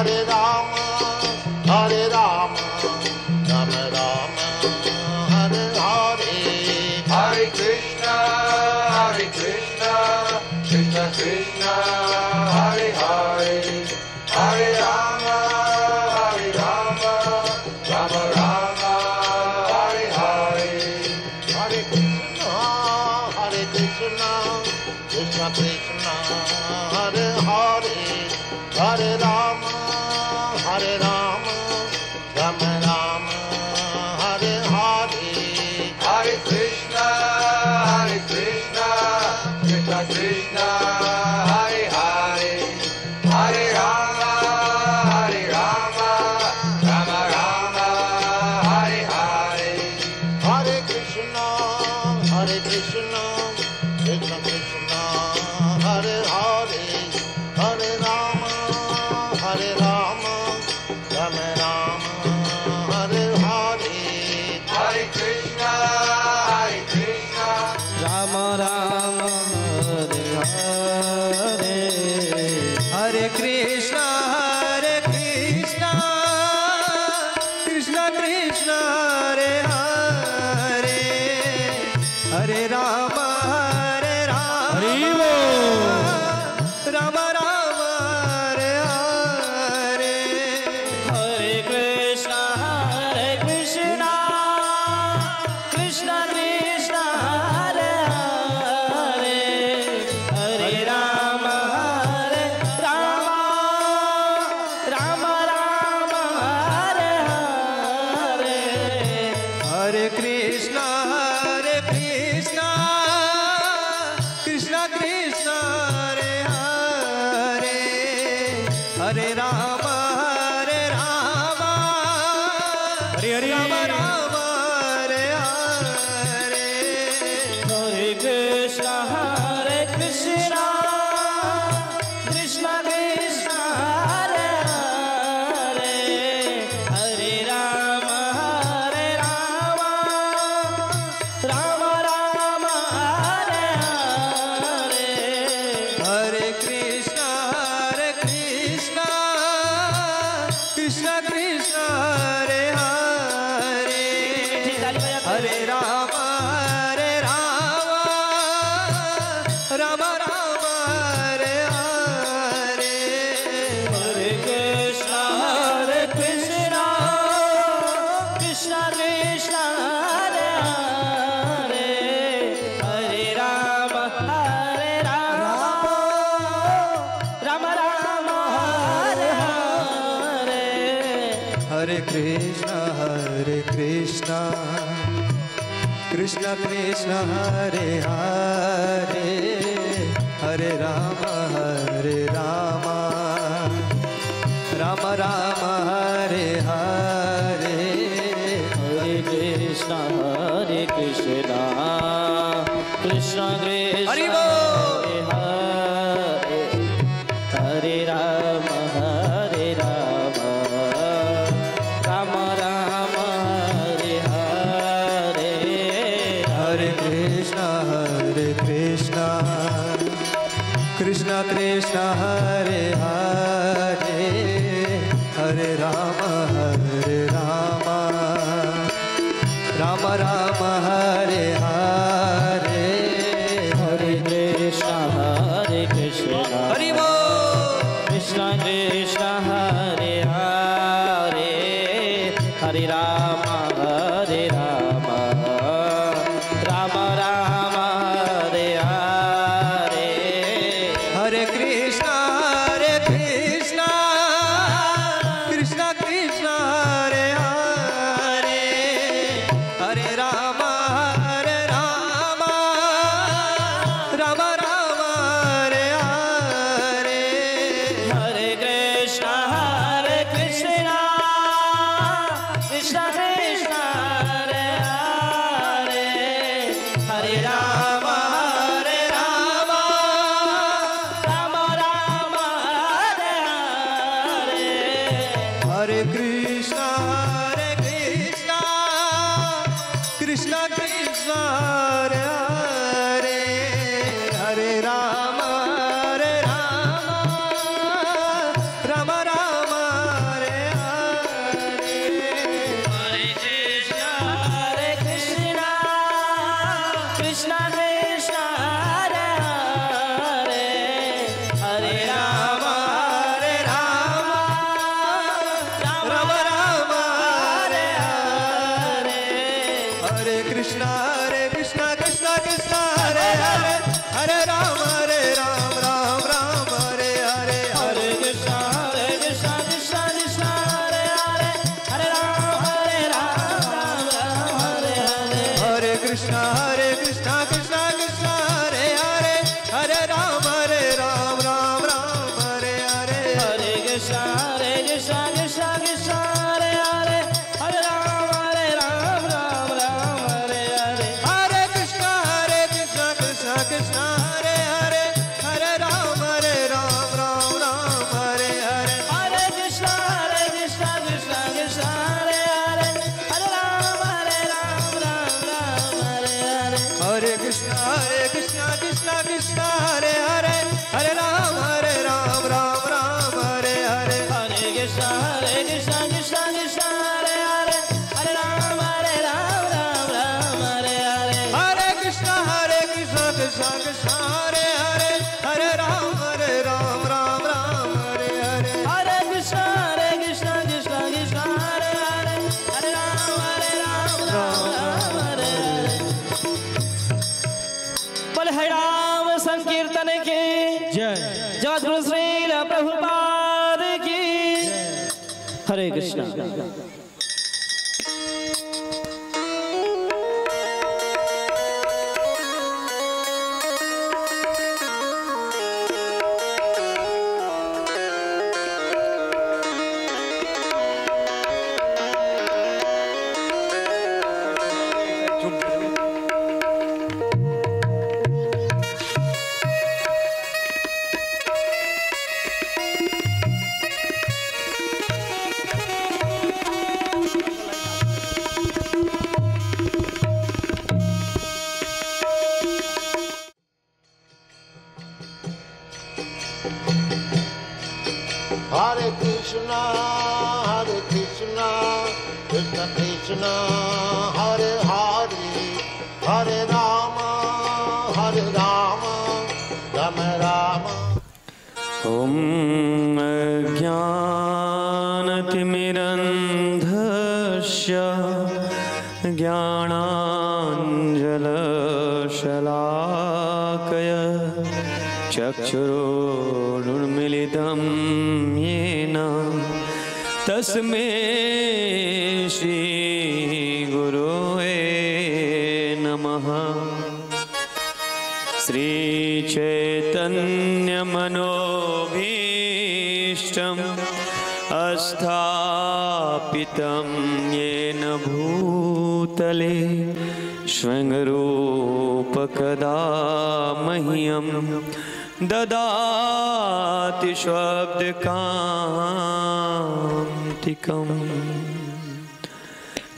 हरे राम राम राम हरे हरे हरे कृष्णा कृष्णा कृष्णा हरे हरे हरे राम राम राम हरे हरे हरे कृष्णा कृष्णा कृष्णा हरे हरे हरे राम हरे राम राम राम हरे हरे हरे कृष्णा कृष्णा कृष्णा हरे हरे हरे राम राम राम हरे हरे हरे कृष्णा कृष्णा कृष्णा हरे हरे हरे राम कृष्ण कृष्ण हरे हरे राम राम राम हरे कृष्ण कृष्ण कृष्ण कृष्ण हरे राम राम राम हरे हरे हरे कृष्ण हरि बोल कृष्ण कृष्ण हरे हरे राम राम राम हरे Rama Rama Krishna Krishna Krishna Hare Hare Hare Rama हरे कृष्णा।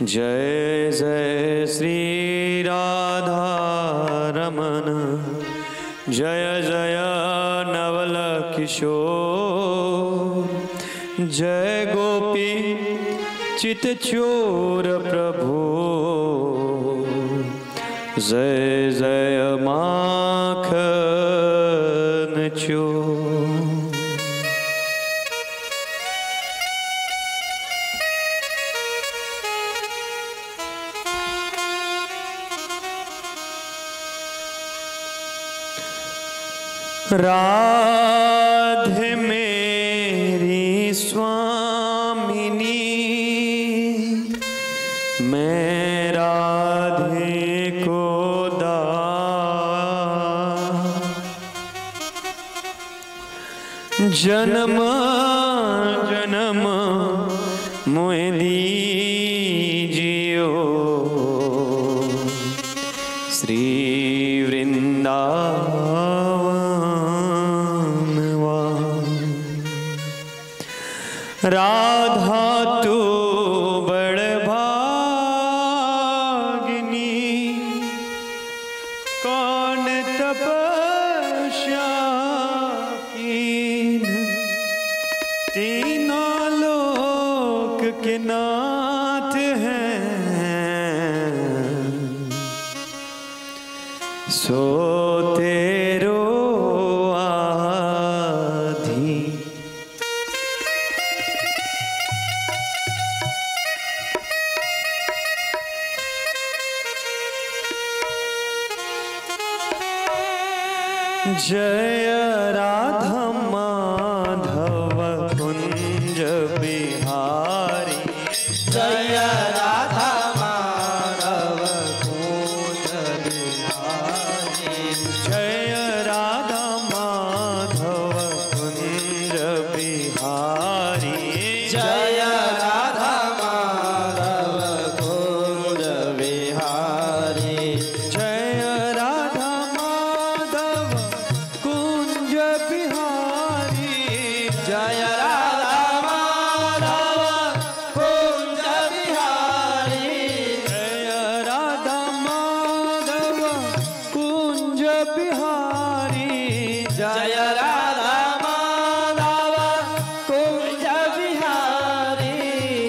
जय जय श्री राधा रमन जय जय नवल किशोर जय गोपी चित चोर प्रभु जय जय माखन चोर। राधे मेरी स्वामिनी मैं राधे को दास जन्म जन्म मोहि दीजियो श्री वृंदावन राधा तू बड़ भागिनी कौन तपस्या कीन तीनों लोक के नाथ हैं सोते जय राधा माधव कुंज बिहारी, जय राधा माधव कुंज बिहारी, जय राधा माधव कुंज बिहारी, जय राधा माधव कुंज बिहारी, जय राधा माधव कुंज बिहारी, जय राधा माधव कुंज बिहारी, जय राधा माधव कुंज बिहारी, जय राधा माधव कुंज बिहारी,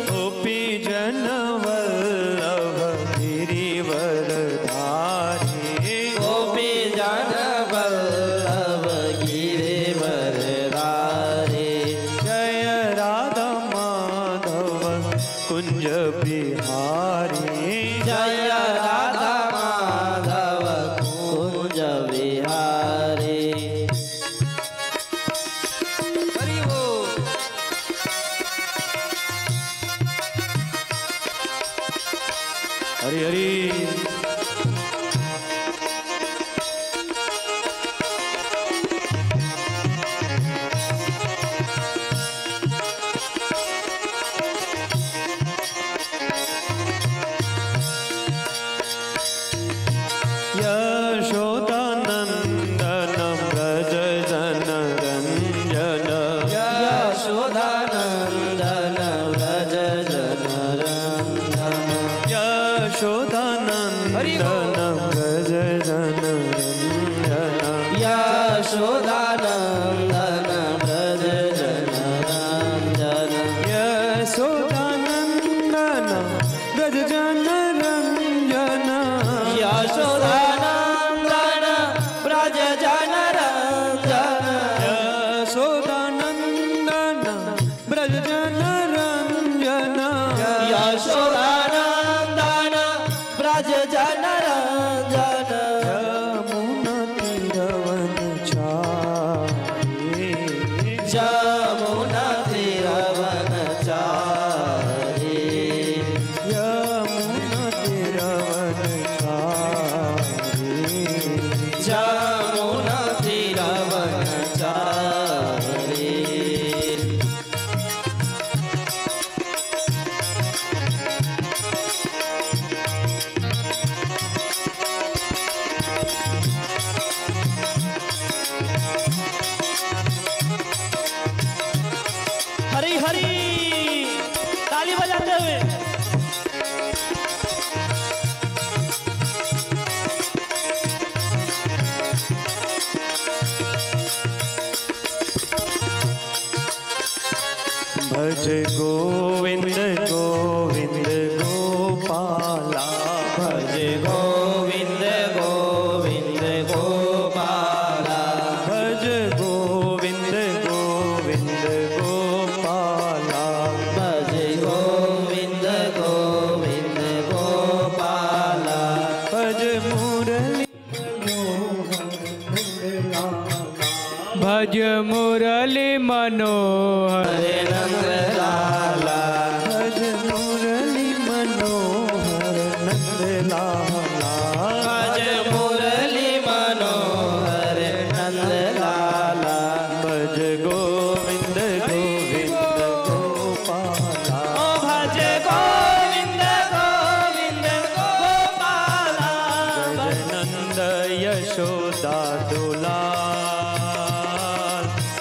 गोपी जन वल्लभ गिरिवर धारी, गोपी जन वल्लभ गिरिवर धारी, जय राधा माधव कुंज बिहारी, जय राधा माधव कुंज बिहारी। हरि बोल। हरि हरि। भज गोविंद गोविंद गोपाला, भज गोविंद गोविंद गोपाला, भज गोविंद गोविंद गोपाला, भज गोविंद गोविंद गोपाला, भज मुरली भज मुरली मनोहर नंद लाला, भज मुरली मनोहर नंद लाला, भज मुरली मनोहर नंद लाला, भज गोविंद गोविंद गोपाला, भज गोविंद गोविंद गोपाला, भज नंद यशोदा दुलाल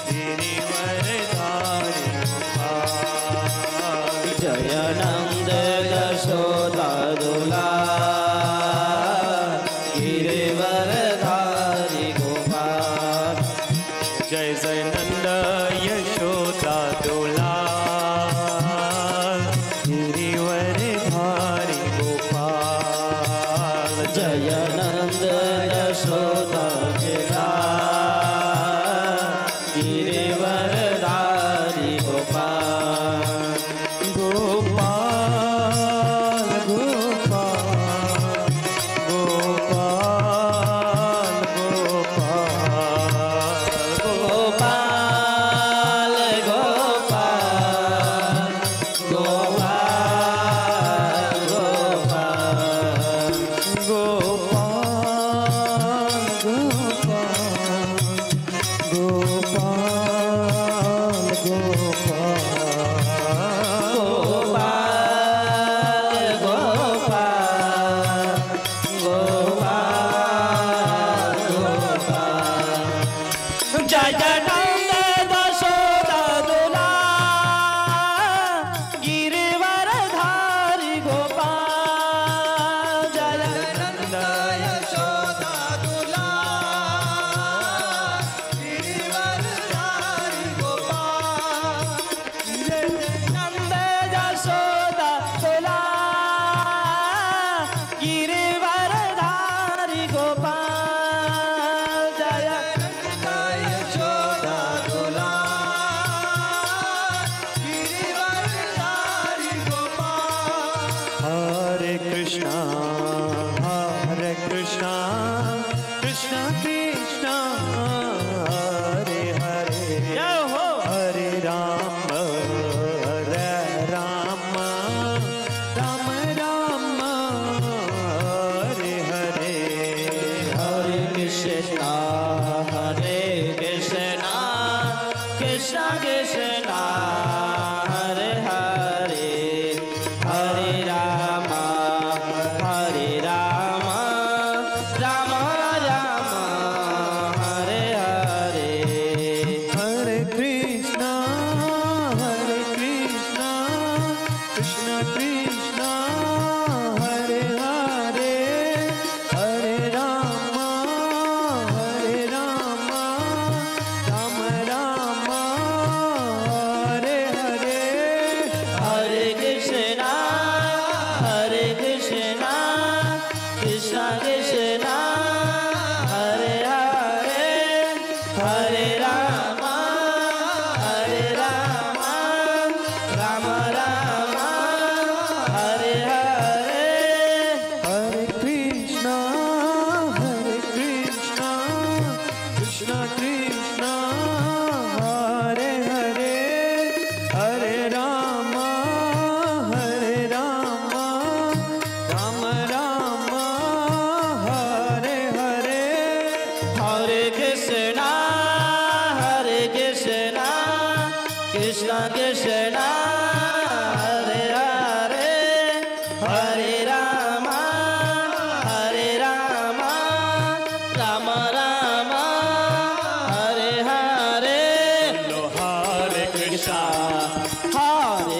गिरिवर धाम।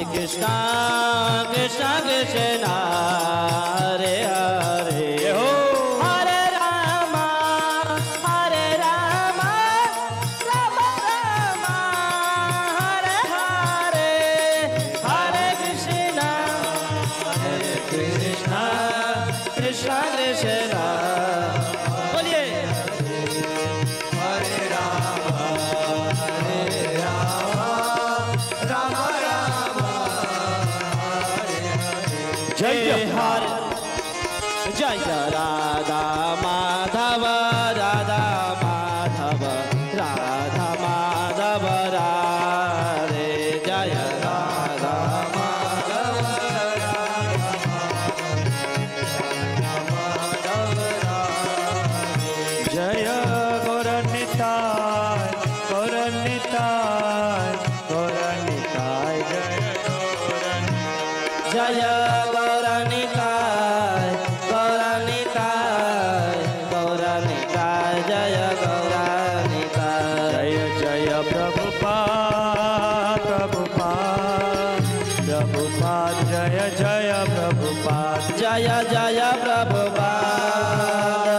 Hare Krishna, Krishna Krishna, Hare Hare. Hare Rama, Rama Rama, Hare Hare. Hare Krishna, Krishna Krishna. जय हर जय राधा माधव राधा माधव राधा माधव रे जय राधा माधव जय गौरनिताय गौरनिताय गौरनिताय जय जय जय प्रभुपाद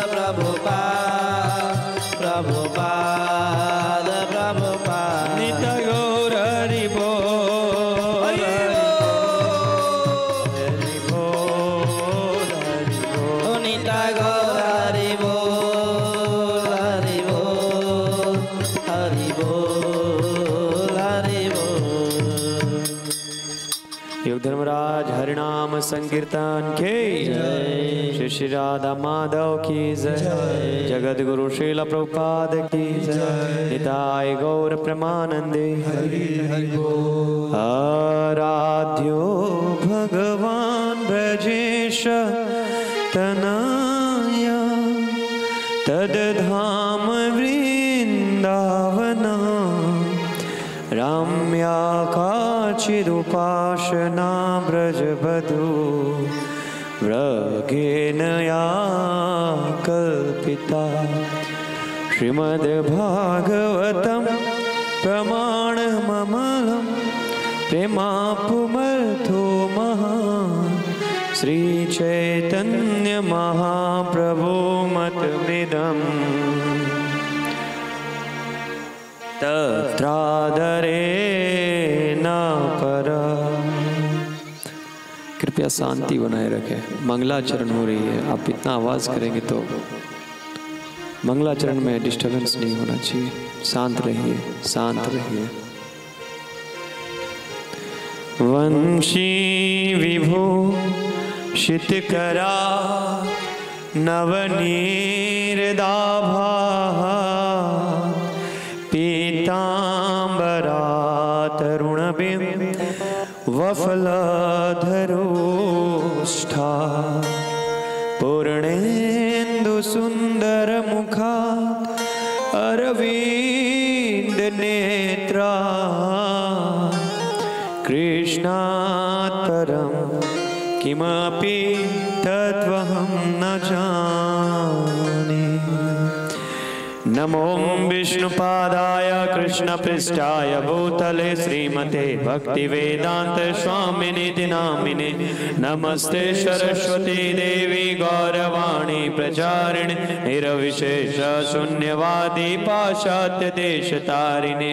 प्रभुपाद प्रभुपाद प्रभुपाद नित गौर हरि बोल हरि बोल हरि बोल नित गौर हरि बोल हरि बोल हरि बोल हरि बोल। योग धर्मराज हरिनाम संकीर्तन के जय, श्री राधा माधव की जय, जगत गुरु श्रील प्रभुपाद की जय, निताय गौर प्रमानंदे हरि हरि बोल। आराध्यो भगवान ब्रजेश तनाया तदधाम वृंदावना रम्या काचिदुपासना ब्रजवधू व्रगेनया कल्पिता श्रीमद्भागवतम प्रमाणममलं प्रेमापुमर्थो महान् श्रीचैतन्य महाप्रभो मतमिदम् तत्रादरे न परा। कृपया शांति बनाए रखें। मंगलाचरण हो रही है, आप इतना आवाज करेंगे तो मंगलाचरण में डिस्टर्बेंस नहीं होना चाहिए। शांत रहिए, शांत रहिए। वंशी विभूषित करा नवनीरदाभा पीतांबरा तरुण बिंब वफलाधरोष्ठा पूर्णेन्दु सुंदर मुखा अरविंद नेत्रा कृष्णातरं किमपि तत्त्वं न जाने। नमो विष्णुपादाय कृष्णपृष्ठाय भूतले श्रीमते भक्तिवेदांत स्वामिने दिनामिने नमस्ते सरस्वती देवी गौरवाणी प्रचारिणे निर्विशेष शून्यवादी पाश्चात्य देशतारिणे।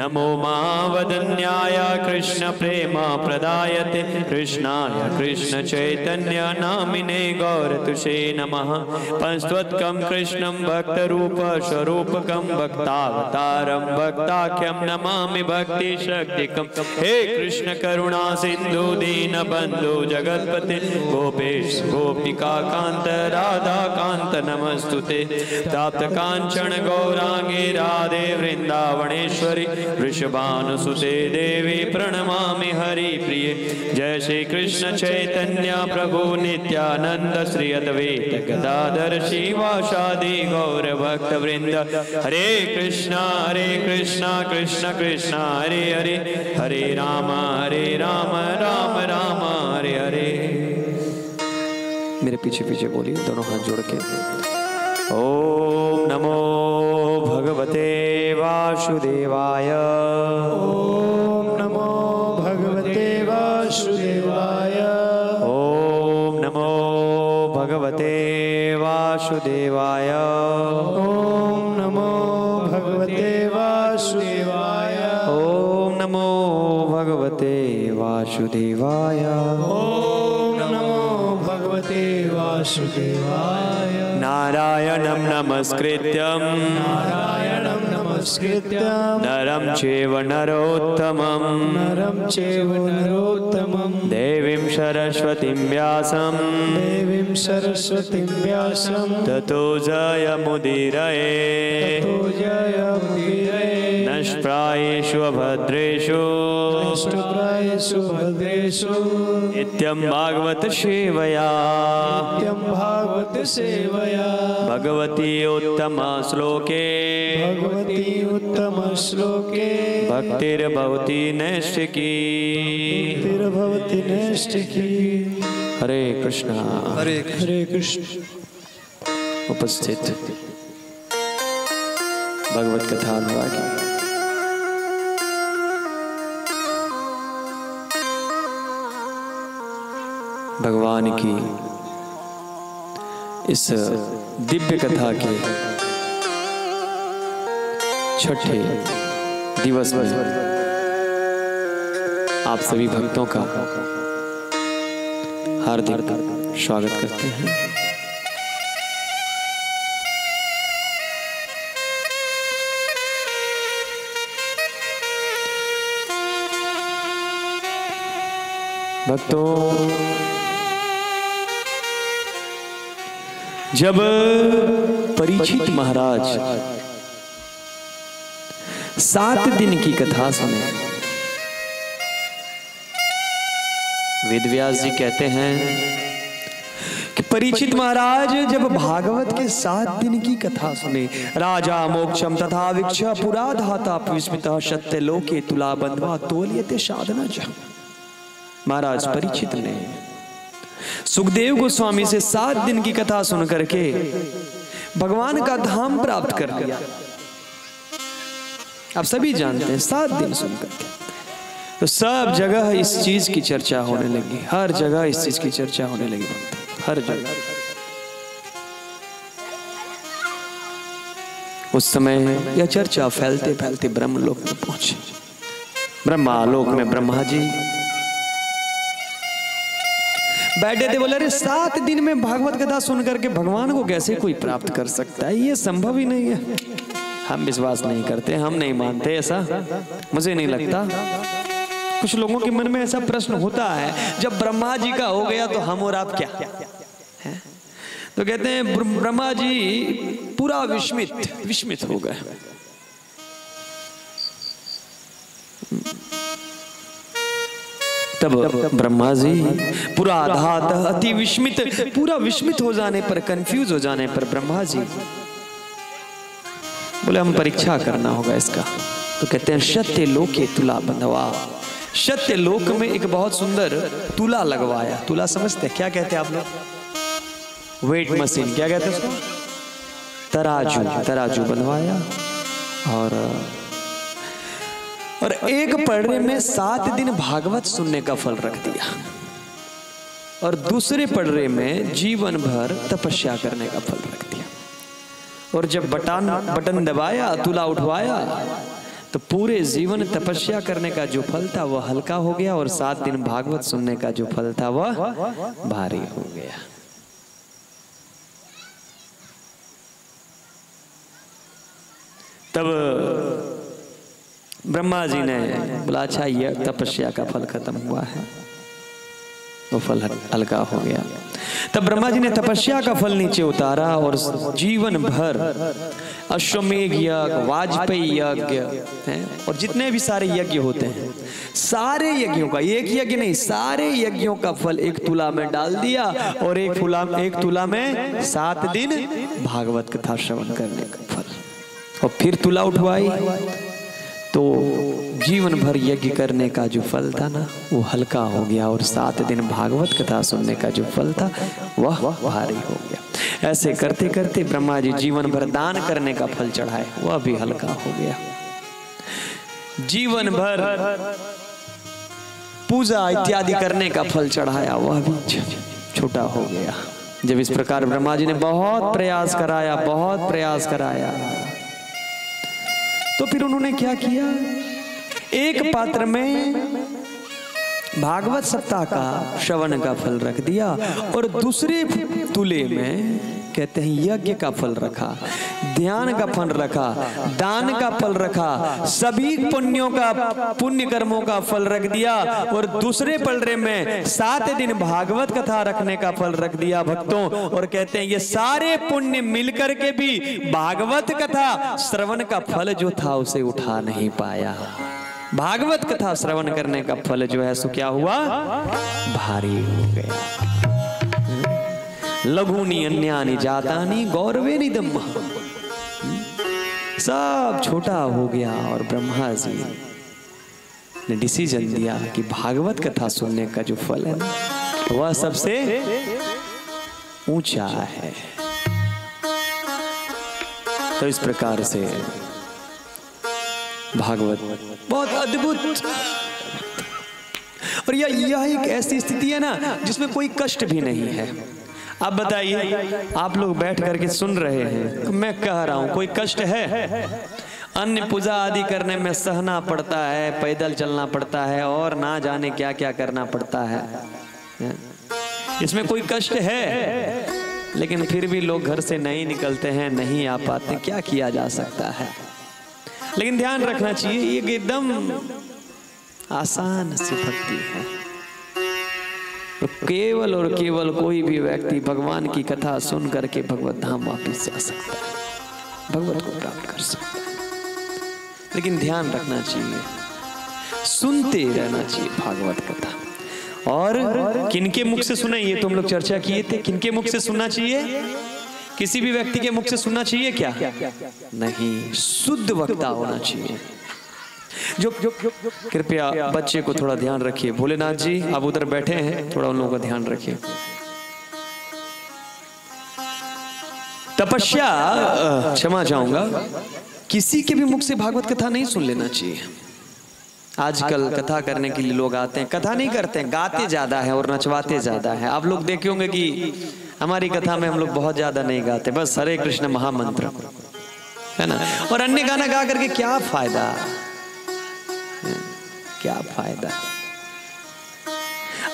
नमो महावदन्याय कृष्ण प्रेम प्रदायते कृष्णाय कृष्ण चैतन्य नामिने गौरतुषे नमः। पंचवत्कं कृष्णं भक्तरूप स्वरूपकं भक्तावतारं भक्ताख्यं नमामि भक्तिशक्तिकं। हे कृष्ण करुणा सिंधु दीन बंधु जगतपते गोपेश गोपिका कांत राधा कांत नमस्तुते। प्राप्त कांचन गौरांगी राधे वृंदावनेश्वरी वृषभानुसुते देवी प्रणमामि हरि प्रिय। जय श्री कृष्ण चैतन्य प्रभु नित्यानंद श्री अद्वैत गदाधर शिवासादि गौर भक्त वृंद। हरे कृष्णा कृष्ण कृष्ण हरे हरे हरे राम राम राम हरे हरे। मेरे पीछे पीछे बोलिए दोनों हाथ जोड़ के। ओम नमो भगवते वासुदेवाय। ओम नमो भगवते वासुदेवाय ओम नमो भगवते वासुदेवाय ओम नमो भगवते वासुदेवाय ओम नमो भगवते वासुदेवाय ओम नमो भगवते वासुदेवाय। नारायणं नमस्कृत्यं नारायणं नमस्कृत्यं नरं चैव नरोत्तमं देवीं सरस्वतीं व्यासं ततो जयमुदीरये। नष्टायेषु अभद्रेषु नित्यं भागवत सेवया भगवती उत्तमा श्लोके भक्तिर्भवति नैष्ठिकी। हरे कृष्णा हरे कृष्ण। उपस्थित भगवत कथा अनुवाद। भगवान की इस दिव्य कथा के छठे दिवस पर आप सभी भक्तों का हार्दिक स्वागत करते हैं। भक्तों, जब परीक्षित महाराज 7 दिन की कथा सुने, वेद व्यास जी कहते हैं कि परीक्षित महाराज जब भागवत के 7 दिन की कथा सुने, राजा मोक्षम तथा वीक्षा पुरा धाता विस्मिता सत्य लोके तुला बंधवा तोल्यते साधना जहा। महाराज परीक्षित ने सुखदेव गोस्वामी से 7 दिन की कथा सुन करके भगवान का धाम प्राप्त कर लिया। आप सभी जानते हैं 7 दिन सुन करके तो सब जगह इस चीज की चर्चा होने लगी, हर जगह इस चीज की चर्चा होने लगी, हर जगह। उस समय यह चर्चा फैलते फैलते ब्रह्मलोक में पहुंची। ब्रह्मालोक में ब्रह्मा जी बैठे थे, बोले अरे 7 दिन में भागवत कथा सुन करके भगवान को कैसे कोई प्राप्त कर सकता है, ये संभव ही नहीं है। हम विश्वास नहीं करते, हम नहीं मानते, ऐसा मुझे नहीं लगता। कुछ लोगों के मन में ऐसा प्रश्न होता है, जब ब्रह्मा जी का हो गया तो हम और आप क्या है? तो कहते हैं ब्रह्मा जी पूरा विस्मित हो गए। तब ब्रह्मा जी पूरा धाता अति विस्मित, पूरा विस्मित हो जाने पर, कंफ्यूज हो जाने पर ब्रह्मा जी बोले हम परीक्षा करना होगा इसका। तो कहते हैं सत्य लोके तुला बंधवा, सत्य लोक में एक बहुत सुंदर तुला लगवाया। तुला समझते क्या कहते हैं आप लोग? वेट मशीन क्या कहते हैं उसको? तराजू बनवाया। और एक पड़े में 7 दिन भागवत सुनने का फल रख दिया और दूसरे पड़े में जीवन भर तपस्या करने का फल रख दिया। और जब बटन दबाया, तुला उठवाया, तो पूरे जीवन तपस्या करने का जो फल था वह हल्का हो गया और 7 दिन भागवत सुनने का जो फल था वह भारी हो गया। तब ब्रह्मा जी ने बोला अच्छा यह तपस्या का फल खत्म हुआ है, वो फल हल्का हो गया। तब ब्रह्मा जी ने तपस्या का फल नीचे उतारा और जीवन भर अश्वमेघ यज्ञ, वाजपेयी यज्ञ है और जितने भी सारे यज्ञ होते हैं, सारे यज्ञों का, एक यज्ञ नहीं सारे यज्ञों का फल एक तुला में डाल दिया और एक तुला में 7 दिन भागवत कथा श्रवण करने का फल। और फिर तुला उठवाई तो जीवन भर यज्ञ करने का जो फल था ना वो हल्का हो गया और 7 दिन भागवत कथा सुनने का जो फल था वह भारी हो गया। ऐसे करते करते ब्रह्मा जी जीवन भर दान करने का फल चढ़ाए, वह भी हल्का हो गया। जीवन भर पूजा इत्यादि करने का फल चढ़ाया, वह भी छोटा हो गया। जब इस प्रकार ब्रह्मा जी ने बहुत प्रयास कराया तो फिर उन्होंने क्या किया, एक पात्र में भागवत सप्ताह का श्रवण का फल रख दिया और दूसरे तुले में कहते हैं यज्ञ का फल रखा, ध्यान का फल रखा, दान का फल रखा, सभी पुण्यों का पुण्य कर्मों का फल रख दिया और दूसरे पलरे में 7 दिन भागवत कथा रखने का फल रख दिया भक्तों। और कहते हैं ये सारे पुण्य मिलकर के भी भागवत कथा श्रवण का फल जो था उसे उठा नहीं पाया। भागवत कथा श्रवण करने का फल जो है सो क्या हुआ, भारी हो गया। लघुनी अन्यानी जातानी गौरवेनी दम्मा, सब छोटा हो गया। और ब्रह्मा जी ने डिसीजन दिया कि भागवत कथा सुनने का जो फल है वह सबसे ऊंचा है। तो इस प्रकार से भागवत बहुत अद्भुत, और यह एक ऐसी स्थिति है ना जिसमें कोई कष्ट भी नहीं है। आप बताइए, आप लोग बैठ करके सुन रहे हैं, मैं कह रहा हूं, कोई कष्ट है? अन्य पूजा आदि करने में सहना पड़ता है, पैदल चलना पड़ता है और ना जाने क्या क्या करना पड़ता है, इसमें कोई कष्ट है? लेकिन फिर भी लोग घर से नहीं निकलते हैं, नहीं आ पाते, क्या किया जा सकता है। लेकिन ध्यान रखना चाहिए ये एकदम आसान सी भक्ति है। केवल और केवल कोई भी व्यक्ति भगवान की कथा सुन करके भगवत धाम वापस जा सकता है, भगवत को प्राप्त कर सकता है। लेकिन ध्यान रखना चाहिए, सुनते रहना चाहिए भागवत कथा। और किनके मुख से सुना, ये तो हम लोग चर्चा किए थे, किनके मुख से सुनना चाहिए? किसी भी व्यक्ति के मुख से सुनना चाहिए क्या? नहीं, शुद्ध वक्ता होना चाहिए। जो कृपया बच्चे को थोड़ा ध्यान रखिए। भोलेनाथ जी आप उधर बैठे हैं, थोड़ा उन लोगों का ध्यान रखिए। तपस्या, क्षमा चाहूंगा, किसी के भी मुख से भागवत कथा नहीं सुन लेना चाहिए। आजकल कथा करने के लिए लोग आते हैं, कथा नहीं करते हैं, गाते ज्यादा है और नचवाते ज्यादा है। आप लोग देखे होंगे कि हमारी कथा में हम लोग बहुत ज्यादा नहीं गाते, बस हरे कृष्ण महामंत्र है ना, और अन्य गाना गा करके क्या फायदा, क्या फायदा।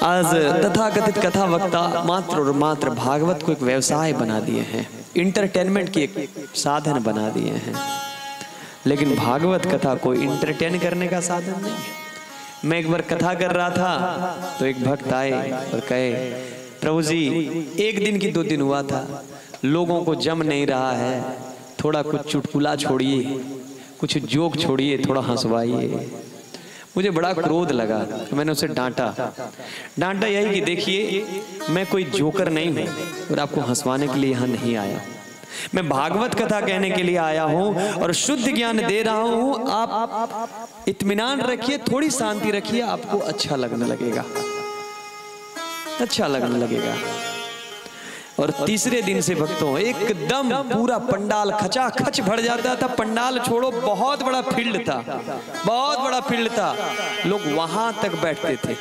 आज तथाकथित कथा वक्ता मात्र और मात्र भागवत को एक व्यवसाय बना दिए हैं, इंटरटेनमेंट की एक साधन बना दिए हैं। लेकिन भागवत कथा को इंटरटेन करने का साधन नहीं है। मैं एक बार कथा कर रहा था तो एक भक्त आए और कहे, प्रभु जी एक दिन की 2 दिन हुआ था, लोगों को जम नहीं रहा है, थोड़ा कुछ चुटकुला छोड़िए, कुछ जोक छोड़िए, थोड़ा हंसवाइए। मुझे बड़ा क्रोध लगा, मैंने उसे डांटा यही कि देखिए मैं कोई जोकर नहीं हूं और आपको हंसवाने के लिए यहाँ नहीं आया, मैं भागवत कथा कहने के लिए आया हूँ और शुद्ध ज्ञान दे रहा हूँ। आप इत्मीनान रखिए, थोड़ी शांति रखिए, आपको अच्छा लगने लगेगा, अच्छा लगने लगेगा। और तीसरे दिन से भक्तों एकदम पूरा पंडाल खचाखच भर जाता था। पंडाल छोड़ो, बहुत बड़ा फील्ड था, लोग वहां तक बैठते थे।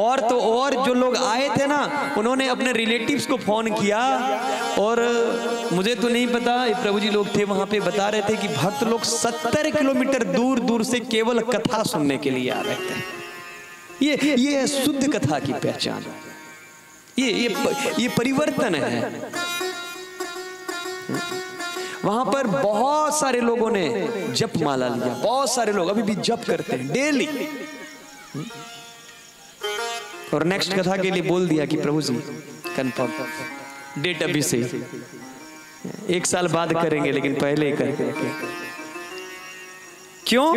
और तो और जो लोग आए थे ना, उन्होंने अपने रिलेटिव्स को फोन किया, और मुझे तो नहीं पता, प्रभु जी लोग थे वहां पे, बता रहे थे कि भक्त लोग 70 किलोमीटर दूर दूर से केवल कथा सुनने के लिए आ रहे थे। ये है शुद्ध कथा की पहचान, ये परिवर्तन है। वहां पर बहुत सारे लोगों ने जप माला लिया, बहुत सारे लोग अभी भी जप करते हैं डेली। और नेक्स्ट कथा के लिए बोल दिया कि प्रभु जी कंफर्म डेट अभी से 1 साल बाद करेंगे, लेकिन पहले ही करके। क्यों?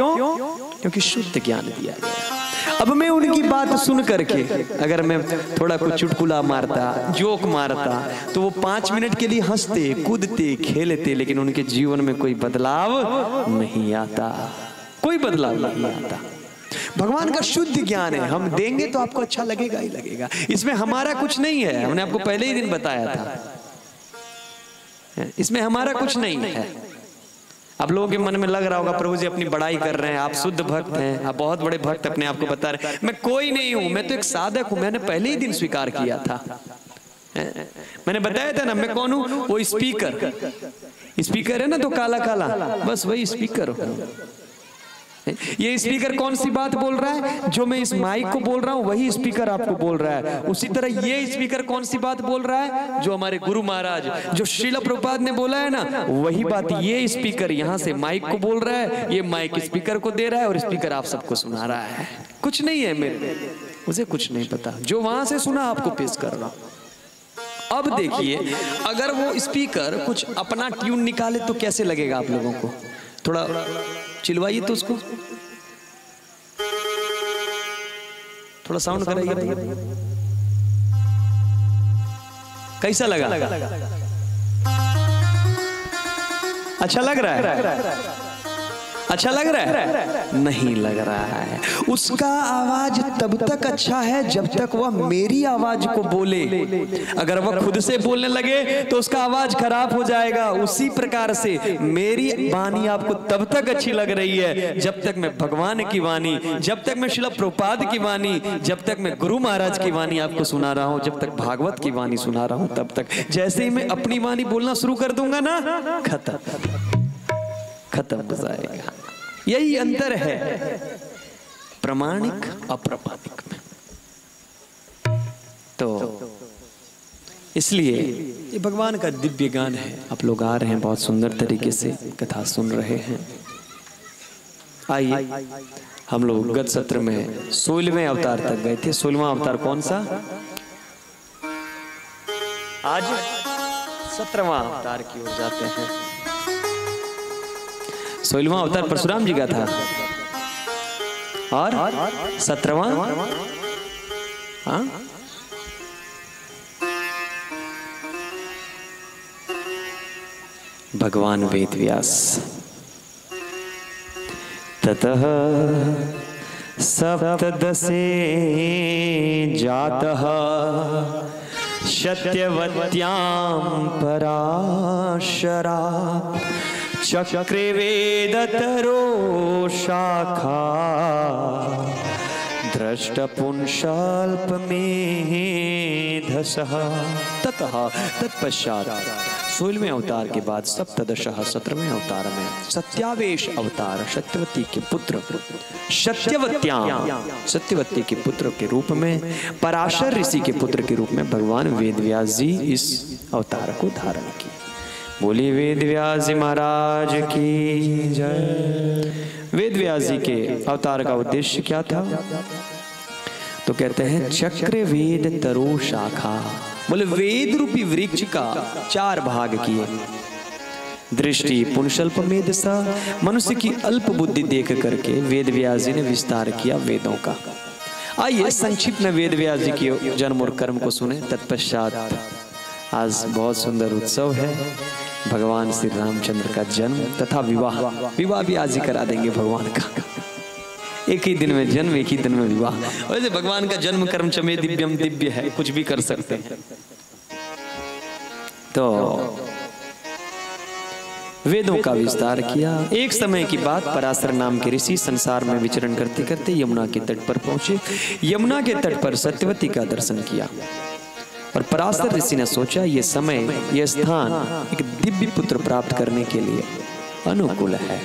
क्योंकि शुद्ध ज्ञान दिया गया। अब मैं उनकी बात सुन करके अगर मैं थोड़ा कुछ चुटकुला मारता, जोक मारता, तो वो 5 मिनट के लिए हंसते, कूदते, खेलते, लेकिन उनके जीवन में कोई बदलाव नहीं आता, कोई बदलाव नहीं आता। भगवान का शुद्ध ज्ञान है, हम देंगे तो आपको अच्छा लगेगा ही लगेगा, इसमें हमारा कुछ नहीं है। हमने आपको पहले ही दिन बताया था, इसमें हमारा कुछ नहीं है। अब लोगों के मन में लग रहा होगा प्रभु जी अपनी बड़ाई कर रहे हैं, आप शुद्ध भक्त हैं, आप बहुत बड़े भक्त अपने आप को बता रहे हैं। मैं कोई नहीं हूँ, मैं तो एक साधक हूँ, मैंने पहले ही दिन स्वीकार किया था। मैंने बताया था ना मैं कौन हूँ, वो स्पीकर, स्पीकर है ना तो काला काला, बस वही स्पीकर हूँ। ये स्पीकर कौन सी बात बोल रहा है, जो मैं इस माइक को बोल रहा हूँ वही स्पीकर आपको बोल रहा है। उसी तरह ये स्पीकर कौन सी बात बोल रहा है, जो हमारे गुरु महाराज जो श्रील प्रभुपाद ने बोला है ना वही बात ये स्पीकर यहाँ से माइक को बोल रहा है, ये माइक स्पीकर को दे रहा है और स्पीकर आप सबको सुना रहा है। कुछ नहीं है मेरे, मुझे कुछ नहीं पता, जो वहां से सुना आपको पेश कर रहा हूँ। अब देखिए अगर वो स्पीकर कुछ अपना ट्यून निकाले तो कैसे लगेगा आप लोगों को, थोड़ा चिलवाइए तो उसको, थोड़ा साउंड कराइए, कैसा लगा? अच्छा लग रहा है? अच्छा लग रहा है? नहीं लग रहा है। उसका आवाज तब तक अच्छा है जब तक वह मेरी आवाज को बोले, अगर वह खुद से बोलने लगे तो उसका आवाज खराब हो जाएगा। उसी प्रकार से मेरी वाणी आपको तब तक अच्छी लग रही है जब तक मैं भगवान की वाणी, जब तक मैं श्रील प्रभुपाद की वाणी, जब तक मैं गुरु महाराज की वाणी आपको सुना रहा हूँ, जब तक भागवत की वाणी सुना रहा हूँ तब तक। जैसे ही मैं अपनी वाणी बोलना शुरू कर दूंगा ना, खत्म खत्म हो जाएगा। यही अंतर है प्रमाणिक अप्रमाणिक में। तो इसलिए ये भगवान का दिव्य गान है। आप लोग आ रहे हैं, बहुत सुंदर तरीके से कथा सुन रहे हैं। आइए हम लोग गत सत्र में 16वें अवतार तक गए थे। 16वां अवतार कौन सा? आज 17वां अवतार की ओर जाते हैं। 16वां अवतार परशुराम जी का था और 17वां भगवान वेद व्यास। ततः सप्तदशे जातः सत्यवत्यां पराशरा चक्रे वेदतरो शाखा द्रष्टपुंशाल्पमेधसः। ततः तत्पश्चात 16वें अवतार के बाद सप्तदश 17वें अवतार में सत्यावेश अवतार सत्यवती के पुत्र सत्यवत्याम सत्यवती के पुत्र के रूप में, पराशर ऋषि के पुत्र के रूप में भगवान वेदव्यास जी इस अवतार को धारण किया। बोलिए वेद व्यास जी महाराज की जय। वेद व्यास जी के अवतार का उद्देश्य क्या था? तो कहते हैं चक्र वेद तरो शाखा, बोले वेद रूपी वृक्ष का चार भाग किए। दृष्टि पुंसल्पमेधसा, मनुष्य की अल्प बुद्धि देख करके वेद व्यास जी ने विस्तार किया वेदों का। आइए संक्षिप्त में वेद व्यास जी के जन्म और कर्म को सुने। तत्पश्चात आज बहुत सुंदर उत्सव है, भगवान श्री रामचंद्र का जन्म तथा विवाह। विवाह भी आज ही करा देंगे भगवान का, एक ही दिन में जन्म एक ही दिन में विवाह। वैसे भगवान का जन्म कर्म चमे दिव्यम दिव्य है, कुछ भी कर सकते हैं। तो वेदों का विस्तार किया। एक समय की बात, पराशर नाम के ऋषि संसार में विचरण करते करते यमुना के तट पर पहुंचे। यमुना के तट पर सत्यवती का दर्शन किया और पराशर ऋषि ने सोचा ये समय ये स्थान एक दिव्य पुत्र प्राप्त करने के लिए अनुकूल है।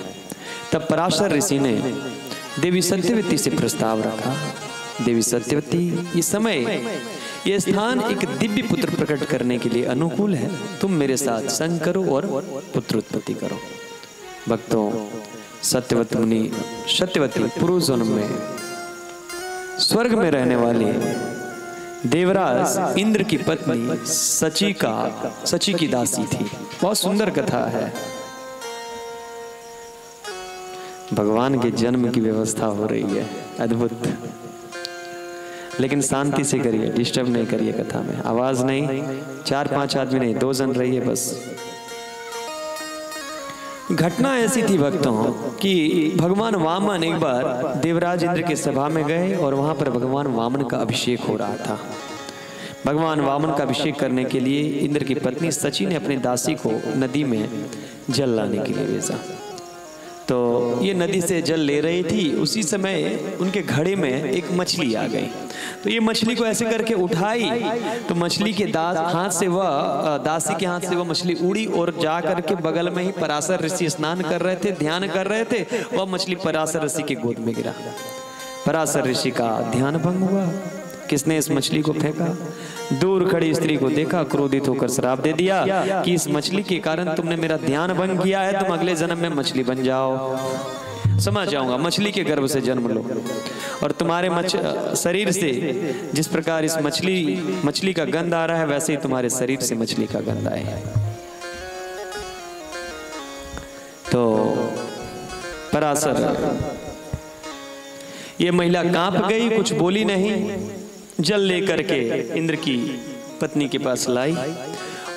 तब पराशर ऋषि ने देवी सत्यवती से प्रस्ताव रखा, देवी सत्यवती ये समय ये स्थान एक दिव्य पुत्र प्रकट करने के लिए अनुकूल है, तुम मेरे साथ संग करो और पुत्रोत्पत्ति करो। भक्तों सत्यवती मुनि सत्यवती पुरुषों में स्वर्ग में रहने वाले देवराज इंद्र की पत्नी सची की दासी थी। बहुत सुंदर कथा है। भगवान के जन्म की व्यवस्था हो रही है, अद्भुत। लेकिन शांति से करिए, डिस्टर्ब नहीं करिए कथा में, आवाज नहीं, 4-5 आदमी नहीं, 2 जन रहिए बस। घटना ऐसी थी भक्तों कि भगवान वामन एक बार देवराज इंद्र के सभा में गए और वहां पर भगवान वामन का अभिषेक हो रहा था। भगवान वामन का अभिषेक करने के लिए इंद्र की पत्नी सची ने अपनी दासी को नदी में जल लाने के लिए भेजा। तो ये नदी से जल ले रही थी। उसी समय उनके घड़े में एक मछली आ गई, तो ये मछली को ऐसे करके उठाई तो मछली के दासी के हाथ से वह मछली उड़ी और जा करके बगल में ही पराशर ऋषि स्नान कर रहे थे, ध्यान कर रहे थे, वह मछली पराशर ऋषि के गोद में गिरा। पराशर ऋषि का ध्यान भंग हुआ। किसने इस मछली को फेंका? दूर खड़ी स्त्री को देखा, क्रोधित होकर श्राप दे दिया कि इस मछली के कारण तुमने मेरा ध्यान भंग किया है, तुम अगले जन्म में मछली बन जाओ, समझ जाऊंगा, मछली के गर्भ से जन्म लो और तुम्हारे शरीर से जिस प्रकार इस मछली का गंध आ रहा है वैसे ही तुम्हारे शरीर से मछली का गंध आए। तो पराशर, ये महिला कांप गई, कुछ बोली नहीं, जल लेकर के इंद्र की पत्नी के पास लाई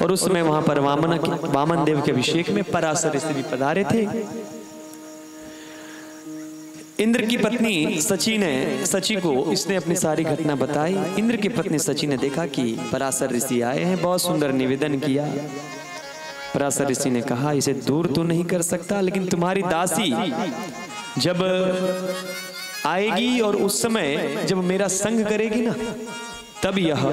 और उसमें वहां पर वामन देव के अभिषेक में पराशर स्त्री पधारे थे। इंद्र की पत्नी सची को इसने अपनी सारी घटना बताई। इंद्र की पत्नी सची ने देखा कि पराशर ऋषि आए हैं, बहुत सुंदर निवेदन किया। पराशर ऋषि ने कहा, इसे दूर तो नहीं कर सकता, लेकिन तुम्हारी दासी जब आएगी और उस समय जब मेरा संग करेगी ना, तब यह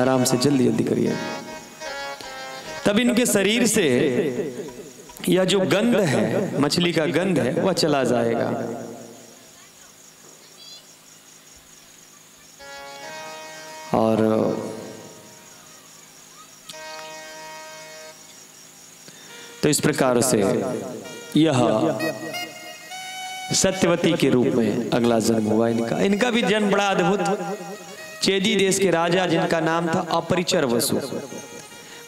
आराम से जल्दी जल्दी करिए, तब इनके शरीर से यह जो गंध है, मछली का गंध है, वह चला जाएगा। और तो इस प्रकार से यह सत्यवती के रूप में अगला जन्म हुआ। इनका भी जन्म बड़ा अद्भुत। चेदी देश के राजा जिनका नाम था अपरिचर वसु,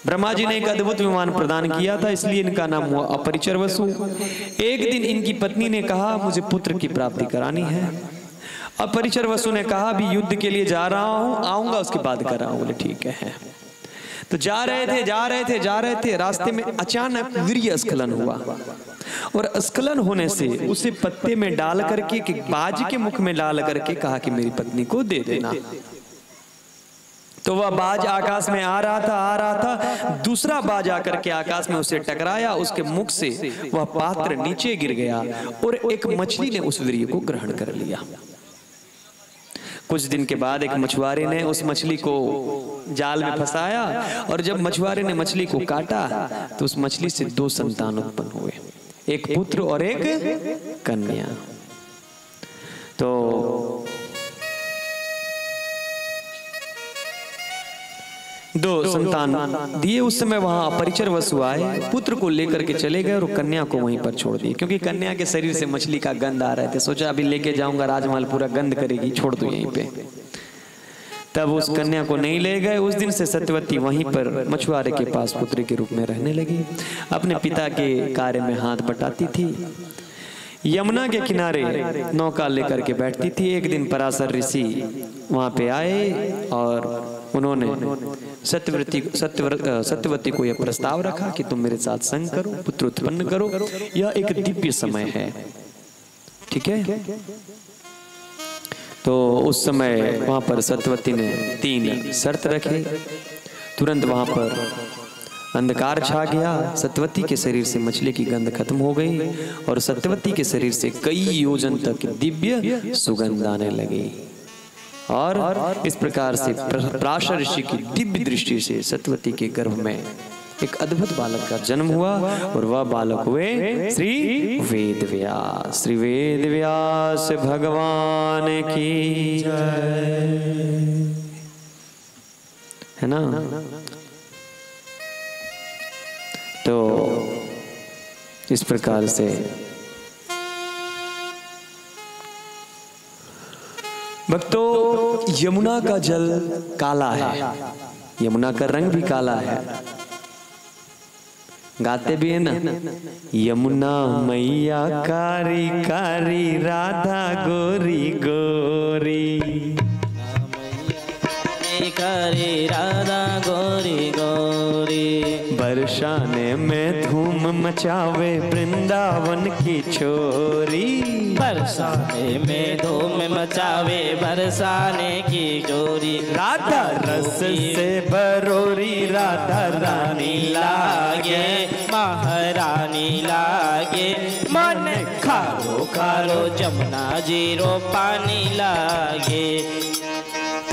ब्रह्मा जी ने एक अद्भुत विमान प्रदान किया था, इसलिए इनका नाम हुआ अपरिचर वसु। एक दिन इनकी पत्नी ने कहा, मुझे पुत्र की प्राप्ति करानी है। अपरिचर वसु ने कहा, अभी युद्ध के लिए जा रहा हूं, आऊंगा उसके बाद कराऊंगा। बोले ठीक है। तो जा रहे थे, रास्ते में अचानक वीर्य स्खलन हुआ और स्खलन होने से उसे पत्ते में डाल करके, बाज के मुख में डाल करके कहा कि मेरी पत्नी को दे देना। तो वह बाज आकाश में आ रहा था, दूसरा बाज आकर के आकाश में उसे टकराया, उसके मुख से वह पात्र नीचे गिर गया और एक मछली ने उस वीर्य को ग्रहण कर लिया। कुछ दिन के बाद एक मछुआरे ने उस मछली को जाल में फंसाया और जब मछुआरे ने मछली को काटा तो उस मछली से दो संतान उत्पन्न हुए, एक पुत्र और एक कन्या। तो दो संतान दिए। उस समय वहां अपरिचर वसु आए, पुत्र को लेकर के चले गए और कन्या को वहीं पर छोड़ दिए, क्योंकि कन्या के शरीर से मछली का गंध आ रहा था। सोचा अभी लेके जाऊंगा, राजमहल पूरा गंध करेगी, छोड़ दो यहीं पे। तब उस कन्या को नहीं ले गए। उस दिन से सत्यवती वहीं पर मछुआरे के पास पुत्री के रूप में रहने लगी, अपने पिता के कार्य में हाथ बटाती थी। यमुना के किनारे नौका लेकर के बैठती थी। एक दिन पराशर ऋषि वहां पे आए और उन्होंने सत्यवती को यह प्रस्ताव रखा कि तुम मेरे साथ संग करो, पुत्र उत्पन्न करो, यह एक दिव्य समय है, ठीक है। तो उस समय वहां पर सत्यवती ने 3 शर्त रखी। तुरंत वहां पर अंधकार छा गया, सत्यवती के शरीर से मछली की गंध खत्म हो गई और सत्यवती के शरीर से कई योजन तक दिव्य सुगंध आने लगी। और इस प्रकार से पराशर ऋषि की दिव्य दृष्टि से सत्यवती के गर्भ में एक अद्भुत बालक का जन्म हुआ और वह बालक हुए श्री वेद व्यास भगवान की जय। है ना? तो इस प्रकार से भक्तों, यमुना का जल काला है, यमुना का रंग भी काला है। गाते भी है ना, यमुना मैया कारी कारी राधा गोरी गोरी, कारी राधा गोरी गोरी, बर बरसाने में धूम मचावे वृंदावन की छोरी, बरसाने में धूम मचावे बरसाने की छोरी। राधा रस से बरोरी राधा रानी लागे महारानी लागे, मन खारो खारो जमुना जीरो पानी लागे।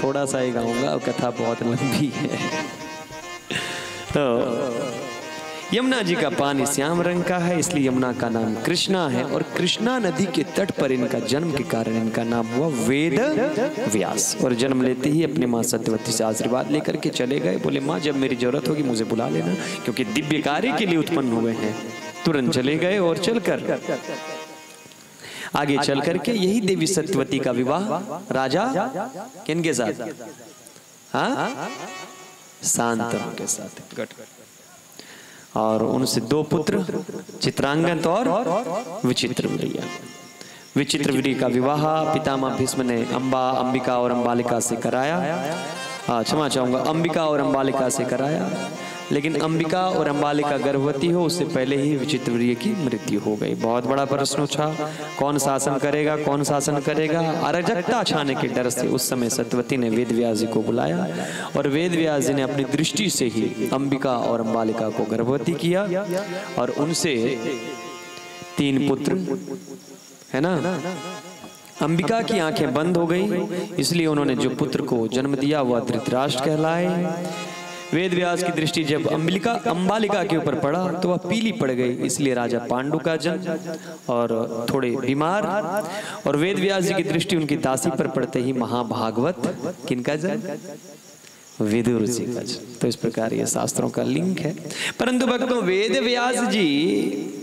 थोड़ा सा ही गाऊंगा, कथा बहुत लंबी है। तो यमुना जी का पानी श्याम रंग का है, इसलिए यमुना का नाम कृष्णा है, और कृष्णा नदी के तट पर इनका जन्म के कारण इनका नाम हुआ वेद व्यास। और जन्म लेते ही अपने माँ सत्यवती से आशीर्वाद लेकर के चले गए। बोले माँ जब मेरी जरूरत होगी मुझे बुला लेना, क्योंकि दिव्य कार्य के लिए उत्पन्न हुए हैं। तुरंत चले गए और चलकर आगे चल करके यही देवी सत्यवती का विवाह राजा किनके साथ, हाँ शांतनु के साथ, और उनसे दो पुत्र चित्रांगन और विचित्रवीर्य। विचित्रवीर्य का विवाह पितामह भीष्म ने अंबिका और अंबालिका से कराया, क्षमा चाहूंगा अंबिका और अंबालिका से कराया, लेकिन अंबिका और अंबालिका गर्भवती हो उससे पहले ही विचित्रवीर्य की मृत्यु हो गई। बहुत बड़ा प्रश्न उठा, कौन शासन करेगा कौन शासन करेगा। अराजकता छाने के डर से उस समय सत्यवती ने वेद व्यास जी को बुलाया, और वेद व्यास जी ने अपनी दृष्टि से ही अंबिका और अंबालिका को गर्भवती किया, और उनसे 3 पुत्र है ना। अंबिका की आंखें बंद हो गई, इसलिए उन्होंने जो पुत्र को जन्म दिया वह धृतराष्ट्र कहलाए। वेद व्यास की दृष्टि जब अंबालिका के ऊपर पड़ा तो वह पीली पड़ गई, इसलिए राजा पांडु का जन्म, और थोड़े बीमार। और वेद व्यास जी की दृष्टि उनकी दासी पर पड़ते ही महाभागवत किनका जन्म, विदुर जी का जन्म। तो इस प्रकार ये शास्त्रों का लिंक है। परंतु भक्तों वेद व्यास जी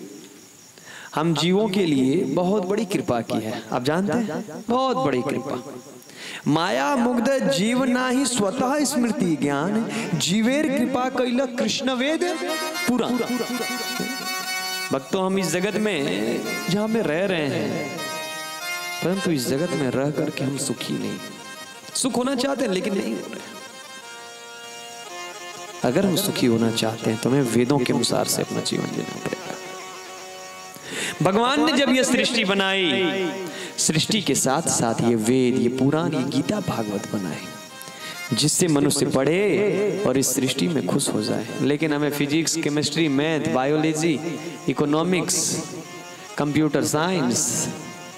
हम जीवों के लिए बहुत बड़ी कृपा की है, आप जानते हैं बहुत बड़ी कृपा। माया मुग्ध जीव नाही स्वतः स्मृति ज्ञान, जीवेर कृपा कैल कृष्ण वेद पुराण। भक्तों हम इस जगत में जहां में रह रहे हैं, परंतु इस जगत में रह करके हम सुखी नहीं, सुख होना चाहते हैं लेकिन नहीं। अगर हम सुखी होना चाहते हैं तो हमें वेदों के अनुसार से अपना जीवन जीना पड़ेगा। भगवान ने जब यह सृष्टि बनाई, सृष्टि के साथ साथ ये वेद ये पुराण ये गीता भागवत बनाए, जिससे मनुष्य पढ़े और इस सृष्टि में खुश हो जाए। लेकिन हमें physics chemistry math biology economics computer science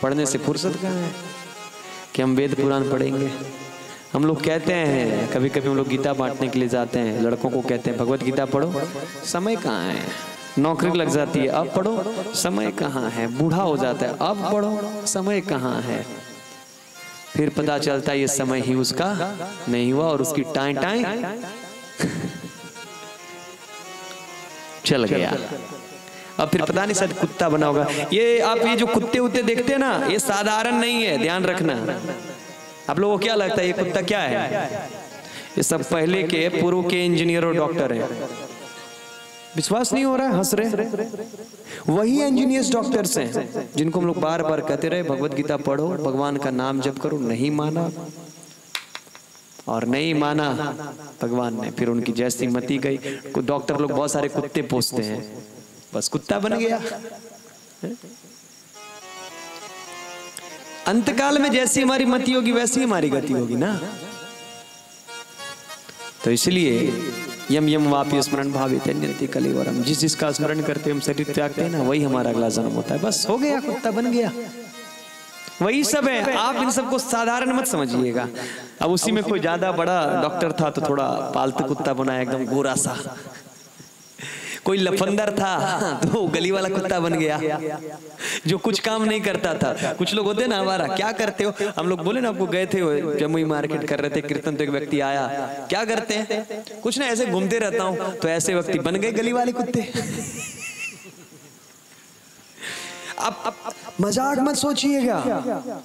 पढ़ने से फुर्सत कहाँ है कि हम वेद पुराण पढ़ेंगे। हम लोग कहते हैं, कभी कभी हम लोग गीता बांटने के लिए जाते हैं, लड़कों को कहते हैं भगवत गीता पढ़ो, समय कहाँ है, नौकरी लग जाती है अब पढ़ो, समय कहाँ है, बूढ़ा हो जाता है अब पढ़ो, समय कहाँ है। फिर पता चलता है ये समय ही उसका नहीं हुआ और उसकी टाइम चल गया। अब फिर पता नहीं शायद कुत्ता बना होगा। ये आप ये जो कुत्ते उत्ते देखते हैं ना, ये साधारण नहीं है, ध्यान रखना। आप लोगों को क्या लगता है ये कुत्ता क्या है? ये सब पहले के पूर्व के इंजीनियर और डॉक्टर हैं। विश्वास नहीं हो रहा है, हंस रहे। वही इंजीनियर्स डॉक्टर्स हैं जिनको हम लोग बार बार कहते रहे भगवत गीता पढ़ो, भगवान का नाम जप करो, नहीं माना और नहीं माना भगवान ने। फिर उनकी जैसी मती गई। डॉक्टर लोग बहुत सारे कुत्ते पोसते हैं, बस कुत्ता बन गया। अंतकाल में जैसी हमारी मति होगी वैसी हमारी गति होगी ना। तो इसलिए यम यम वापी स्मरण भावित नित्य कलिवरम, जिस जिसका स्मरण करते हम शरीर त्यागते हैं ना, वही हमारा अगला जन्म होता है। बस हो गया, कुत्ता बन गया, वही सब है। आप इन सबको साधारण मत समझिएगा। अब उसी में कोई ज्यादा बड़ा डॉक्टर था तो थोड़ा पालतू कुत्ता बनाया एकदम गोरा सा, कोई लफंदर था तो गली वाला कुत्ता बन गया जो कुछ काम नहीं करता था। कुछ लोग होते ना हमारा, क्या करते हो? हम लोग बोले ना आपको, गए थे जमुई मार्केट कर रहे थे कीर्तन, तो एक व्यक्ति आया, क्या करते हैं? कुछ ना, ऐसे घूमते रहता हूँ। तो ऐसे व्यक्ति बन गए गली वाले कुत्ते। अब मजाक मत सोचिएगा।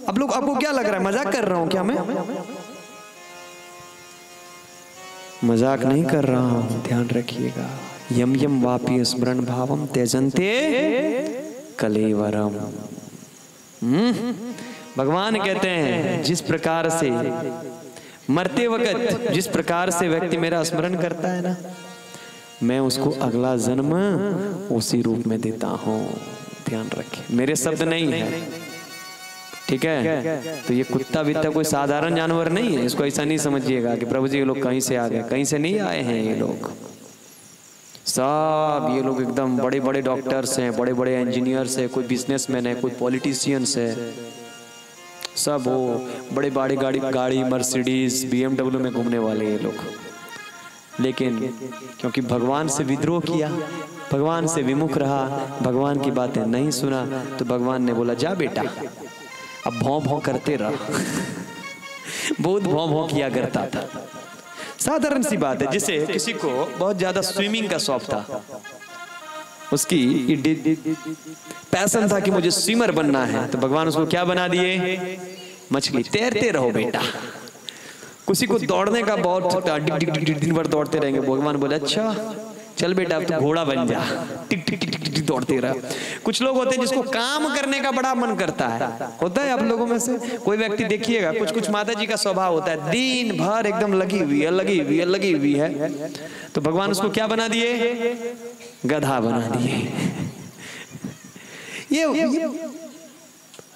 अब लोग, आपको क्या लग रहा है मजाक कर रहा हूँ? क्या मैं मजाक नहीं कर रहा हूँ, ध्यान रखिएगा। यम यम वापी स्मरण भावम तेजंते कलेवरम। भगवान कहते हैं जिस प्रकार से मरते वक्त जिस प्रकार से व्यक्ति मेरा स्मरण करता है ना, मैं उसको अगला जन्म उसी रूप में देता हूँ। ध्यान रखें, मेरे शब्द नहीं है, ठीक है। तो ये कुत्ता बित्ता कोई साधारण जानवर नहीं है, इसको ऐसा नहीं समझिएगा कि प्रभु जी ये लोग कहीं से आ गए। कहीं से नहीं आए हैं ये लोग साहब। ये लोग एकदम बड़े बड़े डॉक्टर्स हैं, बड़े बड़े इंजीनियर्स हैं, कोई बिजनेसमैन है, कोई पॉलिटिशियंस है, सब हो बड़े बड़े गाड़ी मर्सिडीज BMW में घूमने वाले ये लोग। लेकिन क्योंकि भगवान से विद्रोह किया, भगवान से विमुख रहा, भगवान की बातें नहीं सुना, तो भगवान ने बोला जा बेटा अब भौं भौं करते रहा। बहुत भौं भौं किया करता था। साधारण सी बात है, जिसे किसी को बहुत ज्यादा स्विमिंग का शौक था, उसकी पैशन था कि मुझे स्विमर बनना है, तो भगवान उसको क्या बना दिए, मछली। तैरते रहो बेटा। किसी को दौड़ने का बहुत, दिन भर दौड़ते रहेंगे, भगवान बोले अच्छा चल बेटा अब तो घोड़ा बन जा, टिक टिक टिक टिक दौड़ते रहा। कुछ लोग होते हैं जिसको काम करने का बड़ा मन करता है, होता है आप लोगों में से कोई व्यक्ति देखिएगा, कुछ कुछ माता जी का स्वभाव होता है, दिन भर एकदम लगी हुई है लगी हुई है लगी हुई है, तो भगवान उसको क्या बना दिए, गधा बना दिए। ये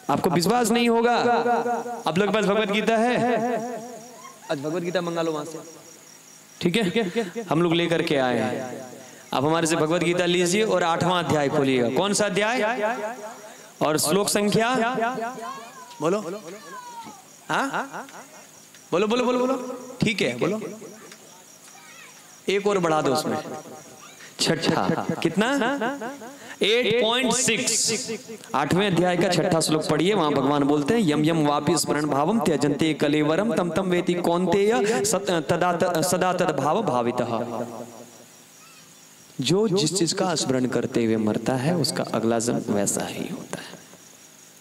आपको विश्वास नहीं होगा, आप लोग के पास भगवत गीता है, आज भगवत गीता मंगा लो वहां से, ठीक है। हम लोग लेकर के आए हैं, आप हमारे से भगवत गीता लीजिए और 8वां अध्याय खोलिएगा। कौन सा अध्याय और श्लोक संख्या बोलो, हाँ बोलो बोलो बोलो बोलो, ठीक है बोलो, एक और बढ़ा दो उसमें, छठा कितना 8.6 8वें अध्याय का 6ठा श्लोक पढ़िए। वहां भगवान बोलते हैं यम यम वापि स्मरण भावम त्यजंते कलेवरम तम तम वेति कौन्तेय सदा तद भाव भावितः। जो जिस चीज का स्मरण करते हुए मरता है उसका अगला जन्म वैसा ही होता है,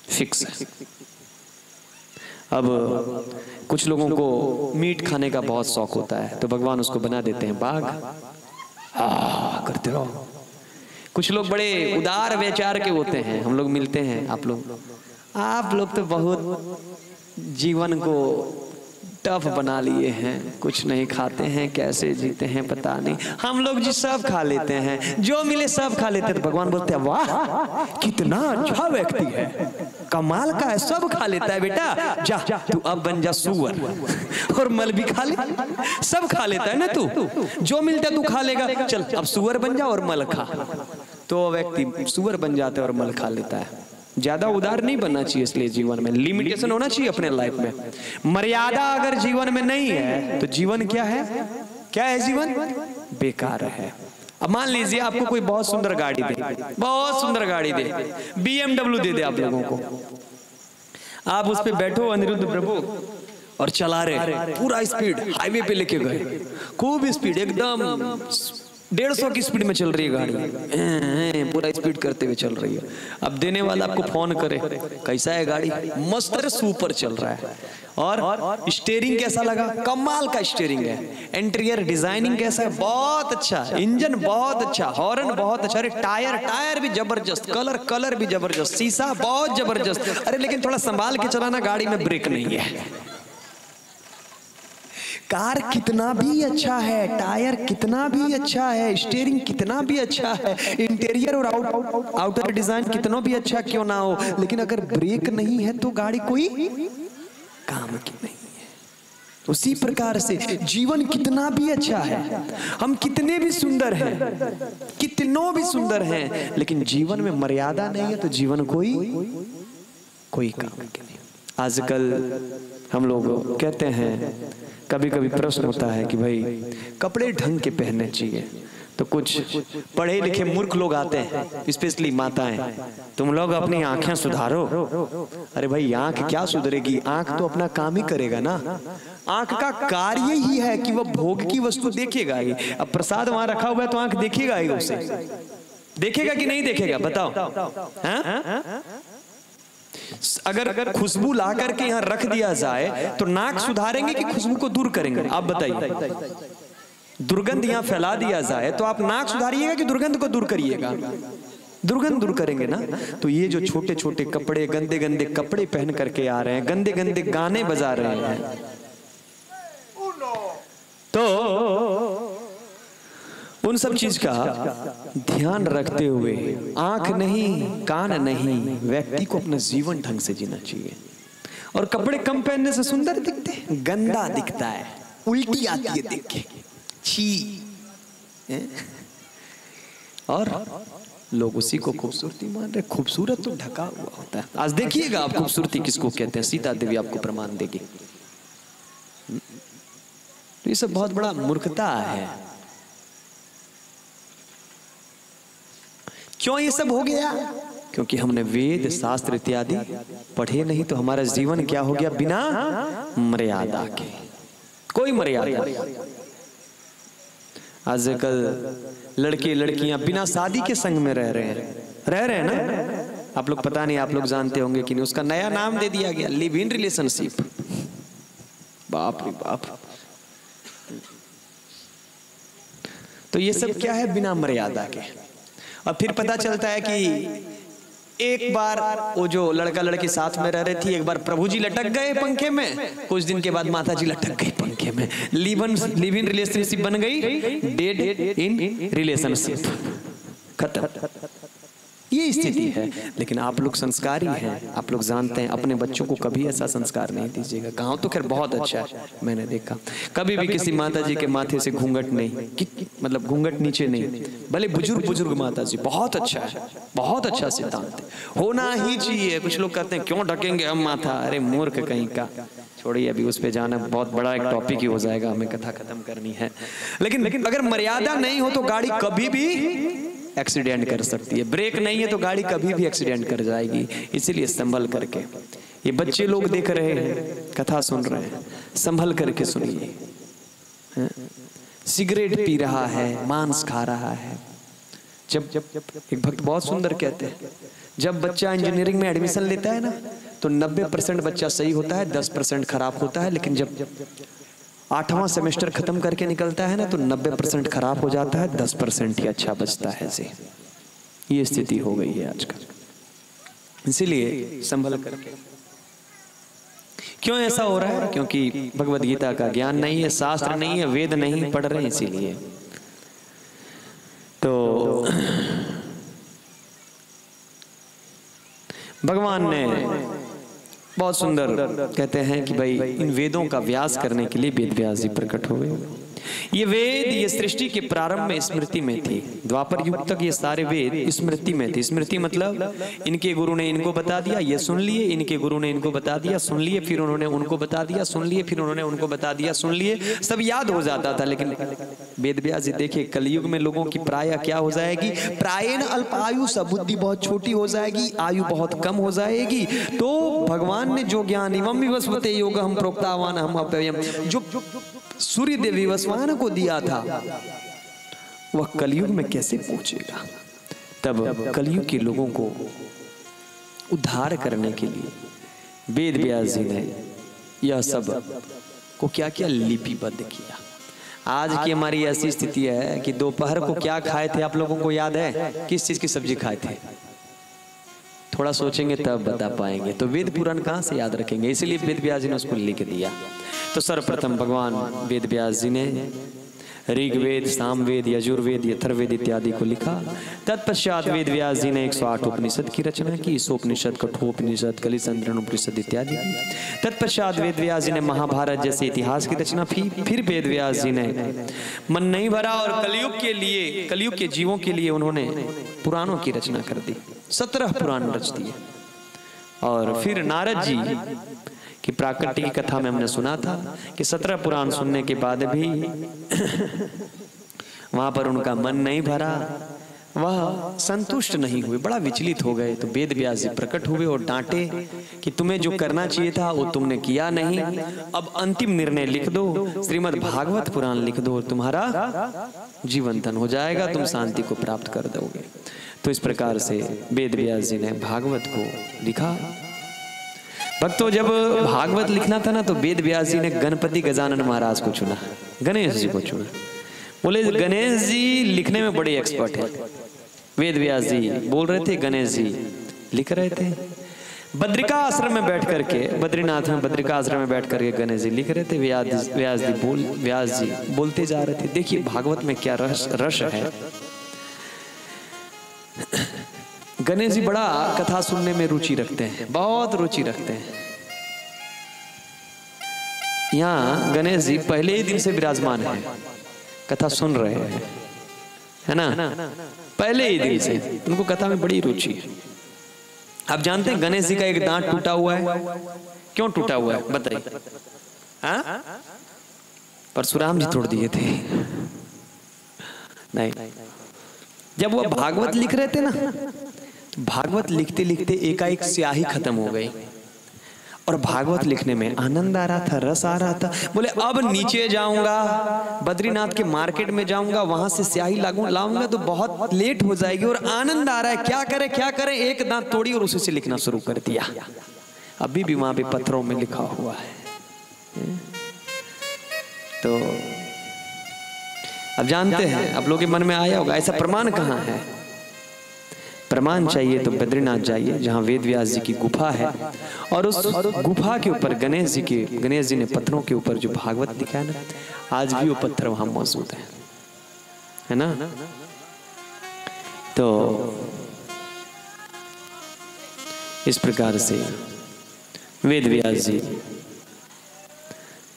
फिक्स है। अब कुछ लोगों को मीट खाने का बहुत शौक होता है, तो भगवान उसको बना देते हैं बाघ, करते रहो। कुछ लोग बड़े उदार विचार के होते हैं, हम लोग मिलते हैं, आप लोग तो बहुत जीवन को टफ बना लिए हैं, कुछ नहीं खाते हैं, कैसे जीते हैं पता नहीं। हम लोग जी सब खा लेते हैं, जो मिले सब खा लेते हैं। तो भगवान बोलते हैं वाह कितना अच्छा व्यक्ति है, कमाल का है, सब खा लेता है बेटा, जा तू अब बन जा सुअर और मल भी खा ले, सब खा लेता है ना तू, जो मिलता है तू खा लेगा, चल अब सुअर बन जा और मल खा। तो व्यक्ति सुअर बन जाता है और मल खा लेता है। ज्यादा उदार नहीं बनना चाहिए, इसलिए जीवन में लिमिटेशन होना चाहिए अपने लाइफ में। मर्यादा अगर जीवन में नहीं है तो जीवन क्या है, क्या है जीवन, बेकार है। अब मान लीजिए आपको कोई बहुत सुंदर गाड़ी दे, बहुत सुंदर गाड़ी दे, BMW दे दे आप लोगों को, आप उस पर बैठो अनिरुद्ध प्रभु और चला रहे पूरा स्पीड, हाईवे पे लेके गए खूब स्पीड, एकदम 150 की स्पीड में चल रही है गाड़ी, पूरा स्पीड करते हुए चल रही है। अब देने वाला आपको फोन करे कैसा है गाड़ी, मस्त है, सुपर चल रहा है, और स्टीयरिंग कैसा लगा, कमाल का स्टीयरिंग है, इंटीरियर डिजाइनिंग कैसा है, बहुत अच्छा, इंजन बहुत अच्छा, हॉर्न बहुत अच्छा, अरे टायर भी जबरदस्त, कलर भी जबरदस्त, शीशा बहुत जबरदस्त, अरे लेकिन थोड़ा संभाल के चलाना, गाड़ी में ब्रेक नहीं है। कार कितना भी अच्छा है, टायर कितना भी अच्छा है, स्टीयरिंग कितना भी अच्छा है, इंटीरियर और आउटर डिजाइन कितना भी अच्छा क्यों ना हो, लेकिन अगर ब्रेक नहीं है तो गाड़ी कोई काम की नहीं है। उसी प्रकार से जीवन कितना भी अच्छा है, हम कितने भी सुंदर हैं, कितनों भी सुंदर हैं, लेकिन जीवन में मर्यादा नहीं है तो जीवन कोई काम की नहीं। आजकल हम लोग कहते हैं, कभी कभी प्रश्न होता है कि भाई कपड़े ढंग के पहनने चाहिए, तो कुछ पढ़े लिखे मूर्ख लोग आते हैं, स्पेशली माताएं, तुम लोग अपनी आंखें सुधारो। अरे भाई आंख क्या सुधरेगी, आंख तो अपना काम ही करेगा ना, आंख का कार्य ही है कि वह भोग की वस्तु देखेगा ही। अब प्रसाद वहां रखा हुआ है तो आंख देखेगा ही, उसे देखेगा कि नहीं देखेगा बताओ। अगर खुशबू ला करके यहाँ रख दिया जाए तो नाक सुधारेंगे कि खुशबू को दूर करेंगे, आप बताइए। दुर्गंध यहाँ फैला दिया जाए तो आप नाक सुधारिएगा कि दुर्गंध को दूर करिएगा, दुर्गंध दूर करेंगे ना। तो ये जो छोटे छोटे कपड़े, गंदे गंदे कपड़े पहन करके आ रहे हैं, गंदे गंदे गाने बजा रहे हैं, तो उन सब चीज का ध्यान रखते हुए आंख नहीं, कान नहीं, व्यक्ति को अपना जीवन ढंग से जीना चाहिए। और कपड़े कम पहनने से सुंदर दिखते हैं, गंदा दिखता है, उल्टी आती है देख के, छी, और लोग उसी को खूबसूरती मान रहे। खूबसूरत तो ढका हुआ होता है। आज देखिएगा आप खूबसूरती किसको कहते हैं, सीता देवी आपको प्रमाण देगी। तो ये सब बहुत बड़ा मूर्खता है। क्यों ये सब हो गया? क्योंकि हमने वेद शास्त्र इत्यादि पढ़े नहीं, तो हमारा जीवन क्या हो गया? बिना मर्यादा के, कोई मर्यादा। आजकल लड़के लड़कियां बिना शादी के संग में रह रहे हैं ना। आप लोग पता नहीं, आप लोग जानते होंगे कि नहीं, उसका नया नाम दे दिया गया लिव इन रिलेशनशिप। बाप रे बाप। तो ये सब क्या है? बिना मर्यादा के। और फिर पता चलता है कि एक बार वो जो लड़का लड़की साथ में रह रही थी, एक बार प्रभु जी लटक गए पंखे में, कुछ दिन के बाद माता जी लटक गई पंखे में, लिव इन रिलेशनशिप बन गई डेड इन रिलेशनशिप, खत्म। ये स्थिति है। लेकिन आप लोग संस्कारी हैं, आप लोग जानते हैं, अपने बच्चों को कभी ऐसा संस्कार नहीं दीजिएगा। गाँव तो खैर बहुत अच्छा है, मैंने देखा। कभी भी किसी माता जी के माथे से घूंघट नहीं, मतलब घूंघट नीचे नहीं, भले बुजुर्ग माता जी। बहुत अच्छा है, बहुत अच्छा सिद्धांत है, होना ही चाहिए। कुछ लोग कहते हैं क्यों ढकेंगे हम माथा, अरे मूर्ख कहीं का। छोड़िए, अभी उस पर जाना बहुत बड़ा एक टॉपिक ही हो जाएगा, हमें कथा खत्म करनी है। लेकिन अगर मर्यादा नहीं हो तो गाड़ी कभी भी एक्सीडेंट कर सकती है। ब्रेक नहीं है तो गाड़ी कभी भी एक्सीडेंट कर जाएगी। इसीलिए संभल करके, ये बच्चे लोग देख रहे हैं, कथा सुन रहे हैं, संभल करके सुनिए। सिगरेट पी रहा है, मांस खा रहा है। जब एक भक्त बहुत सुंदर कहते हैं, जब बच्चा इंजीनियरिंग में एडमिशन लेता है ना, तो 90% बच्चा सही होता है, 10% खराब होता है। लेकिन जब 8वां सेमेस्टर खत्म करके निकलता है ना, तो 90% खराब हो जाता है, 10% ही अच्छा बचता है। जी, ये स्थिति हो गई है आजकल। इसीलिए संभल करके। क्यों ऐसा हो रहा है? क्योंकि भगवद गीता का ज्ञान नहीं है, शास्त्र नहीं है, वेद नहीं पढ़ रहे हैं। इसीलिए तो भगवान ने बहुत सुंदर कहते हैं कि भाई इन वेदों का व्यास करने के लिए वेद व्यास जी प्रकट हुए। ये वेद ये सृष्टि के प्रारंभ में स्मृति में थी। द्वापर युग तक ये सारे वेद स्मृति में थे। स्मृति मतलब इनके गुरु ने इनको बता दिया, ये सुन लिए, इनके गुरु ने इनको बता दिया, सुन लिए, फिर उन्होंने उनको बता दिया, सुन लिए, फिर उन्होंने उनको बता दिया, सुन लिए, सब याद हो जाता था। लेकिन वेद व्यास जी देखिए, कलयुग में लोगों की प्राय क्या हो जाएगी? प्रायण अल्प आयु, बुद्धि बहुत छोटी हो जाएगी, आयु बहुत कम हो जाएगी। तो भगवान ने जो ज्ञान इमं विवस्वते योग हम प्रोक्तावान हम अप्ययम, जो सूर्य देव विवस्वान को दिया था, वह कलयुग में कैसे पहुंचेगा? तब कलयुग के लोगों को उद्धार करने के लिए वेद व्यास जी ने यह सब को क्या क्या लिपिबद्ध किया। आज की हमारी ऐसी स्थिति है कि दोपहर को क्या खाए थे आप लोगों को याद है? किस चीज की सब्जी खाए थे? थोड़ा सोचेंगे तब बता पाएंगे। तो वेद पुराण कहाँ से याद रखेंगे? इसीलिए वेद व्यास जी ने उसको लिख दिया। तो सर्वप्रथम भगवान वेद व्यास जी ने ऋग्वेद, सामवेद, यजुर्वेद, यथर्वेद इत्यादि को लिखा। तत्पश्चात वेद व्यास जी ने 108 उपनिषद की रचना की। इस उपनिषद, कठोपनिषद, कलिसंद्रण उपनिषद इत्यादि। तत्पश्चात वेद व्यास जी ने महाभारत जैसे इतिहास की रचना की। फिर वेद व्यास जी ने मन नहीं भरा और कलयुग के लिए, कलयुग के जीवों के लिए उन्होंने पुराणों की रचना कर दी। 17 पुराण रच दिए। और फिर नारद जी कि प्राकृतिक की कथा में हमने सुना था कि 17 पुराण सुनने के बाद भी वहां पर उनका मन नहीं भरा, वह संतुष्ट नहीं हुए, बड़ा विचलित हो गए। तो वेद व्यास जी प्रकट हुए और डांटे कि तुम्हें जो करना चाहिए था वो तुमने किया नहीं, अब अंतिम निर्णय लिख दो, श्रीमद् भागवत पुराण लिख दो और तुम्हारा जीवन धन हो जाएगा, तुम शांति को प्राप्त कर दोगे। तो इस प्रकार से वेद व्यास जी ने भागवत को लिखा। भक्तों, जब भागवत लिखना था ना, तो वेद व्यास जी ने गणपति गजानन महाराज को चुना, गणेश जी को चुना। बोले गणेश जी लिखने में बड़े एक्सपर्ट है। वेद व्यास जी बोल रहे थे, गणेश जी लिख रहे थे। बद्रिका आश्रम में बैठ करके, बद्रीनाथ में बद्रिका आश्रम में बैठ करके गणेश जी लिख रहे थे, व्यास जी बोलते जा रहे थे। देखिए भागवत में क्या रस है। गणेश जी बड़ा कथा सुनने में रुचि रखते हैं, बहुत रुचि रखते हैं। यहाँ गणेश जी पहले ही दिन से विराजमान है, कथा सुन रहे हैं, है ना, पहले ही दिन से उनको कथा में बड़ी रुचि है। आप जानते हैं गणेश जी का एक दांत टूटा हुआ है, क्यों टूटा हुआ है बताइए? हाँ, परशुराम जी तोड़ दिए थे। नहीं, जब वो भागवत लिख रहे थे ना, भागवत लिखते लिखते एकाएक स्याही खत्म हो गई और भागवत लिखने में आनंद आ रहा था, रस आ रहा था। बोले अब नीचे जाऊंगा, बद्रीनाथ के मार्केट में जाऊंगा, वहां से स्याही लाऊंगा तो बहुत लेट हो जाएगी और आनंद आ रहा है, क्या करें क्या करें। एक दांत तोड़ी और उसी से लिखना शुरू कर दिया। अभी भी वहां पे पत्थरों में लिखा हुआ है। तो अब जानते हैं, आप लोगों के मन में आया होगा ऐसा प्रमाण कहाँ है। प्रमाण चाहिए तो बद्रीनाथ जाइए, जहाँ वेद व्यास जी की गुफा है और उस गुफा के ऊपर गणेश जी ने पत्थरों के ऊपर जो भागवत लिखा है ना, आज भी वो पत्थर वहां मौजूद है, है ना। तो इस प्रकार से वेद व्यास जी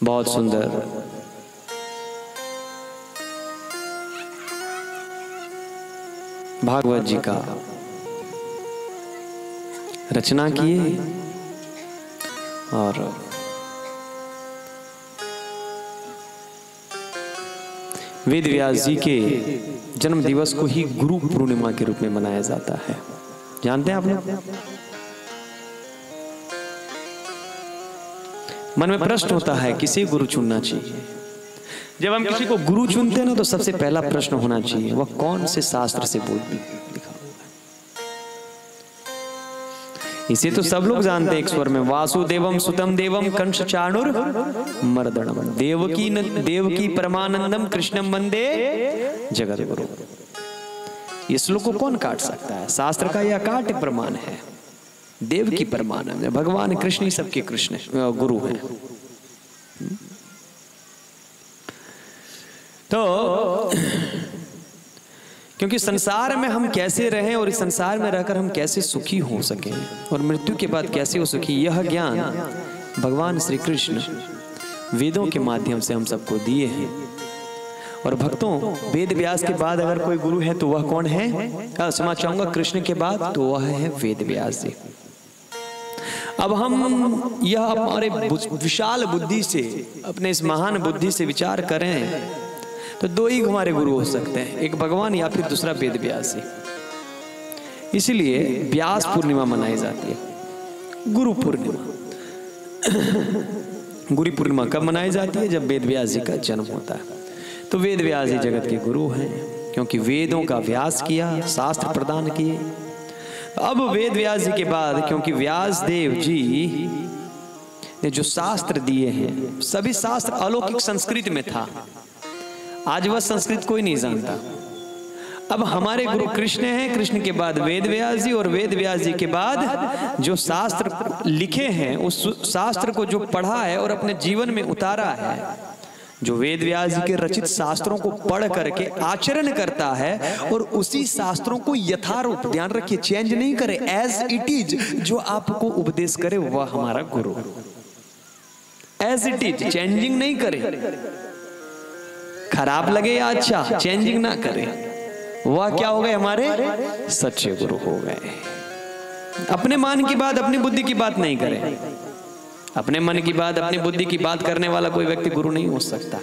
बहुत सुंदर भागवत जी का रचना किए और वेद व्यास जी के जन्म दिवस को ही गुरु पूर्णिमा के रूप में मनाया जाता है। जानते हैं आप लोग? मन में प्रश्न होता है किसे गुरु चुनना चाहिए। जब हम किसी को गुरु चुनते हैं ना, तो सबसे पहला प्रश्न होना चाहिए वह कौन से शास्त्र से बोलते। इसे तो सब लोग जानते हैं एक स्वर में, वासुदेवम सुतम देवम कंस चाणुर मर्दनम देवकी परमानंदम कृष्णम वंदे जगत गुरु। इस श्लोक को कौन काट सकता है? शास्त्र का यह काट प्रमाण है। देवकी परमानंद भगवान कृष्ण ही सबके कृष्ण गुरु हैं। तो क्योंकि संसार में हम कैसे रहें और इस संसार में रहकर हम कैसे सुखी हो सकें और मृत्यु के बाद कैसे हो सुखी, यह ज्ञान भगवान श्री कृष्ण वेदों के माध्यम से हम सबको दिए हैं। और भक्तों, वेद व्यास के बाद अगर कोई गुरु है तो वह कौन है? क्षमा चाहूंगा, कृष्ण के बाद तो वह है वेद व्यास जी। अब हम यह हमारे विशाल बुद्धि से, अपने इस महान बुद्धि से विचार करें तो दो ही हमारे गुरु हो सकते हैं, एक भगवान या फिर दूसरा वेद व्यास। इसलिए व्यास पूर्णिमा मनाई जाती है, गुरु पूर्णिमा। गुरु पूर्णिमा कब मनाई जाती है? जब वेद व्यास जी का जन्म होता है। तो वेद व्यास जी जगत के गुरु हैं, क्योंकि वेदों का अभ्यास किया, शास्त्र प्रदान किए। अब वेद व्यास जी के बाद, क्योंकि व्यास देव जी ने जो शास्त्र दिए हैं, सभी शास्त्र अलौकिक संस्कृत में था, आज वह संस्कृत कोई नहीं जानता। अब हमारे गुरु कृष्ण हैं, कृष्ण के बाद वेद व्यास जी, और वेद व्यास जी के बाद जो शास्त्र लिखे हैं, उस शास्त्र को जो पढ़ा है और अपने जीवन में उतारा है, जो वेद व्यास जी के रचित शास्त्रों को पढ़ करके आचरण करता है और उसी शास्त्रों को यथारूप, ध्यान रखिए चेंज नहीं करे, एज इट इज जो आपको उपदेश करे वह हमारा गुरु। एज इट इज, चेंजिंग नहीं करे, खराब लगे या अच्छा, चेंजिंग ना करें। वह क्या हो गए? हमारे सच्चे गुरु हो गए। अपने मन की बात, अपनी बुद्धि की बात नहीं करें। अपने मन की बात, अपनी बुद्धि की बात करने वाला कोई व्यक्ति गुरु नहीं हो सकता।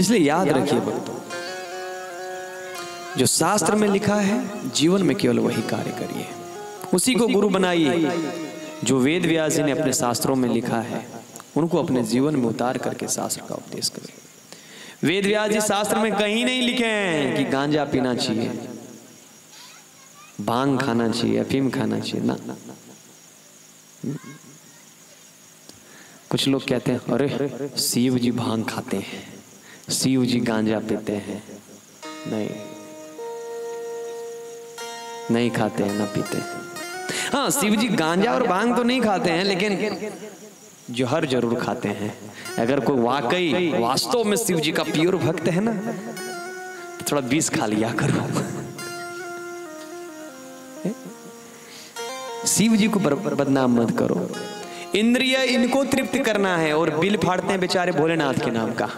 इसलिए याद रखिए भक्तों, जो शास्त्र में लिखा है जीवन में केवल वही कार्य करिए, उसी को गुरु बनाइए। जो वेद व्यास जी ने अपने शास्त्रों में लिखा है उनको अपने जीवन में उतार करके शास्त्र का उपदेश करें। वेद व्यास जी शास्त्र में कहीं नहीं लिखे हैं कि गांजा पीना चाहिए, भांग खाना चाहिए, अफीम खाना चाहिए, ना। कुछ लोग कहते हैं अरे शिव जी भांग खाते हैं, शिव जी गांजा पीते हैं। नहीं, नहीं खाते हैं, ना पीते हैं। हाँ, शिव जी गांजा और भांग तो नहीं खाते हैं, लेकिन जोहर जरूर खाते हैं। अगर कोई वाकई वास्तव में शिव जी का प्योर भक्त है ना, तो थोड़ा बीज खा लिया करो। शिव जी को बदनाम मत करो। इंद्रिय इनको तृप्त करना है और बिल फाड़ते हैं बेचारे भोलेनाथ के नाम का।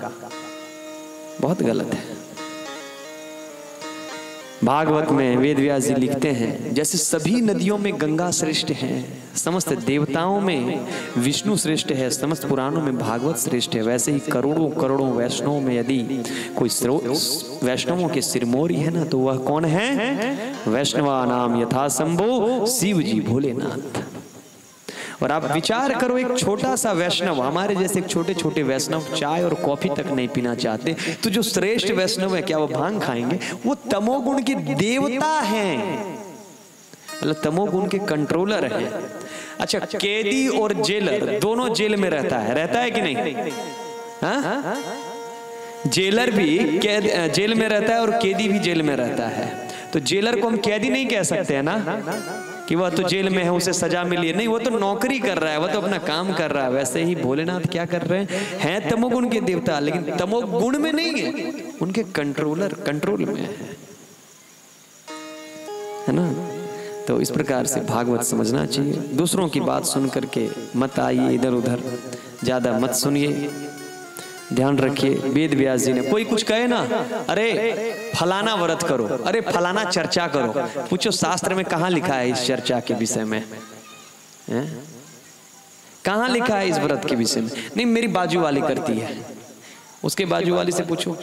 बहुत गलत है। भागवत में वेद व्यास जी लिखते हैं, जैसे सभी नदियों में गंगा श्रेष्ठ है, समस्त देवताओं में विष्णु श्रेष्ठ है, समस्त पुराणों में भागवत श्रेष्ठ है, वैसे ही करोड़ों करोड़ों वैष्णवों में यदि कोई वैष्णवों के सिरमौरी है ना, तो वह कौन है? वैष्णवा नाम यथासंभो शिव जी भोलेनाथ। और आप विचार करो, एक छोटा सा वैष्णव, हमारे जैसे छोटे छोटे वैष्णव चाय और कॉफी तक नहीं पीना चाहते, तो जो श्रेष्ठ वैष्णव है क्या वो भांग खाएंगे? वो तमोगुण के देवता हैं, मतलब तमोगुण के कंट्रोलर हैं। अच्छा, कैदी और जेलर दोनों जेल में रहता है कि नहीं? हाँ, जेलर भी जेल में रहता है और कैदी भी जेल में रहता है। तो जेलर को हम कैदी नहीं कह सकते है ना, कि वह तो जेल में है, उसे सजा मिली है। नहीं, वो तो नौकरी कर रहा है, वह तो अपना काम कर रहा है। वैसे ही भोलेनाथ क्या कर रहे हैं? तमोगुण के देवता, लेकिन तमोगुण में नहीं है, उनके कंट्रोलर कंट्रोल में है ना। तो इस प्रकार से भागवत समझना चाहिए। दूसरों की बात सुन करके मत आइए, इधर उधर ज्यादा मत सुनिए, ध्यान रखिए। वेद व्यास जी ने, कोई कुछ कहे ना, अरे फलाना व्रत करो, अरे फलाना चर्चा करो, पूछो शास्त्र में कहाँ लिखा है इस चर्चा के विषय में, कहाँ लिखा है इस व्रत के विषय में? नहीं, मेरी बाजू वाली करती है, उसके बाजू वाली से पूछो,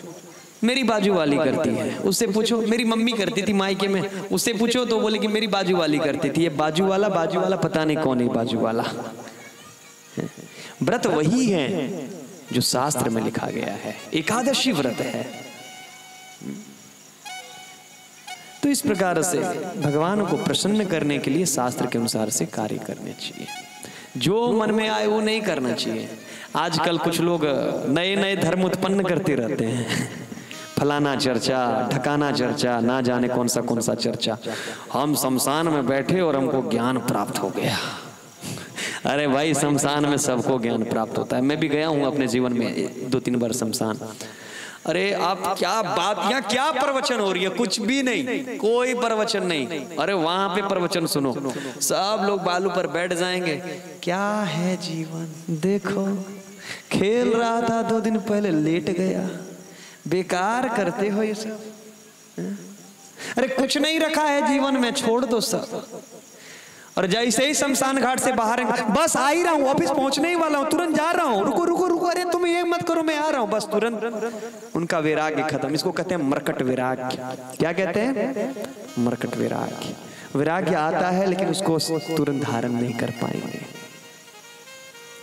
मेरी बाजू वाली करती है, उससे पूछो, मेरी मम्मी करती थी मायके में, उससे पूछो तो बोले कि मेरी बाजू वाली करती थी। ये बाजू वाला पता नहीं कौन है बाजू वाला। व्रत वही है जो शास्त्र में लिखा गया है, एकादशी व्रत है। तो इस प्रकार से भगवान को प्रसन्न करने के लिए शास्त्र के अनुसार से कार्य करने चाहिए। जो मन में आए वो नहीं करना चाहिए। आजकल कुछ लोग नए नए धर्म उत्पन्न करते रहते हैं, फलाना चर्चा, ढकाना चर्चा, ना जाने कौन सा चर्चा। हम शमशान में बैठे और हमको ज्ञान प्राप्त हो गया। अरे भाई, शमशान में सबको ज्ञान प्राप्त होता है। मैं भी गया हूँ अपने जीवन में 2-3 बार शमशान। अरे आप क्या बात, यहाँ क्या प्रवचन हो रही है? कुछ भी नहीं, कोई प्रवचन नहीं। अरे वहां पे प्रवचन सुनो, सब लोग बालू पर बैठ जाएंगे। क्या है जीवन, देखो खेल रहा था 2 दिन पहले, लेट गया, बेकार करते हो ये सब। अरे कुछ नहीं रखा है जीवन में, छोड़ दो सब। और जैसे ही शमशान घाट से बाहर, बस आ ही रहा हूँ, ऑफिस पहुंचने ही वाला हूँ, तुरंत जा रहा हूँ, रुको रुको रुको, अरे तुम ये मत करो, मैं आ रहा हूँ, बस तुरंत। उनका वैराग्य खत्म। इसको कहते हैं मरकट वैराग्य। क्या कहते हैं? मरकट वैराग्य। वैराग्य आता है लेकिन उसको तुरंत धारण नहीं कर पाएंगे,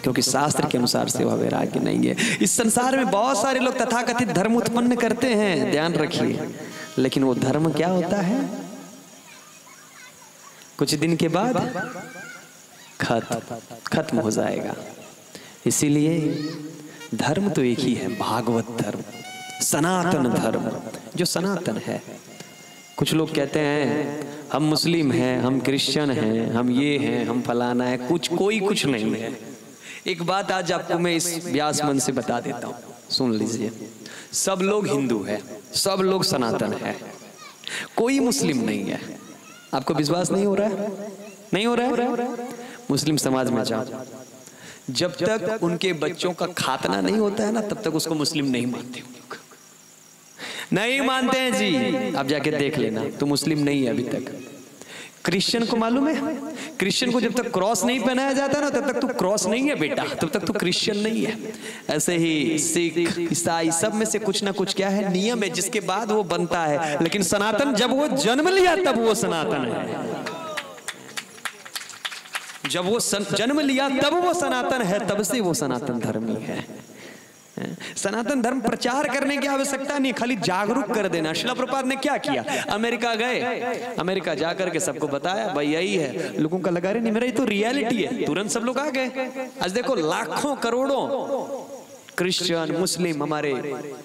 क्योंकि शास्त्र के अनुसार से वह वैराग्य नहीं है। इस संसार में बहुत सारे लोग तथाकथित धर्म उत्पन्न करते हैं, ध्यान रखिए, लेकिन वो धर्म क्या होता है? कुछ दिन के बाद खत्म हो जाएगा। इसीलिए धर्म तो एक ही है, भागवत धर्म, सनातन धर्म, जो सनातन है। कुछ लोग कहते हैं हम मुस्लिम हैं, हम क्रिश्चियन हैं, हम ये हैं, हम फलाना है, कुछ कोई कुछ नहीं है। एक बात आज आपको मैं इस व्यास मन से बता देता हूँ, सुन लीजिए। सब लोग हिंदू है, सब लोग सनातन है, कोई मुस्लिम नहीं है। आपको विश्वास नहीं हो रहा है? नहीं हो रहा है? मुस्लिम समाज में जाओ, जब तक उनके बच्चों का खातना नहीं होता है ना, तब तक उसको मुस्लिम नहीं मानते, नहीं मानते हैं जी। आप जाके देख लेना, तो मुस्लिम नहीं है अभी तक। क्रिश्चियन को मालूम है, क्रिश्चियन को जब तक क्रॉस नहीं पहनाया जाता ना, तब तक तू क्रॉस नहीं है बेटा, तब तक तू क्रिश्चियन नहीं है। ऐसे ही सिख, ईसाई, सब में से कुछ ना कुछ क्या है, नियम है, जिसके बाद वो बनता है। लेकिन सनातन, जब वो जन्म लिया तब वो सनातन है, जब वो जन्म लिया तब वो सनातन है, तब से वो सनातन धर्मी है। सनातन धर्म प्रचार करने की आवश्यकता नहीं, खाली जागरूक कर देना। श्रील प्रभुपाद ने क्या किया? अमेरिका गए, अमेरिका जाकर के सबको बताया, भाई यही है। लोगों का लगा रहे नहीं, मेरा ये तो रियलिटी है, तुरंत सब लोग आ गए। आज देखो लाखों करोड़ों क्रिश्चियन मुस्लिम हमारे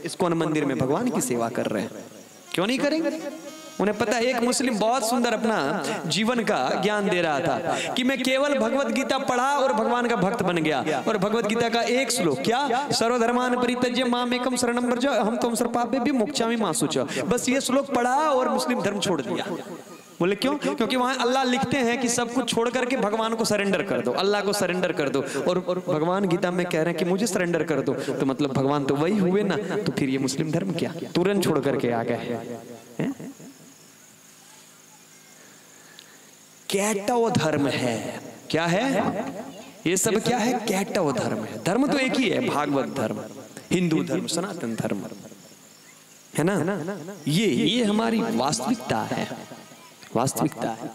इस्कॉन मंदिर में भगवान की सेवा कर रहे हैं। क्यों नहीं करेंगे? उन्हें पता है एक मुस्लिम बहुत सुंदर अपना जीवन का ज्ञान दे रहा था कि मैं केवल भगवत गीता पढ़ा और भगवान का भक्त बन गया। और भगवत गीता का एक श्लोक क्या, सर्वधर्मान परित्यज्य माम एकम शरणं व्रज अहं त्वं सर्वपापेभ्यः विमुक्ष्यामि मां शुचः। बस ये श्लोक पढ़ा और मुस्लिम धर्म छोड़ दिया। बोले क्यों? क्योंकि वहां अल्लाह लिखते हैं कि सब कुछ छोड़ करके भगवान को सरेंडर कर दो, अल्लाह को सरेंडर कर दो। और भगवान गीता में कह रहे हैं कि मुझे सरेंडर कर दो, तो मतलब भगवान तो वही हुए ना। तो फिर ये मुस्लिम धर्म क्या, तुरंत छोड़ करके आ गए। कैटो धर्म है, क्या है ये सब? क्या है? कैटो धर्म है। धर्म तो एक ही है, भागवत धर्म, हिंदू धर्म, सनातन धर्म है ना। ये हमारी वास्तविकता है, वास्तविकता है।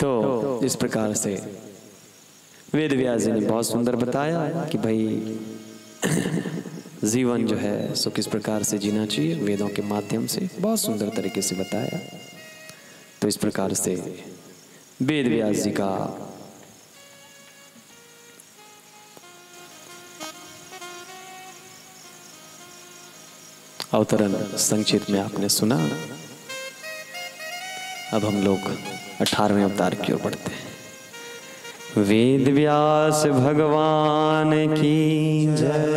तो इस प्रकार से वेद व्यास जी ने बहुत सुंदर बताया कि भाई जीवन जो है सो किस प्रकार से जीना चाहिए, वेदों के माध्यम से बहुत सुंदर तरीके से बताया। तो इस प्रकार से वेद व्यास जी का अवतरण संक्षिप्त में आपने सुना। अब हम लोग 18वें अवतार की ओर बढ़ते हैं। वेद व्यास भगवान की जय।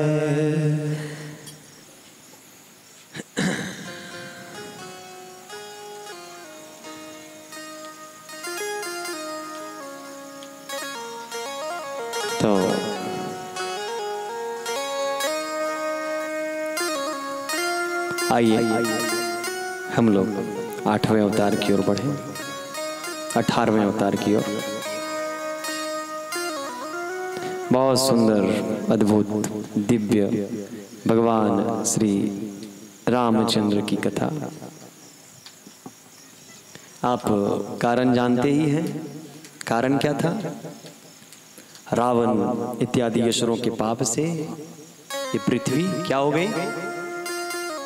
तो आइए हम लोग 8वें अवतार की ओर बढ़े, 18वें अवतार की ओर। बहुत सुंदर, अद्भुत, दिव्य भगवान श्री रामचंद्र की कथा आप कारण जानते ही हैं। कारण क्या था? रावण इत्यादि यशरों के पाप से ये पृथ्वी क्या हो गई,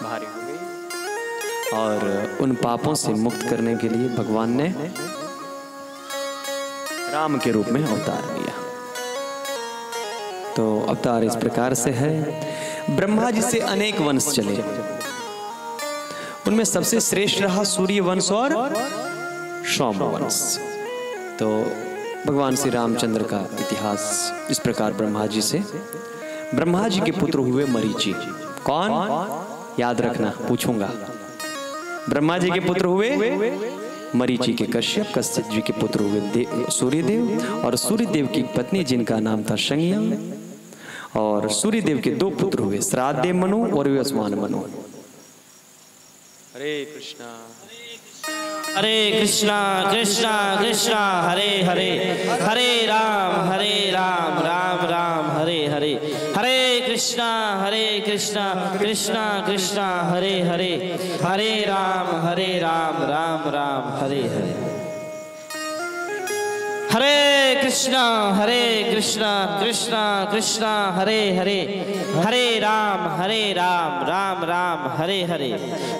भारी हो गई। और उन पापों से मुक्त करने के लिए भगवान ने राम के रूप में अवतार लिया। तो अवतार इस प्रकार से है। ब्रह्मा जी से अनेक वंश चले, उनमें सबसे श्रेष्ठ रहा सूर्य वंश और सौम वंश। तो भगवान श्री रामचंद्र का इतिहास इस प्रकार ब्रह्मा जी से। ब्रह्मा जी के पुत्र हुए मरीचि। कौन? याद रखना, पूछूंगा। ब्रह्मा जी के पुत्र हुए मरीचि के। कश्यप, कश्यप जी के पुत्र हुए सूर्यदेव। और सूर्यदेव की पत्नी जिनका नाम था संज्ञा। और सूर्यदेव के दो पुत्र हुए, श्राद्धदेव मनु और व्यसमान मनु। हरे कृष्णा हरे कृष्णा कृष्णा कृष्णा हरे हरे, हरे राम राम राम हरे हरे, हरे कृष्णा कृष्णा कृष्णा हरे हरे, हरे राम राम राम हरे हरे, हरे कृष्णा कृष्णा कृष्णा हरे हरे, हरे राम राम राम हरे हरे।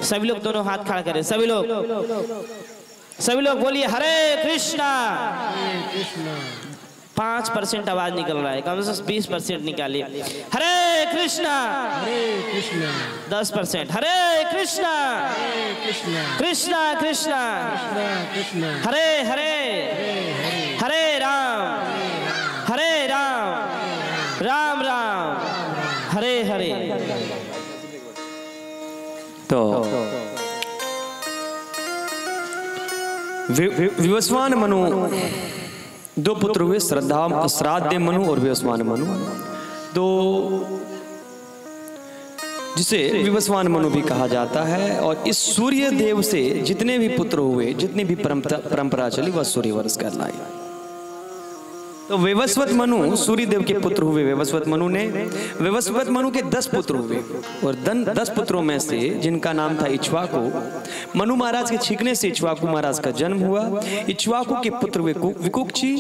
सभी लोग दोनों हाथ खड़ा करें, सभी लोग बोलिए हरे कृष्णा। 5% आवाज निकल रहा है, कम से कम 20% निकालिए। हरे कृष्णा 10%, हरे कृष्णा कृष्णा कृष्णा हरे हरे, हरे राम राम राम हरे हरे। तो विवस्वान मनु, दो पुत्र हुए, श्रद्धा श्राद्धदेव मनु और विवस्वान मनु। दो जिसे विवस्वान मनु भी कहा जाता है। और इस सूर्य देव से जितने भी पुत्र हुए, जितनी भी परंपरा चली, वह सूर्यवंश कहलाई। तो विवस्वत मनु, सूर्यदेव के पुत्र हुए विवस्वत मनु ने। विवस्वत मनु के 10 पुत्र हुए। और 10 पुत्रों में से जिनका नाम था इक्ष्वाकु, मनु महाराज के छींकने से इक्ष्वाकु महाराज का जन्म हुआ। इक्ष्वाकु के पुत्र हुए विकुक्षी।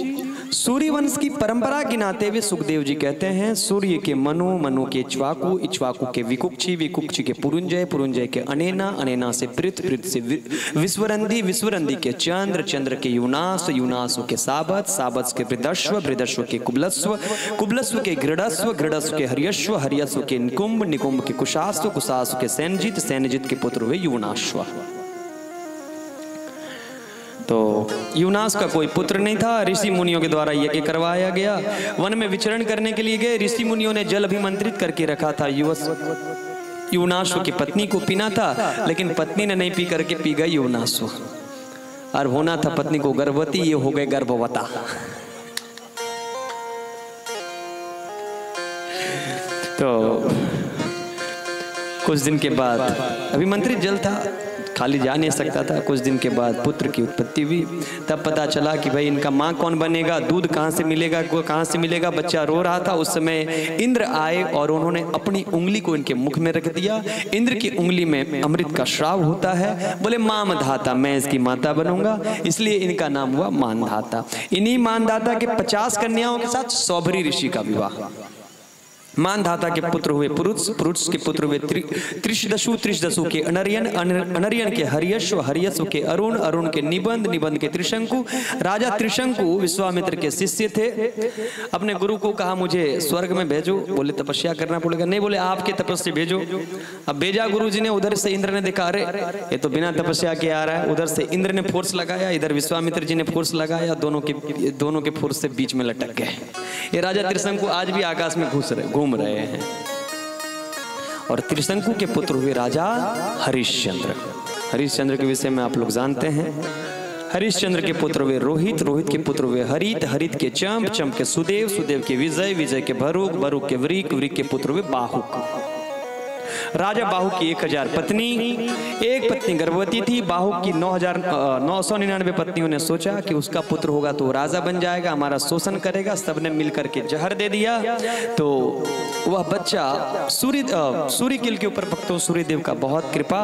सूर्यवंश की परंपरा गिनाते हुए सुखदेव जी कहते हैं, सूर्य के मनु, मनु के इक्ष्वाकु, इक्ष्वाकु के विकुक्षी, विकुक्षी के पुरुंजय, पुरुंजय के अनेना, अनेना से पृथ, पृथ से विश्वरंदी, विश्वरंदी के चंद्र, चंद्र के युनास, युनासु के साबत, साबत के वृद्धश्व, बृहदस्व, बृहदस्व के कुबलस्व, कुबलस्व के गृडस्व, गृडस्व के हरियस्व, हरियस्व के निकुंभ, निकुंभ के कुशास्व, कुशास्व के सैनजित, सैनजित के पुत्र हुए युवनाश्व। तो युवनाश का कोई पुत्र नहीं था। ऋषि मुनियों के द्वारा यज्ञ करवाया गया। वन में विचरण करने के लिए गए। ऋषि मुनियों ने जल अभिमंत्रित करके रखा था। युवनाश्व की पत्नी को पीना था, लेकिन पत्नी ने नहीं पी करके पी गई युवनाश्व। और होना था पत्नी को गर्भवती, ये हो गए गर्भवता। तो कुछ दिन के बाद अभिमंत्रित जल था, खाली जा नहीं सकता था। कुछ दिन के बाद पुत्र की उत्पत्ति हुई। तब पता चला कि भाई इनका माँ कौन बनेगा, दूध कहाँ से मिलेगा, कहाँ से मिलेगा। बच्चा रो रहा था। उस समय इंद्र आए और उन्होंने अपनी उंगली को इनके मुख में रख दिया। इंद्र की उंगली में अमृत का श्राव होता है। बोले मामधाता, मैं इसकी माता बनूंगा, इसलिए इनका नाम हुआ मानधाता। इन्हीं मानधाता के 50 कन्याओं के साथ सौभरी ऋषि का विवाह। मानधाता के पुत्र हुए पुरुष, पुरुष के पुत्र हुए त्रिशदशु, त्रिशदशु के अनर्यन, अनर्यन के हरियस्व, हरियस्व के अरुण, अरुण के निबंध, निबंध के त्रिशंकु। राजा त्रिशंकु विश्वामित्र के शिष्य थे। अपने गुरु को कहा मुझे स्वर्ग में भेजो। बोले तपस्या करना पड़ेगा। नहीं, बोले आपके तपस्या भेजो। अब भेजा गुरुजी ने। उधर से इंद्र ने देखा, अरे ये तो बिना तपस्या के आ रहा है। उधर से इंद्र ने फोर्स लगाया, इधर विश्वामित्र जी ने फोर्स लगाया। दोनों के फोर्स से बीच में लटक गए। ये राजा त्रिशंकु आज भी आकाश में घूम रहे हैं। और त्रिशंकु के पुत्र हुए राजा हरिश्चंद्र। हरिश्चंद्र के विषय में आप लोग जानते हैं। हरिश्चंद्र के पुत्र हुए रोहित, रोहित के पुत्र हुए हरित, हरित के चंप, चंप के सुदेव, सुदेव के विजय, विजय के भरुक, भरुक के वृक, वृक के पुत्र हुए बाहुक। राजा बाहुक की 1000 पत्नी, एक पत्नी गर्भवती थी। बाहुक की 9,999 पत्नियों ने सोचा कि उसका पुत्र होगा तो राजा बन जाएगा, हमारा शोषण करेगा। सबने मिलकर के जहर दे दिया। तो वह बच्चा सूर्य किल के ऊपर भक्तों सूर्यदेव का बहुत कृपा,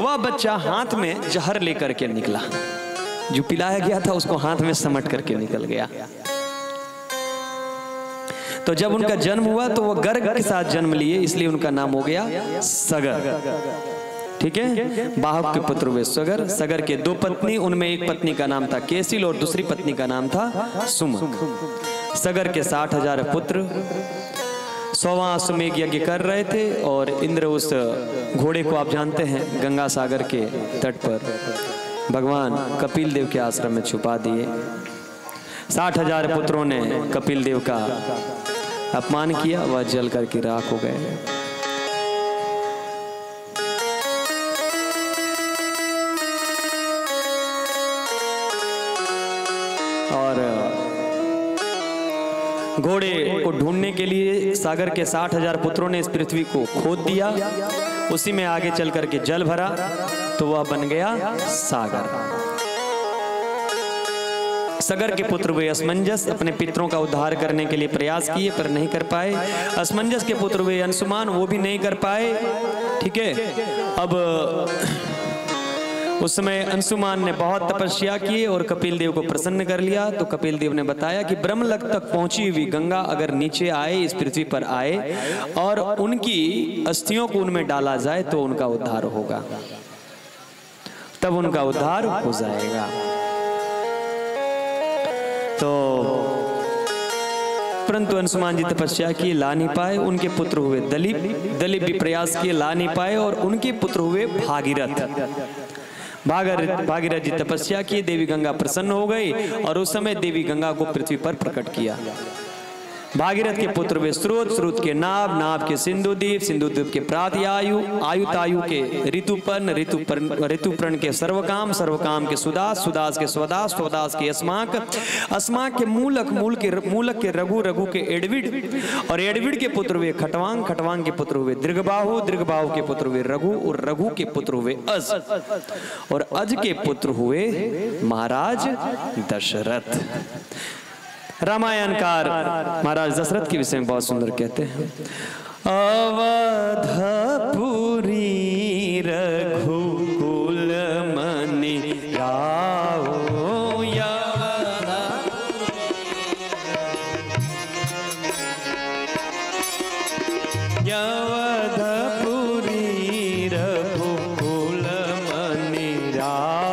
वह बच्चा हाथ में जहर लेकर के निकला। जो पिलाया गया था उसको हाथ में समेट करके निकल गया। तो जब उनका जन्म हुआ तो वह गर्ग के साथ जन्म लिए, इसलिए उनका नाम हो गया सगर। ठीक है, बाहुक के पुत्र हुए सगर। सगर के 2 पत्नी, उनमें एक पत्नी का नाम था केसिल और दूसरी पत्नी का नाम था सुमन। सगर के 60,000 पुत्र। 100वां अश्वमेघ यज्ञ कर रहे थे और इंद्र उस घोड़े को, आप जानते हैं, गंगा सागर के तट पर भगवान कपिल देव के आश्रम में छुपा दिए। 60,000 पुत्रों ने कपिल देव का अपमान किया, वह जल करके राख हो गए। और घोड़े को ढूंढने के लिए सागर के 60,000 पुत्रों ने इस पृथ्वी को खोद दिया। उसी में आगे चल करके जल भरा तो वह बन गया सागर। सगर के पुत्र हुए असमंजस। अपने पितरों का उद्धार करने के लिए प्रयास किए पर नहीं कर पाए। असमंजस के पुत्र हुए अंशुमान, वो भी नहीं कर पाए। ठीक है, अब उस समय अंशुमान ने बहुत तपस्या की और कपिल देव को प्रसन्न कर लिया। तो कपिल देव ने बताया कि ब्रह्मलोक तक पहुंची हुई गंगा अगर नीचे आए, इस पृथ्वी पर आए और उनकी अस्थियों को उनमें डाला जाए तो उनका उद्धार होगा, तब उनका उद्धार हो जाएगा। तो परंतु अंशुमान जी तपस्या की, ला नहीं पाए। उनके पुत्र हुए दलीप, दलीप भी प्रयास किए, ला नहीं पाए। और उनके पुत्र हुए भागीरथ। भागीरथ जी तपस्या की, देवी गंगा प्रसन्न हो गई और उस समय देवी गंगा को पृथ्वी पर प्रकट किया। भागीरथ के पुत्र हुए स्रोत, स्रोत के नाभ, नाभ के सिंधुदीप, सिंधुदीप के प्रातयायु, आयुतायु के ऋतुपर्ण, ऋतुपर्ण के सर्वकाम, सर्वकाम के सुदास, सुदास के स्वदास, स्वदास के अस्माक, अस्माक के मूलक, मूलक के रघु, रघु के एडविड। और एडविड के पुत्र हुए खटवांग, खटवांग के पुत्र हुए दीर्घबाहु, दीर्घबाहु के पुत्र हुए रघु और रघु के पुत्र हुए अज। और अज के पुत्र हुए महाराज दशरथ। रामायणकार महाराज दशरथ के विषय में बहुत सुंदर कहते हैं, अवधपुरी रघुकुल मणि राहो यावधपुरी रघुकुल मणि राहो।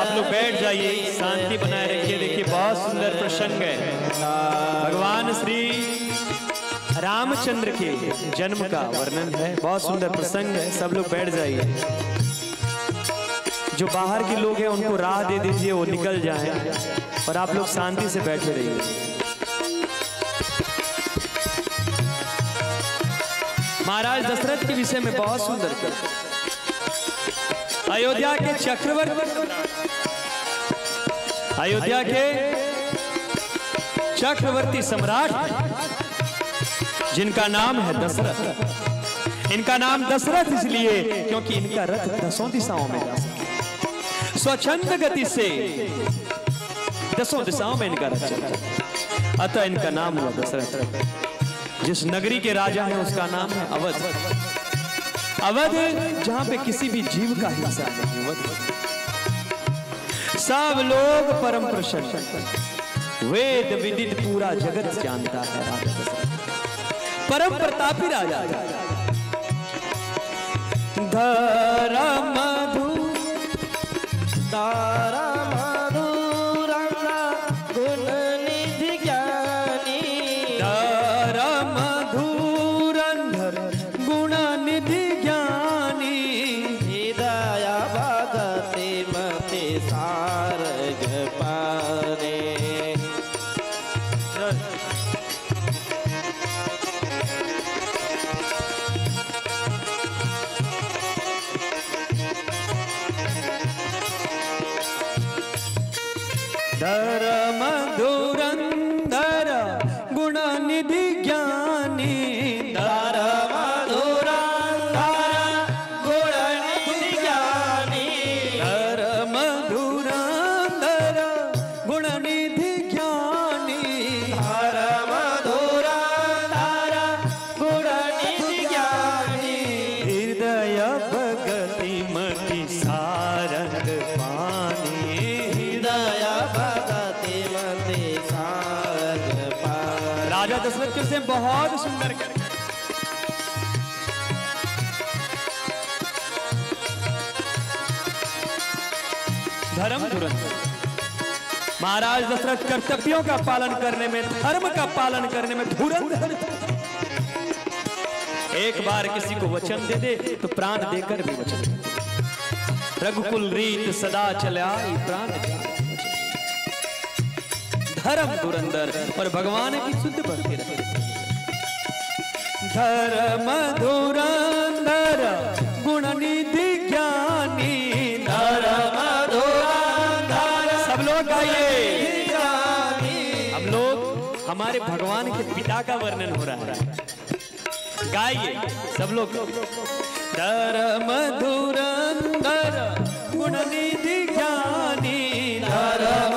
आप लोग बैठ जाइए, शांति बनाए रखिए। देखिए बहुत सुंदर प्रसंग है, भगवान श्री रामचंद्र के जन्म का वर्णन है, बहुत सुंदर प्रसंग है। सब लोग बैठ जाइए, जो बाहर के लोग हैं उनको राह दे दीजिए, वो निकल जाएं और आप लोग शांति से बैठे रहिए। महाराज दशरथ के विषय में बहुत सुंदर कथा। अयोध्या के चक्रवर्ती सम्राट जिनका नाम है दशरथ, इनका नाम दशरथ इसलिए क्योंकि इनका रथ दसों दिशाओं में जा सकता है, स्वच्छंद गति से दसों दिशाओं में इनका रथ चलता है, अतः इनका नाम हुआ दशरथ। जिस नगरी के राजा है उसका नाम है अवध। अवध जहां पे किसी भी जीव का हिंसा नहीं, अवध सब लोग परम प्रसन्न, वेद विदित पूरा जगत जानता है राजा दशरथ, परम प्रतापी राजा। तारा मधुरंगा गुण निधि ज्ञानी, तारा मधुरंधर गुण निधि ज्ञानी, हृदया भगति मति सारग पारे। धर्म धुरंधर गुण निधि ज्ञानी, धर्म धुरंधर गुण निधि ज्ञानी, धर्म धुरंधर गुण निधि ज्ञानी, धर्म धुरंधर गुण निधि ज्ञानी, हृदय भगति मति सारंग पानी, हृदय राजा दशरथ के से बहुत सुंदर। धर्म धुरंधर महाराज दशरथ कर्तव्यों का पालन करने में, धर्म का पालन करने में धुरंधर। एक बार किसी को वचन दे दे तो प्राण देकर भी वचन दे दे। रघुकुल रीत सदा चले आई, प्राण धर्म धुरंधर और भगवान की शुद्ध भक्ति रहे। धर्म धुरंधर गुण निधि ज्ञानी, धर्म धुरंधर सब लोग आइए। हम लोग हमारे भगवान के पिता का वर्णन हो रहा है, गाइए सब लोग। धर्म धुरंधर गुण निधि ज्ञानी, धर्म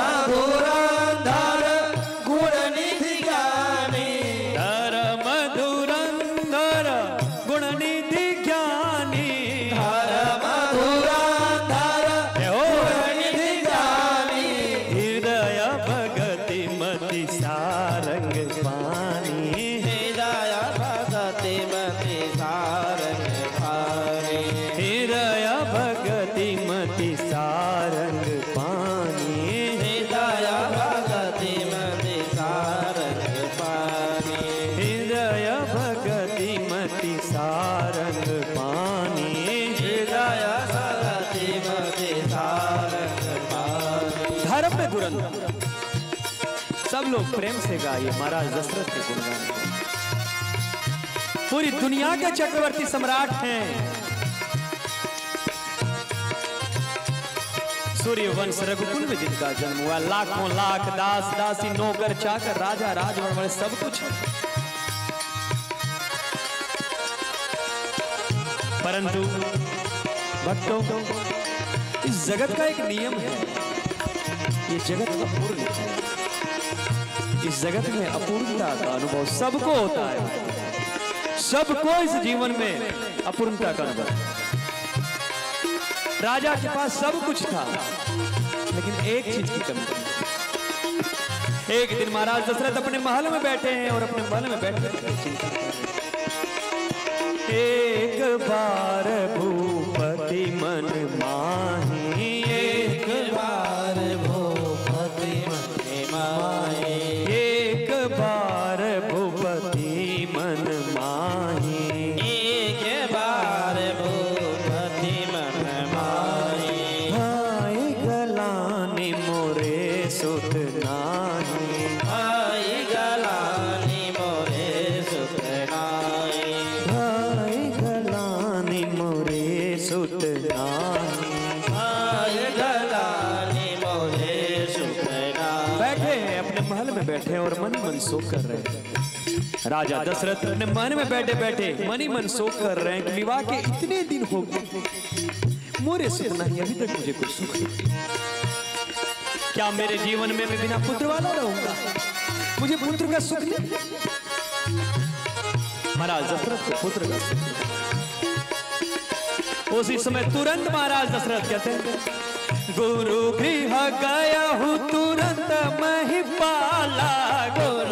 सारंग पानी, हृदय भगति मति सारंग पानी, हृदय भगति मति सारंग पानी, हृदय भगति मति सारंग पानी, हृदय भगति मति सारंग पानी, हृदय भगति मति सारंग पानी। धर्म में धुरंधर सब लोग प्रेम से गाइए महाराज दशरथ के गुणगान। पूरी दुनिया के चक्रवर्ती सम्राट हैं, सूर्य वंश रघुकुल में जिनका जन्म हुआ, लाखों लाख दास दासी नौकर चाकर राजा राजवर्ण वाले सब कुछ है, परंतु भक्तों इस जगत का एक नियम है, ये जगत अपूर्ण है। इस जगत में अपूर्णता का अनुभव सबको होता है, सबको इस जीवन में अपूर्णता का अनुभव। राजा के पास सब कुछ था लेकिन एक चीज की कमी थी। एक दिन महाराज दशरथ अपने महल में बैठे हैं और अपने महल में बैठे एक बार भूपति मन माही, एक बार सुख नाही भाई गलानी मोरे सुख नाही भाई गलानी मोरे सुख नाही भाई गलानी मोरे सुख नाही। बैठे हैं अपने महल में बैठे हैं और मन मन सुख कर रहे हैं। राजा दशरथ अपने मन में बैठे बैठे मनी मन शोक कर रहे हैं कि विवाह के इतने दिन हो गए मोरे सुख नहीं, अभी तक मुझे कुछ सुख नहीं। क्या मेरे जीवन में मैं बिना पुत्र वाला रहूंगा? मुझे पुत्र का सुख नहीं। महाराज दशरथ को पुत्र का सुख। उसी समय तुरंत महाराज दशरथ कहते हैं गुरु गृह गया हूँ तुरंत महिपाला गुरु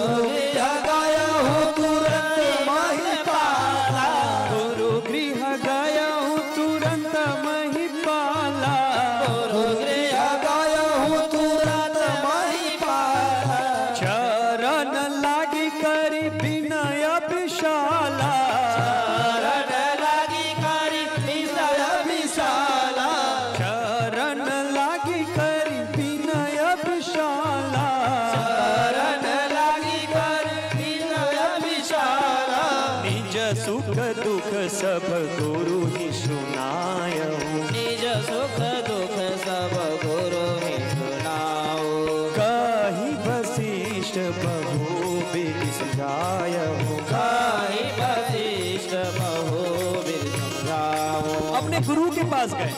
सब गुरु ही सुनायो निज सुख दुख सब गुरु ही सुनाओ कही वशिष्ठ बहु बिन समझायो कही वशिष्ठ बहु बिन समझाओ। अपने गुरु के पास गए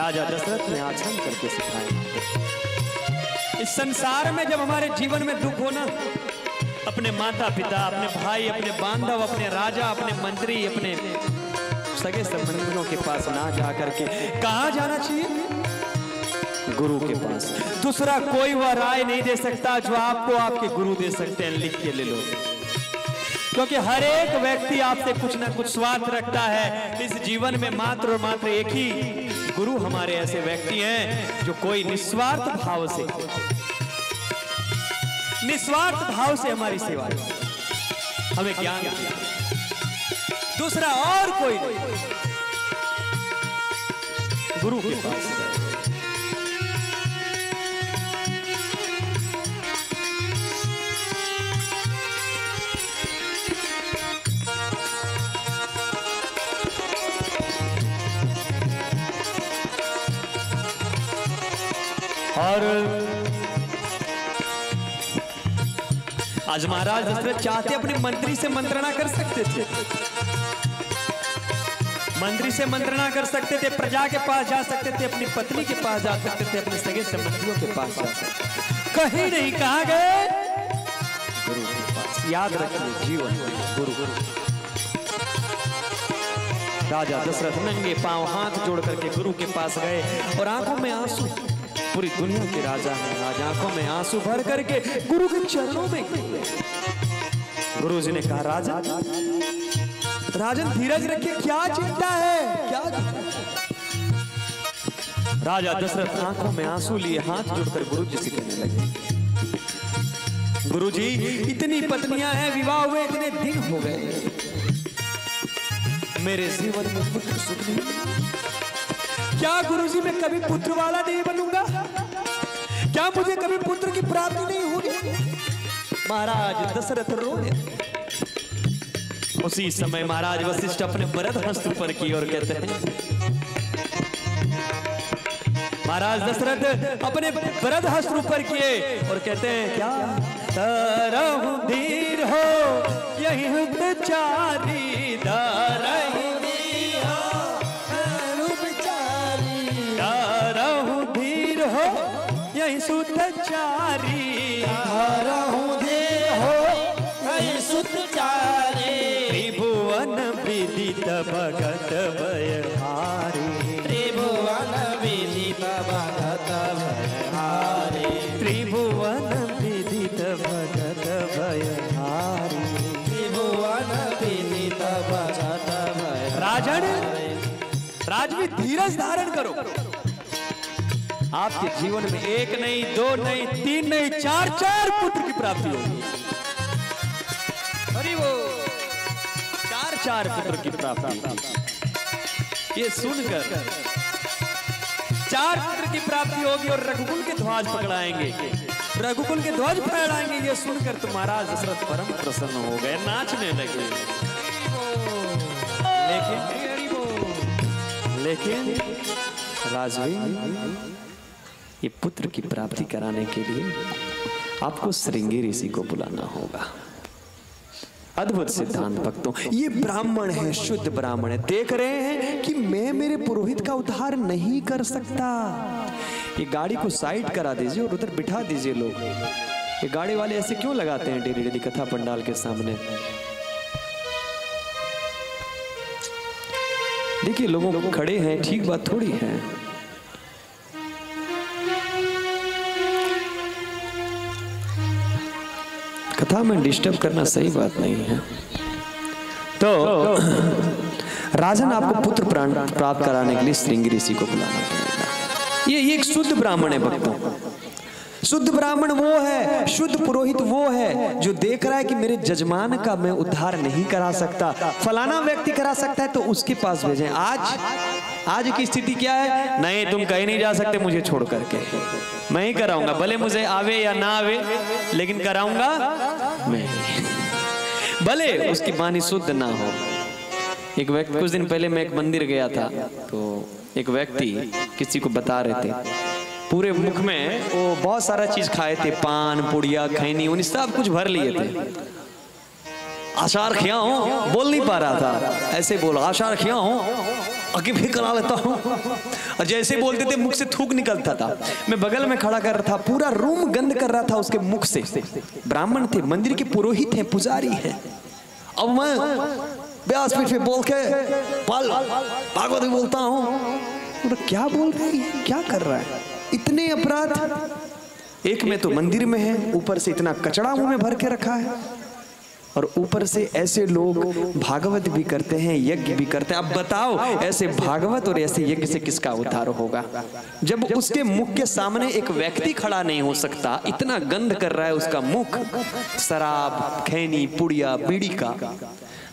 राजा दशरथ ने आचमन करके सिखाया। इस संसार में जब हमारे जीवन में दुख हो ना, अपने माता पिता, अपने भाई, अपने बांधव, अपने राजा, अपने मंत्री, अपने सगे संबंधियों के पास ना जा करके कहाँ जाना चाहिए? गुरु के पास। दूसरा कोई वह राय नहीं दे सकता जो आपको आपके गुरु दे सकते हैं। लिख के ले लो, क्योंकि हर एक व्यक्ति आपसे कुछ ना कुछ स्वार्थ रखता है इस जीवन में। मात्र और मात्र एक ही गुरु हमारे ऐसे व्यक्ति हैं जो कोई निस्वार्थ भाव से, निस्वार्थ भाव से हमारी सेवा, हमें ज्ञान, दूसरा और कोई नहीं। गुरु के पास और आज महाराज दशरथ चाहते अपने मंत्री से मंत्रणा कर सकते थे, मंत्री से मंत्रणा कर सकते थे, प्रजा के पास जा सकते थे, अपनी पत्नी के पास जा सकते थे, अपने सगे संबंधियों के पास जा सकते थे। कहीं नहीं, कहाँ गए? गुरु के पास। याद रखिए, जीवन गुरु गुरु। राजा दशरथ नंगे पांव हाथ जोड़ करके गुरु के पास गए और आंखों में आंसू। पूरी दुनिया के राजा हैं, राजा आंखों में आंसू भर करके गुरु के चरणों में। गुरु जी ने कहा राजा, राजन धीरज रखिए, क्या चिंता है, क्या चिंता? राजा दशरथ आंखों में आंसू लिए हाथ जोड़कर गुरु जी से कहने लगे गुरु जी इतनी पत्नियां हैं, विवाह हुए इतने दिन हो गए, मेरे जीवन में पुत्र सुख नहीं। क्या गुरुजी मैं कभी पुत्र वाला नहीं बनूंगा? क्या मुझे कभी पुत्र की प्राप्ति नहीं होगी? महाराज दशरथ रोने। उसी समय महाराज वशिष्ठ अपने वरद हस्त ऊपर की ओर कहते हैं। महाराज दशरथ अपने वरद हस्त ऊपर किए और कहते हैं क्या तरहु धीर हो यही चारी दर सुत चारी हूँ दे हो नहीं सुत चारी त्रिभुवन विदित भगत भयहारी त्रिभुवन विदित भगत भयहारी त्रिभुवन विदित भगत भयहारी त्रिभुवन विदित भगत भय। राजन राज में धीरज धारण करो। आपके जीवन में एक नहीं, दो नहीं, तीन नहीं, चार चार पुत्र की प्राप्ति होगी। अरे वो चार चार पुत्र की प्राप्ति, ये सुनकर चार पुत्र की प्राप्ति होगी और रघुकुल के ध्वज फहराएंगे। रघुकुल के ध्वज फहराएंगे, ये सुनकर तो महाराज दशरथ परम प्रसन्न हो गए, नाचने लगे। लेकिन राजवी, ये पुत्र की प्राप्ति कराने के लिए आपको श्रृंगी ऋषि को बुलाना होगा। अद्भुत सिद्धांत भक्तों, ये ब्राह्मण है, शुद्ध ब्राह्मण है। देख रहे हैं कि मैं मेरे पुरोहित का उद्धार नहीं कर सकता। ये गाड़ी को साइड करा दीजिए और उधर बिठा दीजिए लोग। ये गाड़ी वाले ऐसे क्यों लगाते हैं डेली डेली कथा पंडाल के सामने? देखिए लोगों खड़े हैं, ठीक बात थोड़ी है। कथा में डिस्टर्ब करना सही बात नहीं है। तो राजन आपको पुत्र प्राप्त कराने के लिए श्रृंगी ऋषि को बुलाना पड़ेगा। ये एक शुद्ध ब्राह्मण है भक्तों। शुद्ध ब्राह्मण वो है, शुद्ध पुरोहित वो है जो देख रहा है कि मेरे जजमान का मैं उद्धार नहीं करा सकता, फलाना व्यक्ति करा सकता है तो उसके पास भेजें। आज की स्थिति क्या है? नहीं, तुम कहीं नहीं जा सकते मुझे छोड़ करके, मैं ही कराऊंगा, भले मुझे आवे या ना आवे, लेकिन कराऊंगा मैं, भले उसकी वाणी शुद्ध ना हो। एक व्यक्ति, कुछ दिन पहले मैं एक मंदिर गया था, तो एक व्यक्ति किसी को बता रहे थे, पूरे मुख में वो बहुत सारा चीज खाए थे, पान, पुड़िया, खैनी, उन्हें सब कुछ भर लिए थे। आचार खिया हूं, बोल नहीं पा रहा था, ऐसे बोला आचार खिया हूं, आगे भी करा लेता हूँ। और जैसे बोलते थे मुख से थूक निकलता था। मैं बगल में खड़ा कर रहा था, पूरा रूम गंद कर रहा था उसके मुख से। ब्राह्मण थे, मंदिर के पुरोहित हैं, पुजारी हैं। अब मैं व्यासपीठ पे बोल के भागवत बोलता हूँ, क्या बोल रहा है, क्या कर रहा है, इतने अपराध। एक में तो मंदिर में है, ऊपर से इतना कचड़ा मुँह में भर के रखा है, और ऊपर से ऐसे लोग भागवत भी करते हैं, यज्ञ भी करते हैं। अब बताओ ऐसे भागवत और ऐसे यज्ञ से किसका उद्धार होगा? जब उसके मुख के सामने एक व्यक्ति खड़ा नहीं हो सकता, इतना गंध कर रहा है उसका मुख शराब, खैनी, पुड़िया, बीड़ी का,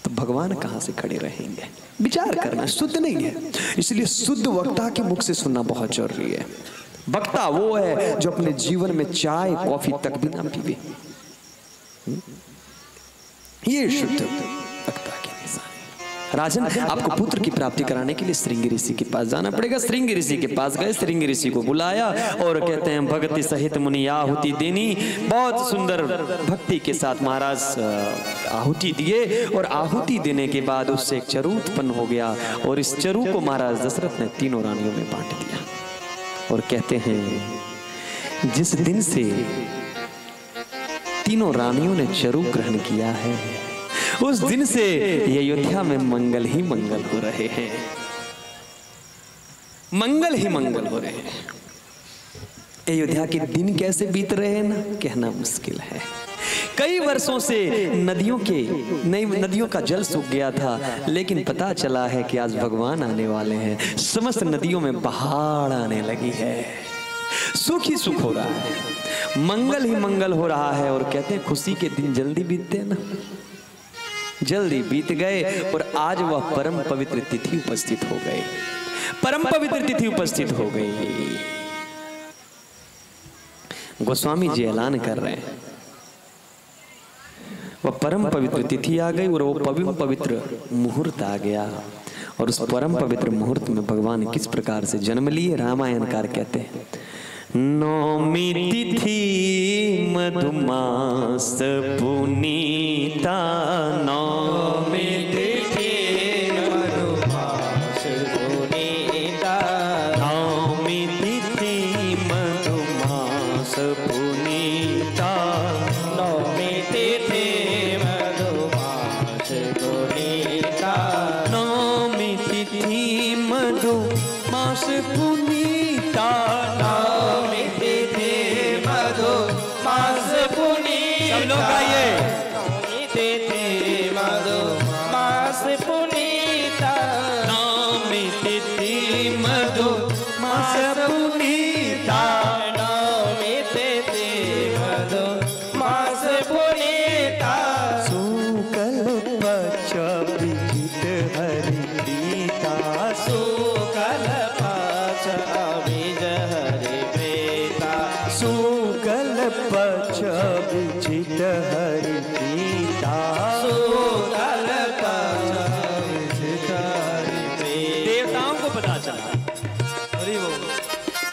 तो भगवान कहाँ से खड़े रहेंगे? विचार करना, शुद्ध नहीं है। इसलिए शुद्ध वक्ता के मुख से सुनना बहुत जरूरी है। वक्ता वो है जो अपने जीवन में चाय कॉफी तक भी ना पीवे, ये शुद्ध वक्ता की निशानी। राजन, आपको पुत्र की प्राप्ति कराने के लिए श्रृंगी ऋषि के पास जाना पड़ेगा। श्रृंगी ऋषि के पास गए, श्रृंगी ऋषि को बुलाया और कहते हैं भक्ति सहित मुनि आहुति देनी। बहुत सुंदर भक्ति के साथ महाराज आहुति दिए, और आहुति देने के बाद उससे एक चरु उत्पन्न हो गया, और इस चरु को महाराज दशरथ ने तीनों रानियों में बांट दिया। और कहते हैं जिस दिन से तीनों रानियों ने चरु ग्रहण किया है, उस दिन से ये अयोध्या में मंगल ही मंगल हो रहे हैं, मंगल ही मंगल हो रहे हैं। अयोध्या के दिन कैसे बीत रहे हैं ना, कहना मुश्किल है। कई वर्षों से नदियों का जल सूख गया था, लेकिन पता चला है कि आज भगवान आने वाले हैं। समस्त नदियों में बहार आने लगी है, सुख ही सुख हो रहा है, मंगल ही मंगल हो रहा है। और कहते हैं खुशी के दिन जल्दी बीतते हैं ना, जल्दी बीत गए, और आज वह परम पवित्र तिथि उपस्थित हो गई, परम पवित्र तिथि उपस्थित हो गई। गोस्वामी जी ऐलान कर रहे हैं वह परम पवित्र तिथि आ गई, और वो परम पवित्र मुहूर्त आ गया। और उस परम पवित्र मुहूर्त में भगवान किस प्रकार से जन्म लिए, रामायणकार कहते हैं नौमी तिथि मधुमास पुनीता, नौमी तिथि मधुमास पुनीता, नौमी तिथि मधुमास पुनीता, नौमी तिथि मधुमास पुनीता, नौमी तिथि मधुमास पुनीता, पता चला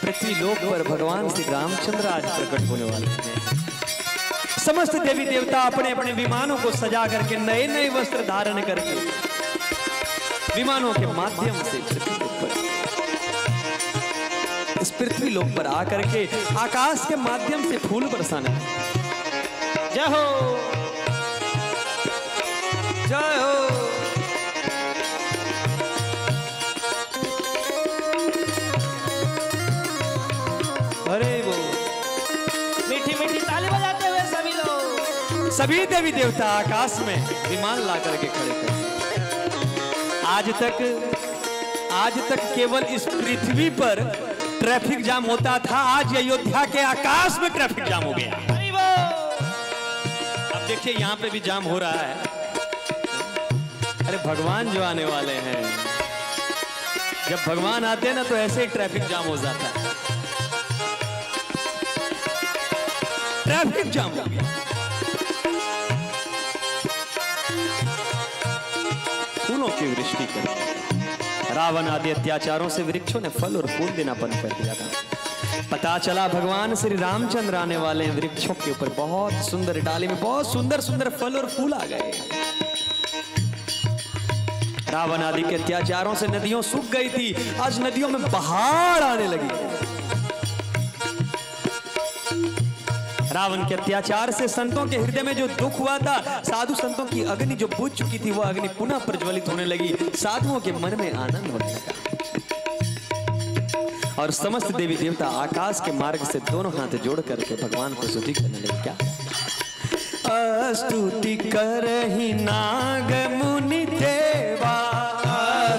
पृथ्वी लोक पर भगवान श्री रामचंद्र आज प्रकट होने वाले हैं। समस्त देवी देवता अपने अपने विमानों को सजा करके नए नए वस्त्र धारण करके विमानों के माध्यम से पृथ्वी लोक पर इस पृथ्वी लोक पर आकर के आकाश के माध्यम से फूल बरसाना। जय हो, जय हो। अरे वो मीठी मीठी ताली बजाते हुए सभी देवी देवता आकाश में विमान ला करके खड़े थे। आज तक केवल इस पृथ्वी पर ट्रैफिक जाम होता था, आज अयोध्या के आकाश में ट्रैफिक जाम हो गया। अब देखिए यहाँ पे भी जाम हो रहा है। अरे भगवान जो आने वाले हैं, जब भगवान आते हैं ना तो ऐसे ही ट्रैफिक जाम हो जाता है। ट्रैफिक जाम हो गया, फूलों की वृष्टि कर रावण आदि अत्याचारों से वृक्षों ने फल और फूल देना बंद कर दिया था। पता चला भगवान श्री रामचंद्र आने वाले हैं। वृक्षों के ऊपर बहुत सुंदर डाली में बहुत सुंदर सुंदर फल और फूल आ गए। रावण आदि के अत्याचारों से नदियों सूख गई थी, आज नदियों में बहार आने लगी। रावण के अत्याचार से संतों के हृदय में जो दुख हुआ था, साधु संतों की अग्नि जो बुझ चुकी थी, वह अग्नि पुनः प्रज्वलित होने लगी। साधुओं के मन में आनंद होने लगा और समस्त देवी देवता आकाश के मार्ग से दोनों हाथ जोड़ करके भगवान को स्तुति करने लगे। क्या स्तुति करहि नाग मुनि देवा,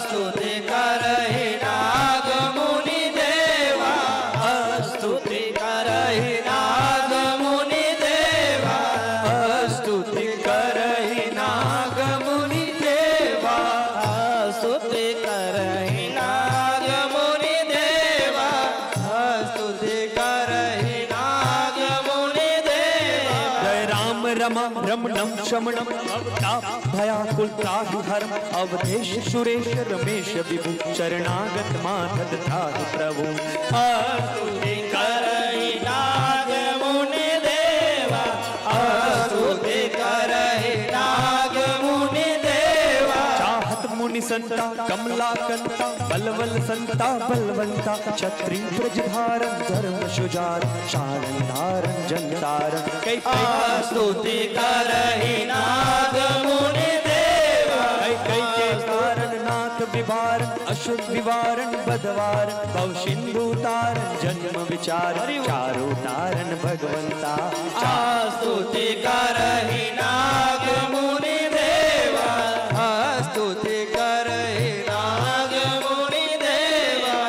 स्तुति करहि नाग मुनि देवा, स्तुति करहि रमणम शमणम भयाकुलताह हरम अवधेश सुरेश रमेश विभु शरणागत माधव धाम प्रभु। स्तुति करहि नाग मुनि देवा, स्तुति करहि नाग मुनि देवा। चाहत मुनि संता कमला कंता बलवल संता बलवंता क्षत्रिय प्रजधारं धर्म सुजार शारंधारं जनतारं। स्तुति करहि नाग मुनि देवा, कई के कारण नाथ विवारण अशुभ विवारण बदवार भव सिंधु तारण जन्म विचार चारु तारण भगवंता। स्तुति करहि नाग मुनि देवा, स्तुति करहि नाग मुनि देवा।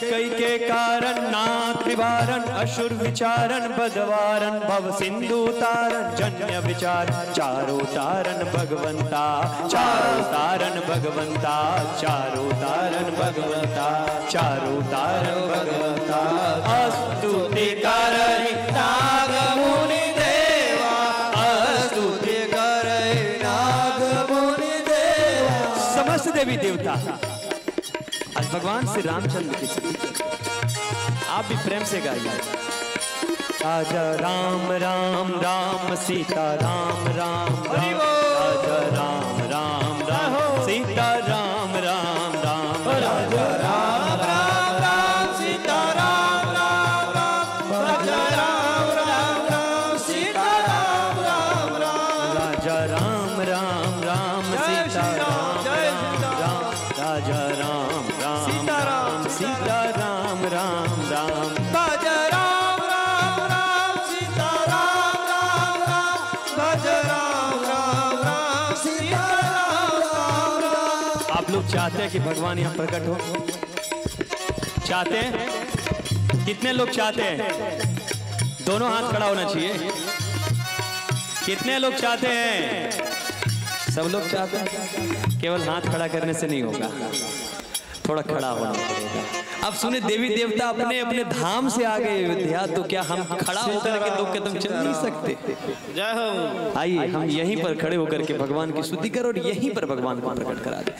कई के कारण नाथ विवारण असुर विचारण बदवारण भव सिंधु तारण जन्य विचार चारो तारण भगवंता, चारो तारण भगवंता, चारो तारण भगवंता, चारो तारण भगवंता। स्तुति करहि नाग मुनि देवा, स्तुति करहि नाग मुनि देवा। समस्त देवी देवता आज भगवान श्री रामचंद्र की स्तुति आप भी प्रेम से गाइए। राजा राम राम राम सीता राम राम राम, राजा राम राम राम सीता राम राम राम, राजा राम राम राम सीता राम राम राम, राजा राम राम राम सीता राम राम राम, राजा राम राम राम सीता राम राम, राजा राम सीता राम राम राम, भज राम राम राम सीता राम राम राम, भज राम राम राम सीता राम राम राम। आप लोग चाहते हैं कि भगवान यहाँ प्रकट हो? चाहते हैं? कितने लोग चाहते हैं? दोनों हाथ खड़ा होना चाहिए। कितने लोग चाहते हैं? सब लोग चाहते हैं? केवल हाथ खड़ा करने से नहीं होगा, थोड़ा खड़ा होना पड़ेगा। अब सुने देवी देवता अपने अपने धाम से आ गए अयोध्या, तो क्या हम खड़ा होकर के दो कदम चल नहीं सकते? जय हो। आइए हम यहीं पर खड़े होकर के भगवान की स्तुति करें और यहीं पर भगवान को प्रकट करा दे।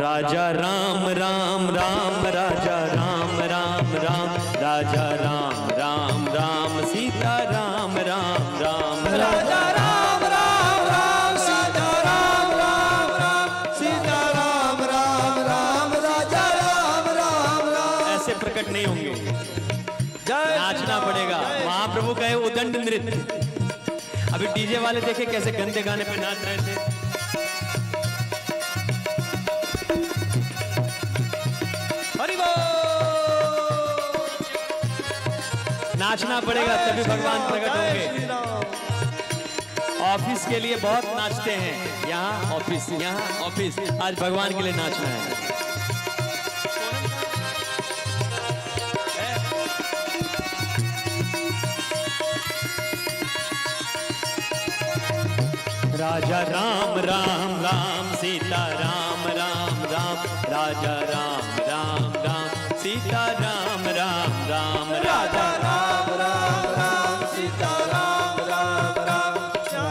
राजा राम राम राम, राजा राम राम राम, राजा राम राम राम, सीता राम राम राम, राजा उदंड नृत्य। अभी डीजे वाले देखे कैसे गंदे गाने पे नाच रहे थे। हरि बोल। नाचना पड़ेगा तभी भगवान प्रकट होंगे। ऑफिस के लिए बहुत नाचते हैं, यहाँ ऑफिस, यहाँ ऑफिस, आज भगवान के लिए नाचना है। राजा राम राम राम, सीता राम राम राम, राजा राम राम राम, सीता राम राम राम, राजा राम राम राम, सीता राम राम राम,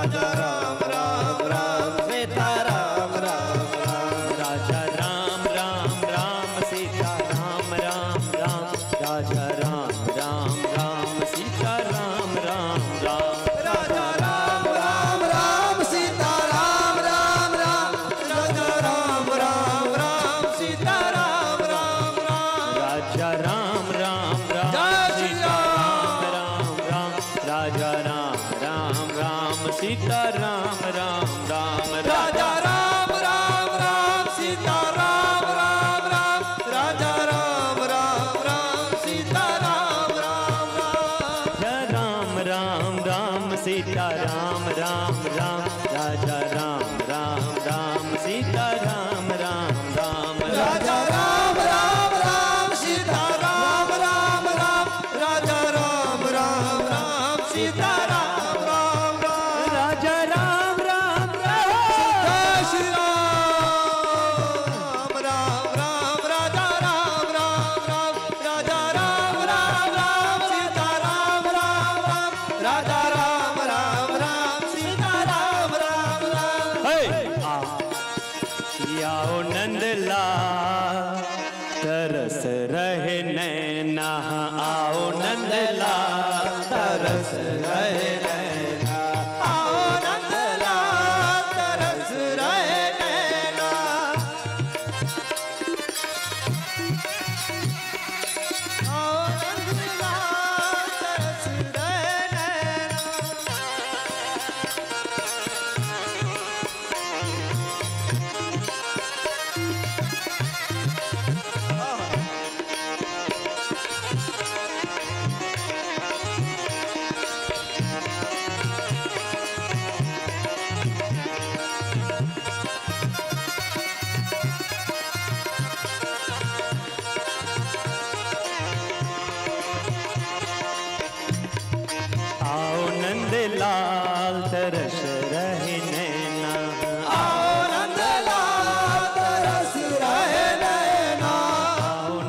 राजा राम राम राम, सीता राम राम राम, राजा राम राम राम, सीता राम राम राम, राजा राम राम राम, सीता राम राम राम, राजा राम राम राम, सीता राम राम राम, राजा राम राम राम, सीता राम राम राम, राजा राम राम राम, सीता राम राम राम, जय राम राम राम, सीता राम राम राम, राजा राम राम राम, सीता राम राम राम, राजा राम राम राम, सीता राम राम राम, राजा राम राम राम, सीता लाल तरस रहे नैना, आओ नंद लाल तरस रहे नैना, आओ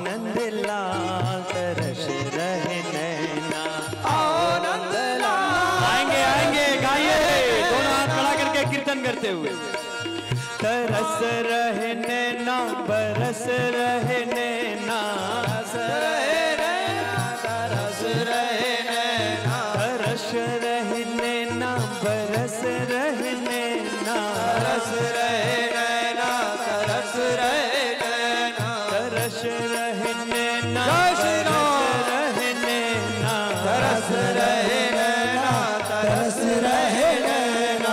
नंद लाल तरस रहे नैना, आओ नंद लाल। आएंगे आएंगे, गाइए दोनों हाथ खड़ा करके कीर्तन करते हुए। तरस रहे नैना, बरस रहे नैना, तरस रहे नैना, तरस रहे नैना, तरस तरस रहे नैना, तरस रहे नैना, तरस रहे नैना, तरस रहे नैना, तरस रहे नैना, तरस रहे नैना,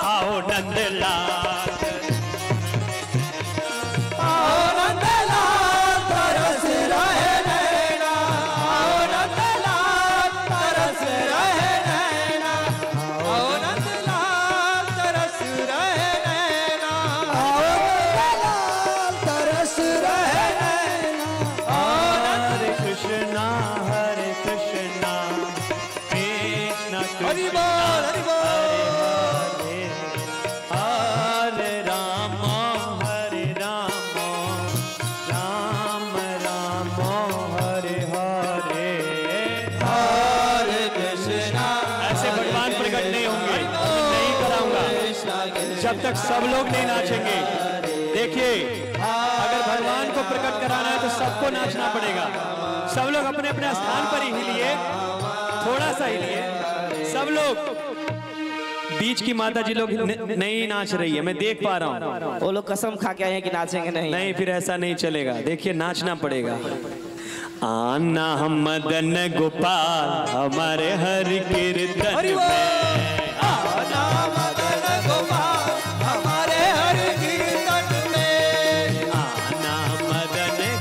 आओ Nandlal. Ram Ram Ram Ram। जब तक सब लोग नहीं नाचेंगे। देखिए, अगर भगवान को प्रकट कराना है तो सबको नाचना पड़ेगा। सब लोग अपने अपने स्थान पर ही हिलिए, थोड़ा सा हिलिए। सब लोग, बीच की माता जी लोग नहीं नाच रही है, मैं देख पा रहा हूँ। वो लोग कसम खा के आए हैं कि नाचेंगे नहीं। नहीं, फिर ऐसा नहीं चलेगा। देखिए, नाचना पड़ेगा। आना हम मदन गोपाल हमारे हरि कीर्तन में, आना मदन गोपाल हमारे हरि कीर्तन में, आना मदन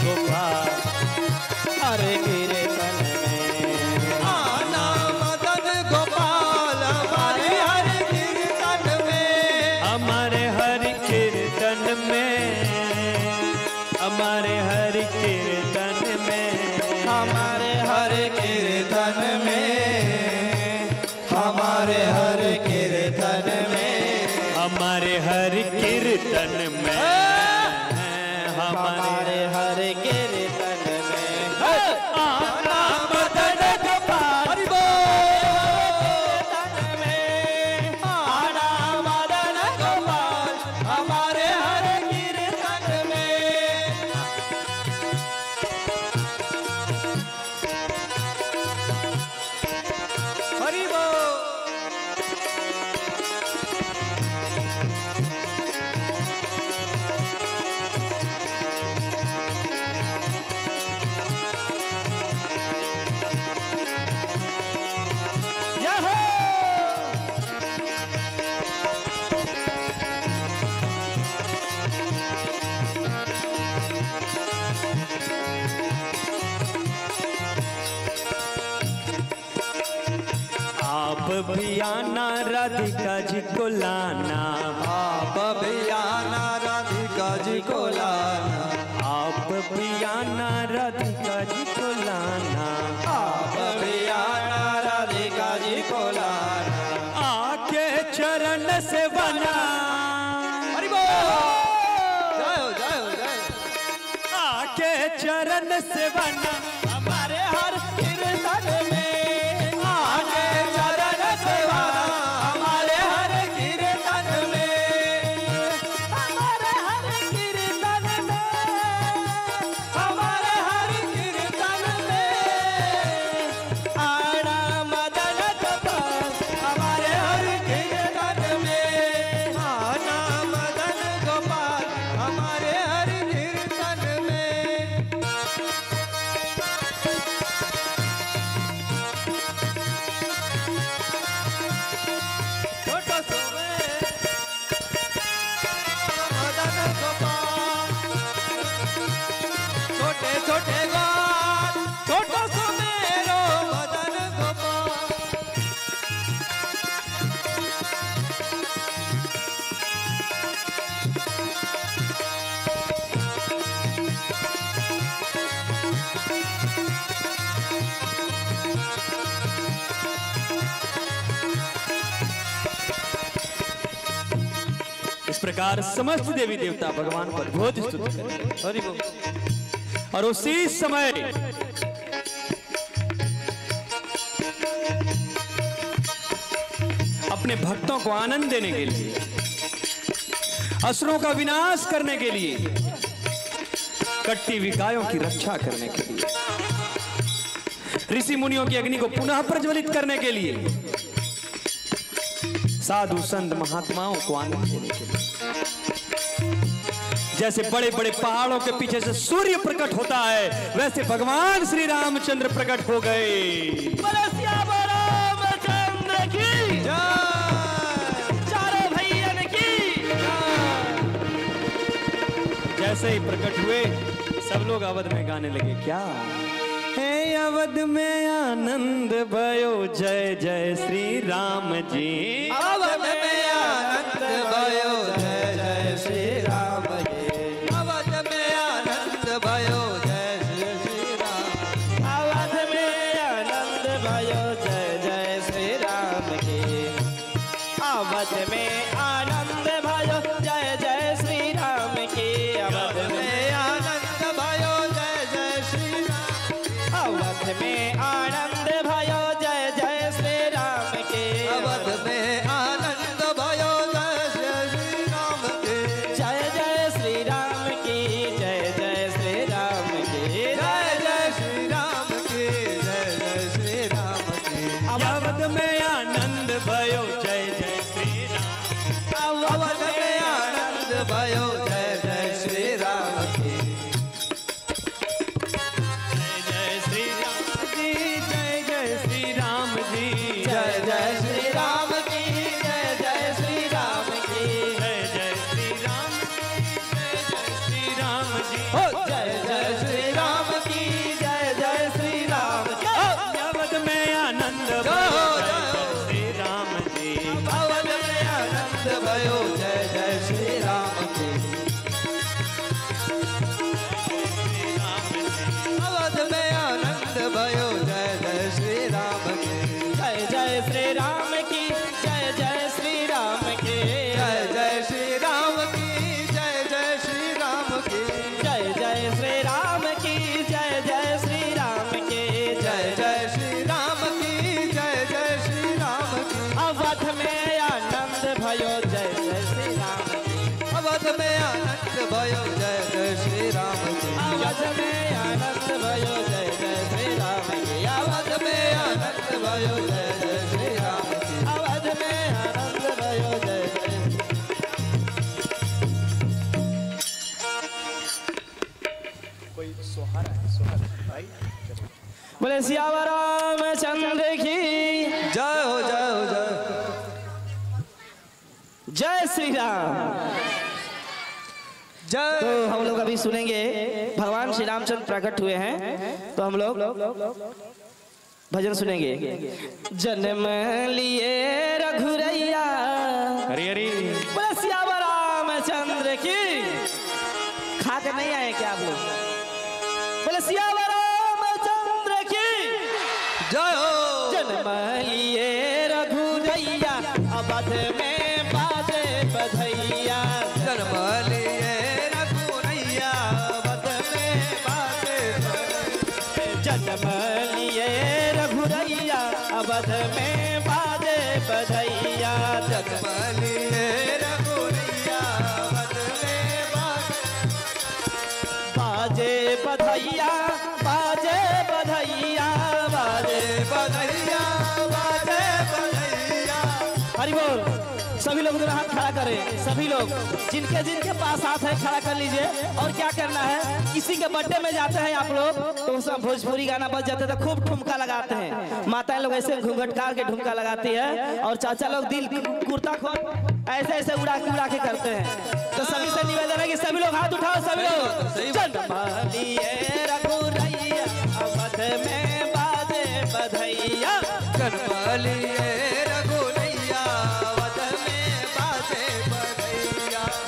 गोपाल हरि कीर्तन में, आना मदन गोपाल हमारे हरि कीर्तन में, हमारे हरि कीर्तन में, हमारे हरि कीर्तन में, हमारे हरि कीर्तन में, हमारे हरि कीर्तन में, हमारे हरि कीर्तन में, हमारे हरि कीर्तन में, आना मदन गोपाल में, आना मदन गोपाल हमारे हरि कीर्तन में। भी आना राधिका जी को लाना, आप भी आना राधिका जी को लाना, आप भी आना राधिका जी को लाना, आप भी आना राधिका जी को लाना, आके चरण से बना, अरे जाओ जाओ जाओ, आके चरण से बना हमारे हर कीर्तन में, हमारे हर कीर्तन में, हमारे हर कीर्तन में, हमारे हर कीर्तन में, आना मदन गोपाल हमारे हर कीर्तन में, आना मदन गोपाल हमारे हर कीर्तन में। प्रकार समस्त देवी देवता भगवान पर बहुत स्तुति करें और उसी समय अपने भक्तों को आनंद देने के लिए, असुरों का विनाश करने के लिए, कट्टी विकायों की रक्षा करने के लिए, ऋषि मुनियों की अग्नि को पुनः प्रज्वलित करने के लिए, साधु संत महात्माओं को आनंद देने के लिए, जैसे बड़े बड़े पहाड़ों के पीछे से सूर्य प्रकट होता है, वैसे भगवान श्री रामचंद्र प्रकट हो गए। रामचंद्र की चारों भैया की। जैसे ही प्रकट हुए सब लोग अवध में गाने लगे। क्या हे अवध में आनंद भयो, जय जय श्री राम जी, अवध में आनंद भयो, जय जय श्री राम जी, अवध में आनंद भयो, जय जय श्री राम, अवध में आनंद भयो, जय जय श्री राम जी, अवध में आनंद भयो, जय जय श्री राम जी, अवध में आनंद भयो, जय जय श्री राम, अवध में आनंद भयो, जय जय श्री राम जी, अवध में आनंद भयो, जय जय श्री बोले सियावर राम चंद्र की जय हो जय हो जय जय श्री राम जय। तो हम लोग अभी सुनेंगे भगवान श्री रामचंद्र प्रकट हुए हैं तो हम लोग भजन सुनेंगे। जन्म लिए रघुरैया हरि हरि बोले सियावर राम चंद्र की। खा के नहीं आए क्या आप लोग? बोले सियावर जन्म लिए रघुरैया अवध में बाजे बधैया। जन्म लिए रघुरैया अवध में बाजे बधैया। जन्म लिए रघुरैया अवध में बाजे बधैया। जन्म लिए रघुरैया अवध में बाजे बधैया। बाजे बधैया बधैया बाजे बधैया। हरि बोल। सभी लोग दोनों हाथ खड़ा करें। सभी लोग जिनके जिनके पास हाथ है खड़ा कर लीजिए। और क्या करना है, किसी के बर्थडे में जाते हैं आप लोग तो उसमें भोजपुरी गाना बज जाते हैं तो खूब ठुमका लगाते हैं। माताएं लोग ऐसे घूंघटकार के ठुमका लगाती है और चाचा लोग दिल कुर्ता खोल ऐसे ऐसे उड़ा के करते हैं। तो सभी से निवेदन है कि सभी लोग हाथ उठाओ। सभी लोग बधैया। जन्म लिए रघुरैया अवध में बाजे बधैया।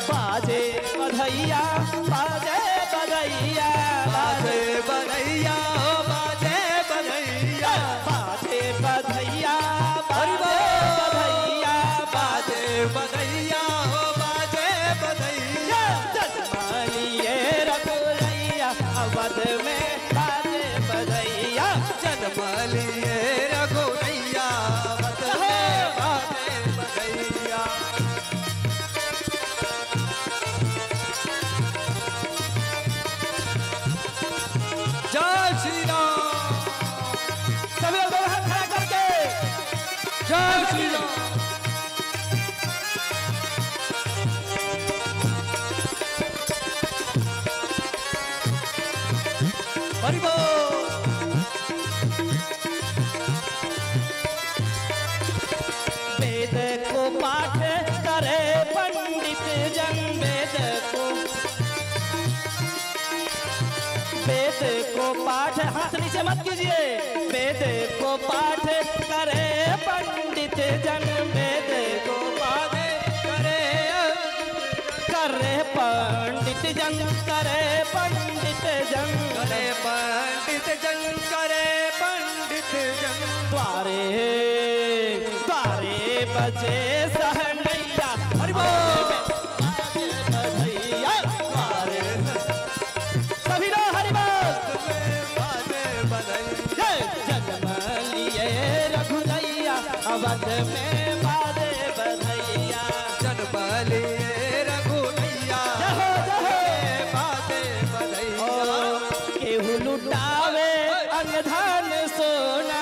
बाजे बधैया बाजे बधैया बाजे बधैया बाजे बधैया बाजे बधैया बधैया बाजे बधैया बाजे बधैया। जन्म लिए रघुरैया अवध में बाजे बधैया। जन्म लिए रघुरैया अवध में बाजे बधैया। जय श्री राम। सभी लोग हाथ खड़ा करके जय श्री राम। हरि बोल। पाठ करे पंडित जन वेद को पाठ। हाथ नीचे मत कीजिए। वेद को पाठ करे पंडित जन वेद को पाठ करे करे पंडित जन करे पंडित जन करे पंडित जन करे पंडित जन। द्वारे द्वारे बजे सहनैया। हरि बोल। बाजे बधैया द्वारे। सभी लोग हरि बोल। बाजे बधैया। जन्म लिए रघुरैया अवध में बाजे बधैया। जन्म लिए रघुरैया बाजे बधैया। केहू लुटावे अनधन सोना।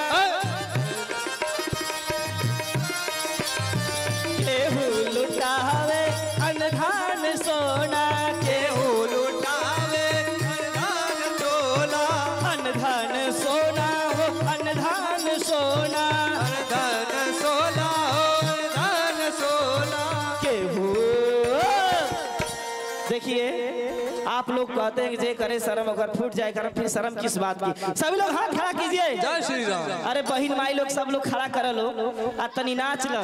आप लोग कहते हैं जे करे शर्म अगर फूट जाए करम, फिर शर्म किस बात की। सभी लोग हाथ खड़ा कीजिए। जय श्री राम। अरे बहन माई लोग सब लोग खड़ा कर लो आ तनी नाच लो,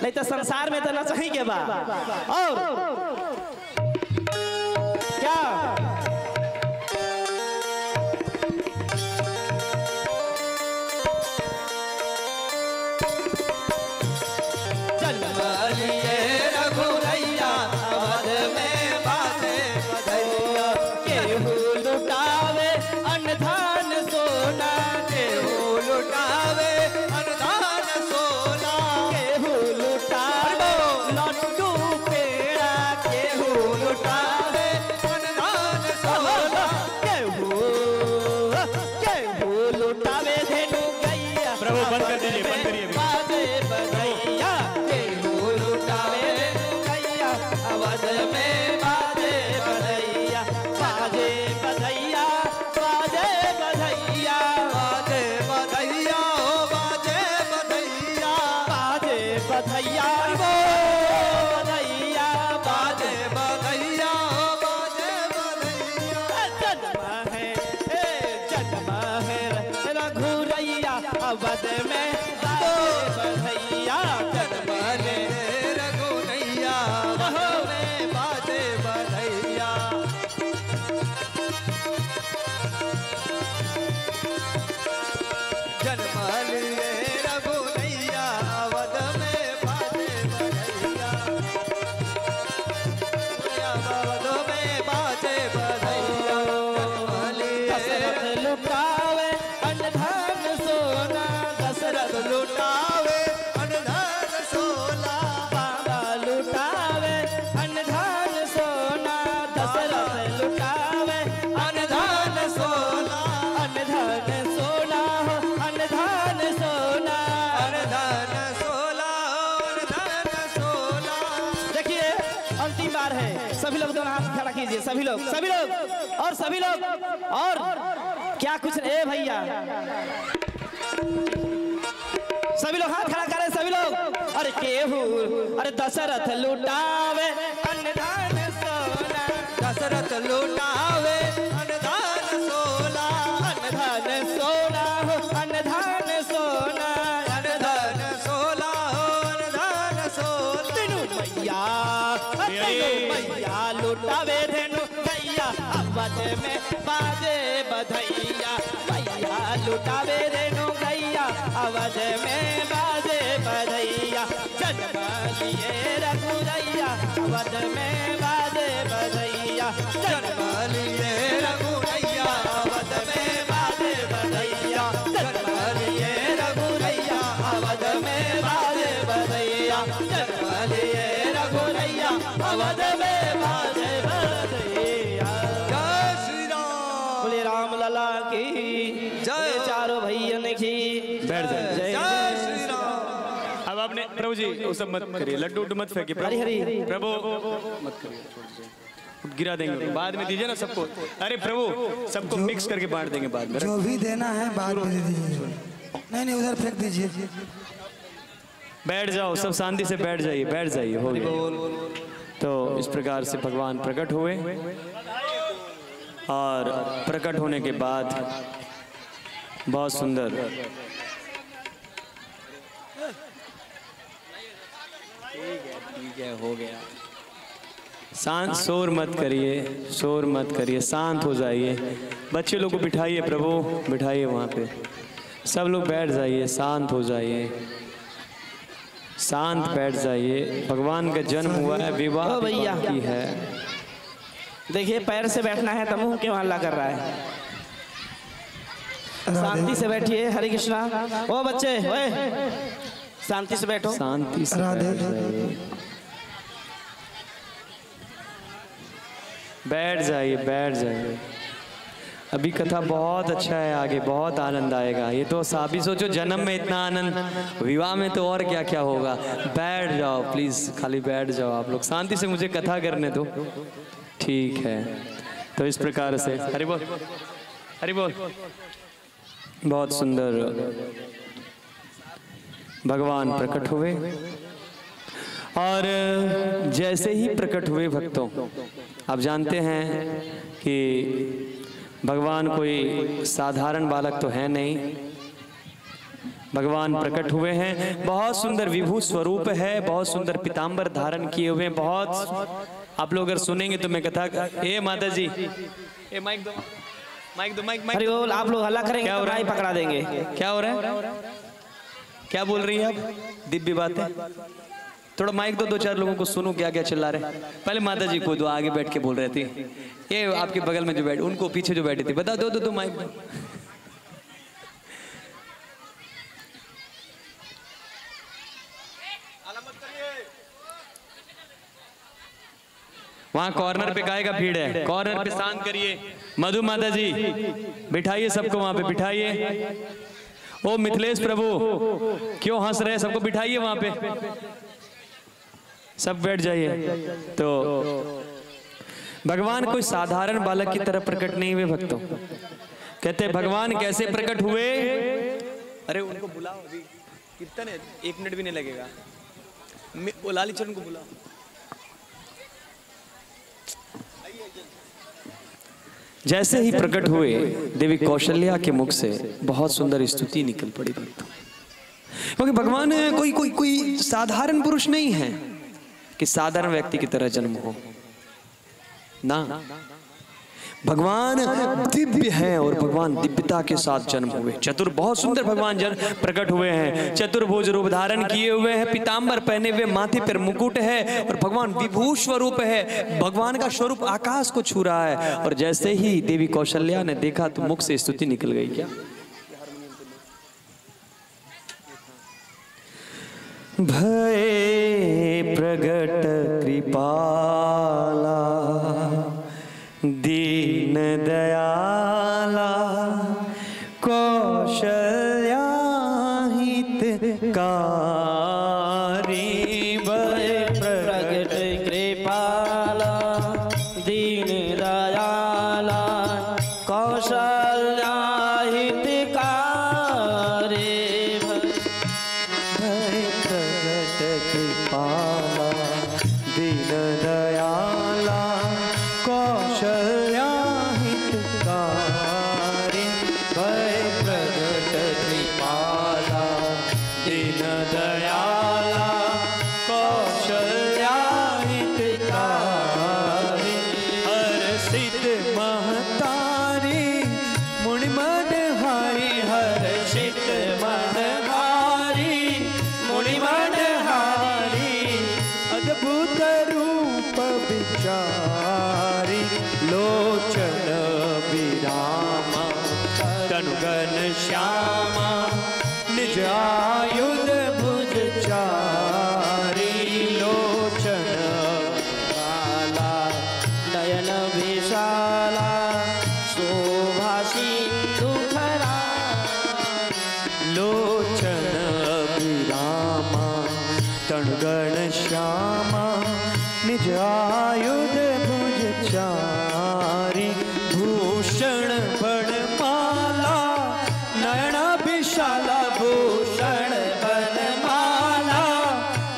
नहीं तो संसार में तो नचाही के बा। और क्या सभी लोग और क्या कुछ ए भैया सभी लोग हाथ खड़ा करें सभी लोग। अरे केहू अरे दशरथ लुटावे अन्नधान सोना, दशरथ लुटावे अन्नधान सोना, अन्नधान सोना हो अन्नधान सोना, अन्नधान सोना हो अन्नधान सोना। तेनु मैया लुटावे अवध में बाजे बधैया, भैया लुटावे रेणु गैया अवध में बाजे बधैया, जन्म लिए रघुरैया अवध में बाजे बधैया, जन्म लिए रघुरैया अवध में बाजे बधैया, जन्म लिए रघुरैया अवध में बाजे बधैया, जन्म लिए रघुरैया अवध में बाजे बधैया। जय चारों भैया ने की जय श्री राम। अब आपने प्रभु जी वो सब मत करिए, लड्डू मत फेंकिए प्रभु, मत करिए, गिरा देंगे बाद में, दीजिए ना सबको। अरे प्रभु सबको मिक्स करके बांट देंगे बाद में, जो भी देना है बाद में दीजिए, नहीं उधर फेंक दीजिए। बैठ जाओ सब शांति से बैठ जाइए, बैठ जाइए। हो गया तो इस प्रकार से भगवान प्रकट हुए और प्रकट होने के बाद बहुत सुंदर ठीक है हो गया। शांत शोर मत करिए, शांत हो जाइए। बच्चे लोग को बिठाइए प्रभु, बिठाइए वहाँ पे, सब लोग बैठ जाइए, शांत हो जाइए, शांत बैठ जाइए। भगवान का जन्म हुआ है, विवाह की है। देखिए पैर से बैठना है तो मुंह क्यों हल्ला कर रहा है, शांति से बैठिए। हरे कृष्णा। ओ बच्चे शांति से बैठो, शांति से। बैठ जाइए। अभी कथा बहुत अच्छा है, आगे बहुत आनंद आएगा। ये तो आप ही सोचो जन्म में इतना आनंद, विवाह में तो और क्या क्या होगा। बैठ जाओ प्लीज, खाली बैठ जाओ आप लोग, शांति से मुझे कथा करने दो, ठीक है। तो इस प्रकार से हरि बोल हरि बोल। बहुत सुंदर भगवान प्रकट हुए और जैसे ही प्रकट हुए भक्तों, आप जानते हैं कि भगवान कोई साधारण बालक तो है नहीं, भगवान प्रकट हुए हैं। बहुत सुंदर विभू स्वरूप है, बहुत सुंदर पीताम्बर धारण किए हुए हैं। बहुत आप लोग अगर सुनेंगे तो मैं कथा ए माता जी ए माइक दो माइक दो माइक माइक बोल। आप लोग हल्ला करेंगे क्या हो रहा है, पकड़ा देंगे। क्या हो रहा है, क्या बोल रही है आप, दिव्य बातें। थोड़ा माइक दो, दो चार लोगों को सुनो क्या क्या चिल्ला रहे। पहले माता जी को दो, आगे बैठ के बोल रहे थे। ये आपके बगल में जो बैठ, उनको पीछे जो बैठी थी, बता दो दो माइक। वहाँ कॉर्नर पे काहे का भीड़ है, कॉर्नर पे शांत करिए। मधु माता जी बिठाइए सबको, वहाँ पे बिठाइए। ओ मिथिलेश प्रभु क्यों हंस रहे हैं, सबको बिठाइए वहाँ पे, सब बैठ जाइए। तो भगवान कोई साधारण बालक की तरह प्रकट नहीं हुए भक्तों। कहते हैं भगवान कैसे प्रकट हुए। अरे उनको बुलाओ, अभी कितना है, 1 मिनट भी नहीं लगेगा। वो लाली चरण को बुलाओ। जैसे ही प्रकट हुए देवी कौशल्या के मुख से बहुत सुंदर स्तुति निकल पड़ी भक्तों, क्योंकि भगवान कोई कोई कोई साधारण पुरुष नहीं है कि साधारण व्यक्ति की तरह जन्म हो ना। भगवान दिव्य है और भगवान दिव्यता के साथ जन्म हुए। चतुर, बहुत सुंदर भगवान प्रकट हुए हैं, चतुर्भुज रूप धारण किए हुए हैं, पीताम्बर पहने हुए, माथे पर मुकुट है और भगवान विभू स्वरूप है। भगवान का स्वरूप आकाश को छू रहा है। और जैसे ही देवी कौशल्या ने देखा तो मुख से स्तुति निकल गई। क्या भय प्रगट कृपाला दीन दयाला कौशल्याहित कारी। भय प्रगट कृपाला दीन दयाला कौशल्याहित कारी। भय प्रगट कृपाला दीन दयाला कौशल्याहित कारी। भय प्रगट कृपाला दीन दयाला कौशल्याहित कारी। हर सिद्ध महतारी मुनि मद हारी। हर सिद्ध महतारी मुनि मद हारी अद्भुत रूप विचार। लोचन विराम तनुगन श्यामा निज आयुध भुज चारी। लोचन काला नयन विशाला शोभा सिंधु खरा। लोचन विराम तनुगन श्यामा निज आयुध भुज चारी। भूषण बनमाला नयन विशाला। भूषण बनमाला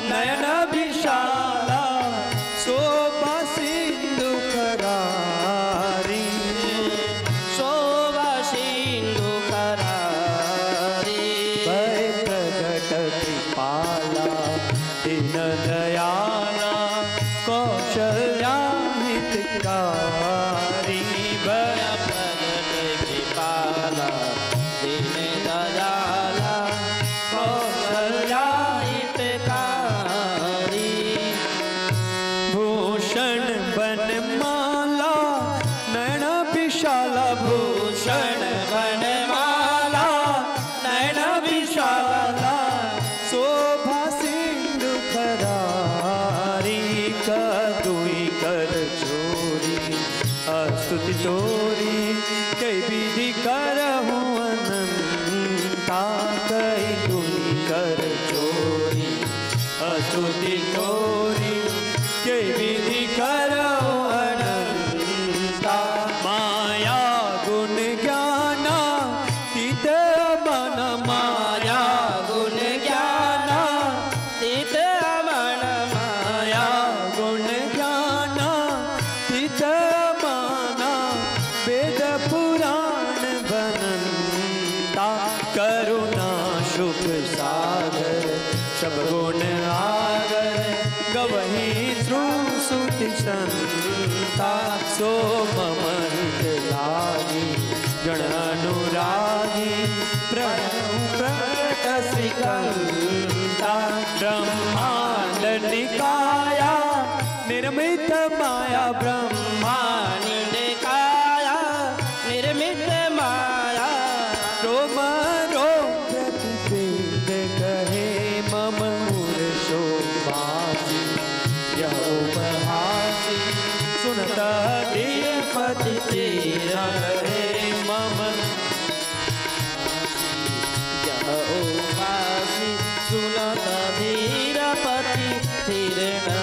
नयन विशाला शोभा सिंधु करारी। शोभा सिंधु करारी। भय प्रगट कृपाला दीन दयाला कौशल्याहित कारी। भय प्रगट कृपाला दीन दयाला कौशल्याहित कारी। भूषण बनमाला नयन विशाला। भूषण बनमाला नयन विशाला शोभा सिंधु करारी। कदुई कर चोरी स्तुति तोरी कई विधि करहूँ अनंता। कई दुई कर चोरी स्तुति तोरी कई विधि करहूँ अनंता। माया गुण ज्ञाना पुराण बनंता करुणा शुभ सागर सब गुण आगर गवही ध्रुव सुति संता सो मम हृदय लागी जन अनुरागी प्रणव प्रकट श्रीकंता ब्रह्मांड निकाया निर्मित माया ब्रह्मांड निकाया निर्मित माया रोम रोम प्रतिपेद कहे मम मुर शोभासी यह उपहासी सुनता दिय पति तेरा कहे मम यह उपहासी सुनता धीरा पति तेरा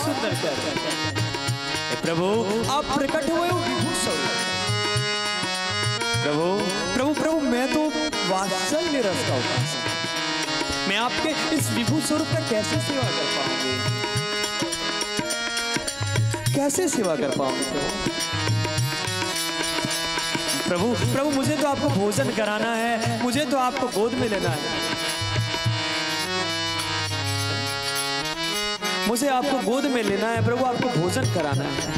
सुंदर कर प्रभु आप प्रकट हुए हो प्रभु प्रभु प्रभु मैं तो वात्सल्य रस का उपास मैं आपके इस विभू स्वरूप का कैसे सेवा कर पाऊंगी, कैसे सेवा कर पाऊंगी प्रभु प्रभु मुझे तो आपको भोजन कराना है, मुझे तो आपको गोद में लेना है, मुझे आपको गोद में लेना है प्रभु, आपको भोजन कराना है,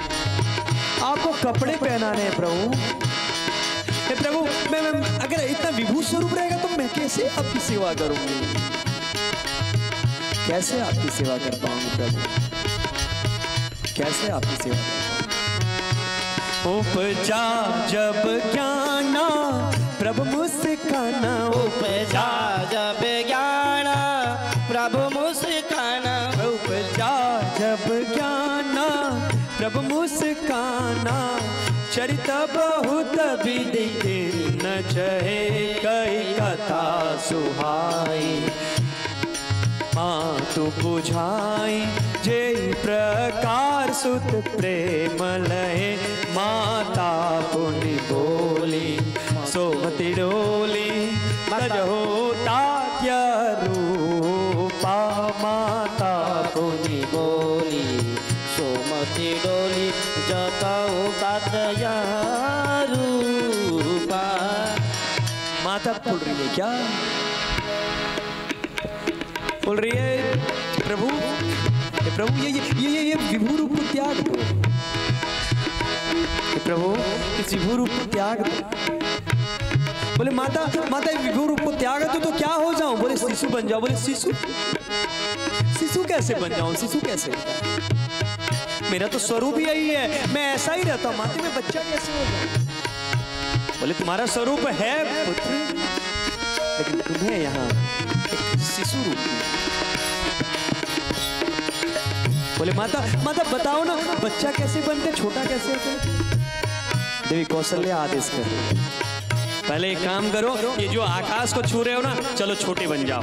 आपको कपड़े पहनाने हैं प्रभु। हे प्रभु मैं अगर इतना विभू स्वरूप रहेगा तो मैं कैसे आपकी सेवा करूंगी, कैसे आपकी सेवा कर पाऊंगी प्रभु, कैसे आपकी सेवा कर पाऊंगी। उपजा जब ज्ञाना प्रभु मुस्काना उपजा जब ज्ञाना प्रभु मुस्काना उपजा जब ज्ञाना प्रभु मुस्काना चरित बहुत विधि न चहे कई कथा सुहाई माँ तू बुझाई जय प्रकार सुत प्रेम लय माता पुनि बोली सोमति डोली मत होता क्या रूपा माता पुनि बोली सोमति डोली जताऊ तातया रूपा माता बोल रही है क्या बोल रही है प्रभु। प्रभु ये विभू रूप को त्याग दो प्रभु, इस विभू रूप को त्याग दो बोले माता माता विभू रूप को त्याग दो तो क्या हो जाऊं बोले शिशु बन जाओ बोले शिशु शिशु कैसे बन जाऊं शिशु कैसे मेरा तो स्वरूप ही यही है मैं ऐसा ही रहता हूं माता मैं बच्चा कैसे हो जाऊं बोले तुम्हारा स्वरूप है पुत्र लेकिन तुम्हें यहाँ शिशु रूप बोले माता माता बताओ ना बच्चा कैसे बनते छोटा कैसे होता देवी कौशल्या आदेश कर पहले एक काम करो ये जो आकाश को छू रहे हो ना चलो छोटे बन जाओ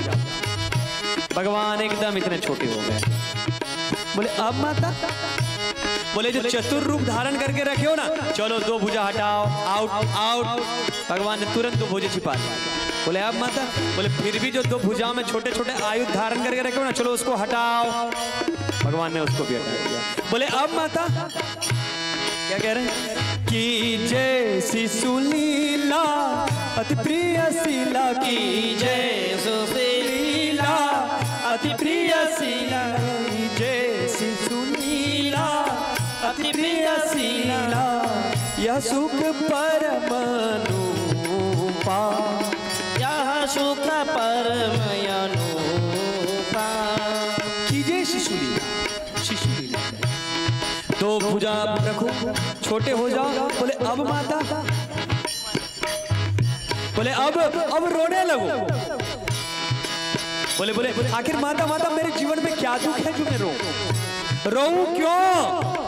भगवान एकदम इतने छोटे हो गए बोले अब माता बोले जो चतुर रूप धारण करके रखे हो ना चलो दो भुजा हटाओ आउट आउट भगवान ने तुरंत दो भुजे छिपा दिए बोले अब माता बोले फिर भी जो दो भुजाओं में छोटे छोटे आयुध धारण करके रखे हो ना चलो उसको हटाओ भगवान ने उसको भी हटा दिया बोले अब माता क्या कह रहे हैं की जय शिशु लीला अति प्रिय शीला की जय शिशु लीला अति प्रिय शीला की जय शिशु लीला अति प्रिय शीला यह सुख परम अनुपा यह सुख परम अनुपा की जय शिशु लीला शिशु लीला दो भुजा रखो छोटे हो जाओ बोले अब माता बोले अब रोने लगो बोले बोले आखिर माता माता मेरे जीवन में क्या दुख है जो मैं रोऊं क्यों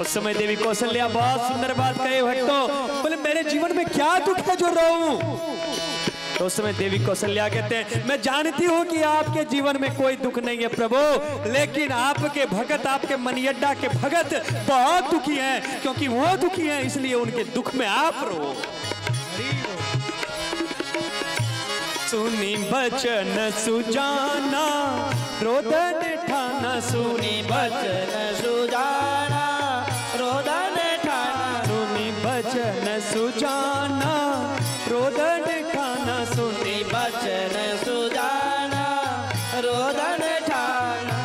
उस समय देवी कौशल्या बहुत सुंदर बात कहे भक्तों बोले मेरे जीवन में क्या दुख है जो रोऊं तो उस समय देवी कौशल्या कहते हैं मैं जानती हूं कि आपके जीवन में कोई दुख नहीं है प्रभु लेकिन आपके भगत आपके मनियड्डा के भगत बहुत दुखी हैं क्योंकि वो दुखी हैं इसलिए उनके दुख में आप रो सुनी बचन सुजाना रोदन ठाना सुनी बचन सुजाना रोदन ठाना सुनी बचन सुजाना रोदन ठाना सुनी बचन सुजाना रोदन ठाना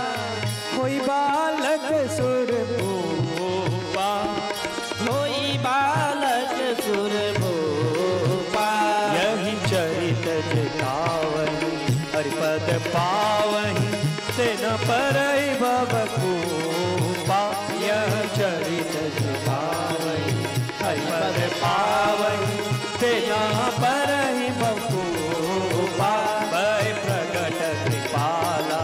कोई बालक सुर भूपा कोई बालक सुर भूपा यही चरित जतावहि हरि पद पावहि सेना पर भव कूपा यह चरित जतावहि हरिपद पावहि तेना पर ही बखूबा भय प्रकट कृपाला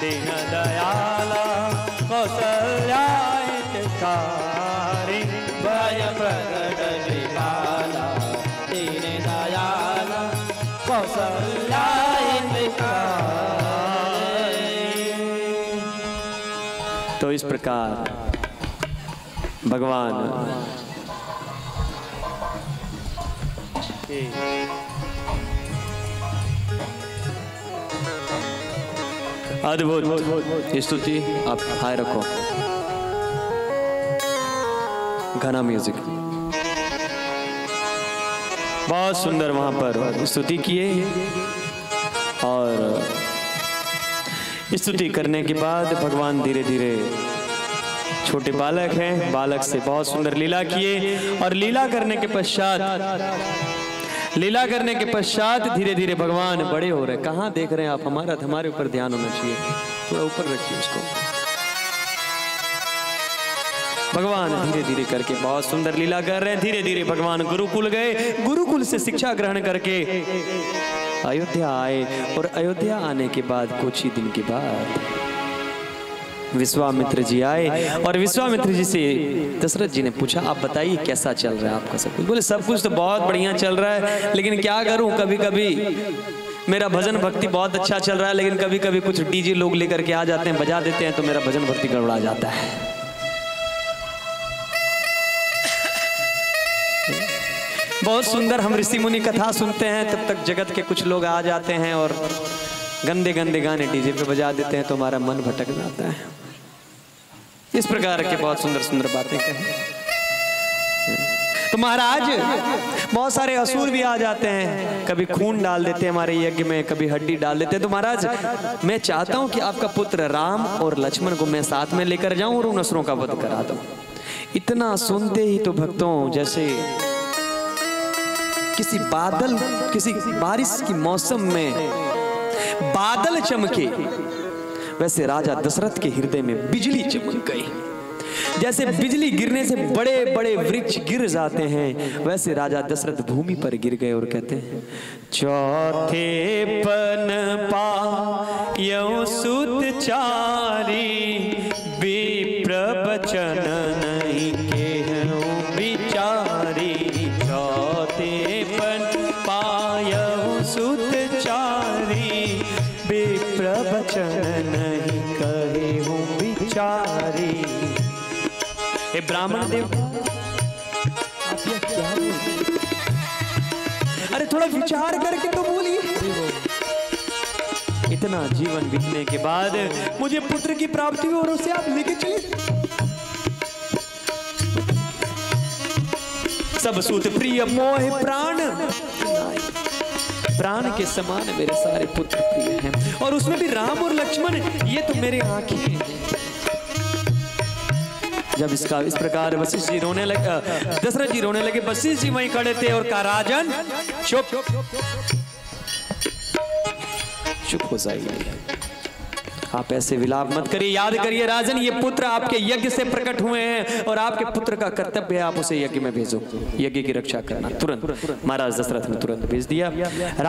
दीन दयाला कौशल्यायतकारी भय प्रकट कृपाला दीन दयाला कौशल्यायतकारी। तो इस प्रकार भगवान अद्भुत स्तुति आप हाय रखो गाना म्यूजिक बहुत सुंदर। वहां पर स्तुति किए और स्तुति करने के बाद भगवान धीरे धीरे छोटे बालक हैं बालक से बहुत सुंदर लीला किए और लीला करने के पश्चात धीरे धीरे भगवान बड़े हो रहे। कहाँ देख रहे हैं आप? हमारे ऊपर ध्यान होना चाहिए, थोड़ा ऊपर रखिए इसको। भगवान धीरे धीरे करके बहुत सुंदर लीला कर रहे हैं। धीरे धीरे भगवान गुरुकुल गए, गुरुकुल से शिक्षा ग्रहण करके अयोध्या आए और अयोध्या आने के बाद कुछ ही दिन के बाद विश्वामित्र जी आए और विश्वामित्र जी से दशरथ जी ने पूछा, आप बताइए कैसा चल रहा है आपका सब कुछ? बोले सब कुछ तो बहुत बढ़िया चल रहा है, लेकिन क्या करूं, कभी कभी मेरा भजन भक्ति बहुत अच्छा चल रहा है, लेकिन कभी कभी कुछ डीजे लोग लेकर के आ जाते हैं, बजा देते हैं, तो मेरा भजन भक्ति गड़बड़ा जाता है। बहुत सुंदर हम ऋषि मुनि कथा सुनते हैं, तब तक जगत के कुछ लोग आ जाते हैं और गंदे गंदे गाने डीजे पे बजा देते हैं, तो हमारा मन भटक जाता है। इस प्रकार के बहुत सुंदर सुंदर बातें कहें। तो महाराज बहुत सारे असुर भी आ जाते हैं, कभी खून डाल देते हैं हमारे यज्ञ में, कभी हड्डी डाल देते हैं। तो महाराज मैं चाहता हूं कि आपका पुत्र राम और लक्ष्मण को मैं साथ में लेकर जाऊं और उन असुरों का वध करा दूं। इतना सुनते ही तो भक्तों जैसे किसी बादल, किसी बारिश की मौसम में बादल चमके, वैसे राजा दशरथ के हृदय में बिजली चमक गई। जैसे बिजली गिरने से बड़े बड़े वृक्ष गिर जाते हैं, वैसे राजा दशरथ भूमि पर गिर गए और कहते हैं, चौथे पन पायौ सुत चारी विप्र बचन नहीं केहु बिचारी। चौथे पन पायौ सुत चारी विप्र बचन ब्राह्मण देव। अरे थोड़ा विचार करके तो बोलिए। इतना जीवन बीतने के बाद मुझे पुत्र की प्राप्ति हुई और उसे आप लेके चले। सब सूत प्रिय मोह प्राण, प्राण के समान मेरे सारे पुत्र प्रिय हैं, और उसमें भी राम और लक्ष्मण ये तो मेरे आंखें हैं। जब इसका इस प्रकार वशिष्ठ जी रोने लगे, दशरथ जी रोने लगे, वशिष्ठ जी वहीं खड़े थे और कहा, राजन चुप चुप हो जाइए, आप ऐसे विलाप मत करिए। याद करिए राजन, ये पुत्र आपके यज्ञ से प्रकट हुए हैं और आपके पुत्र का कर्तव्य है आप उसे यज्ञ में भेजो, यज्ञ की रक्षा करना। तुरंत महाराज दशरथ ने तुरंत भेज दिया।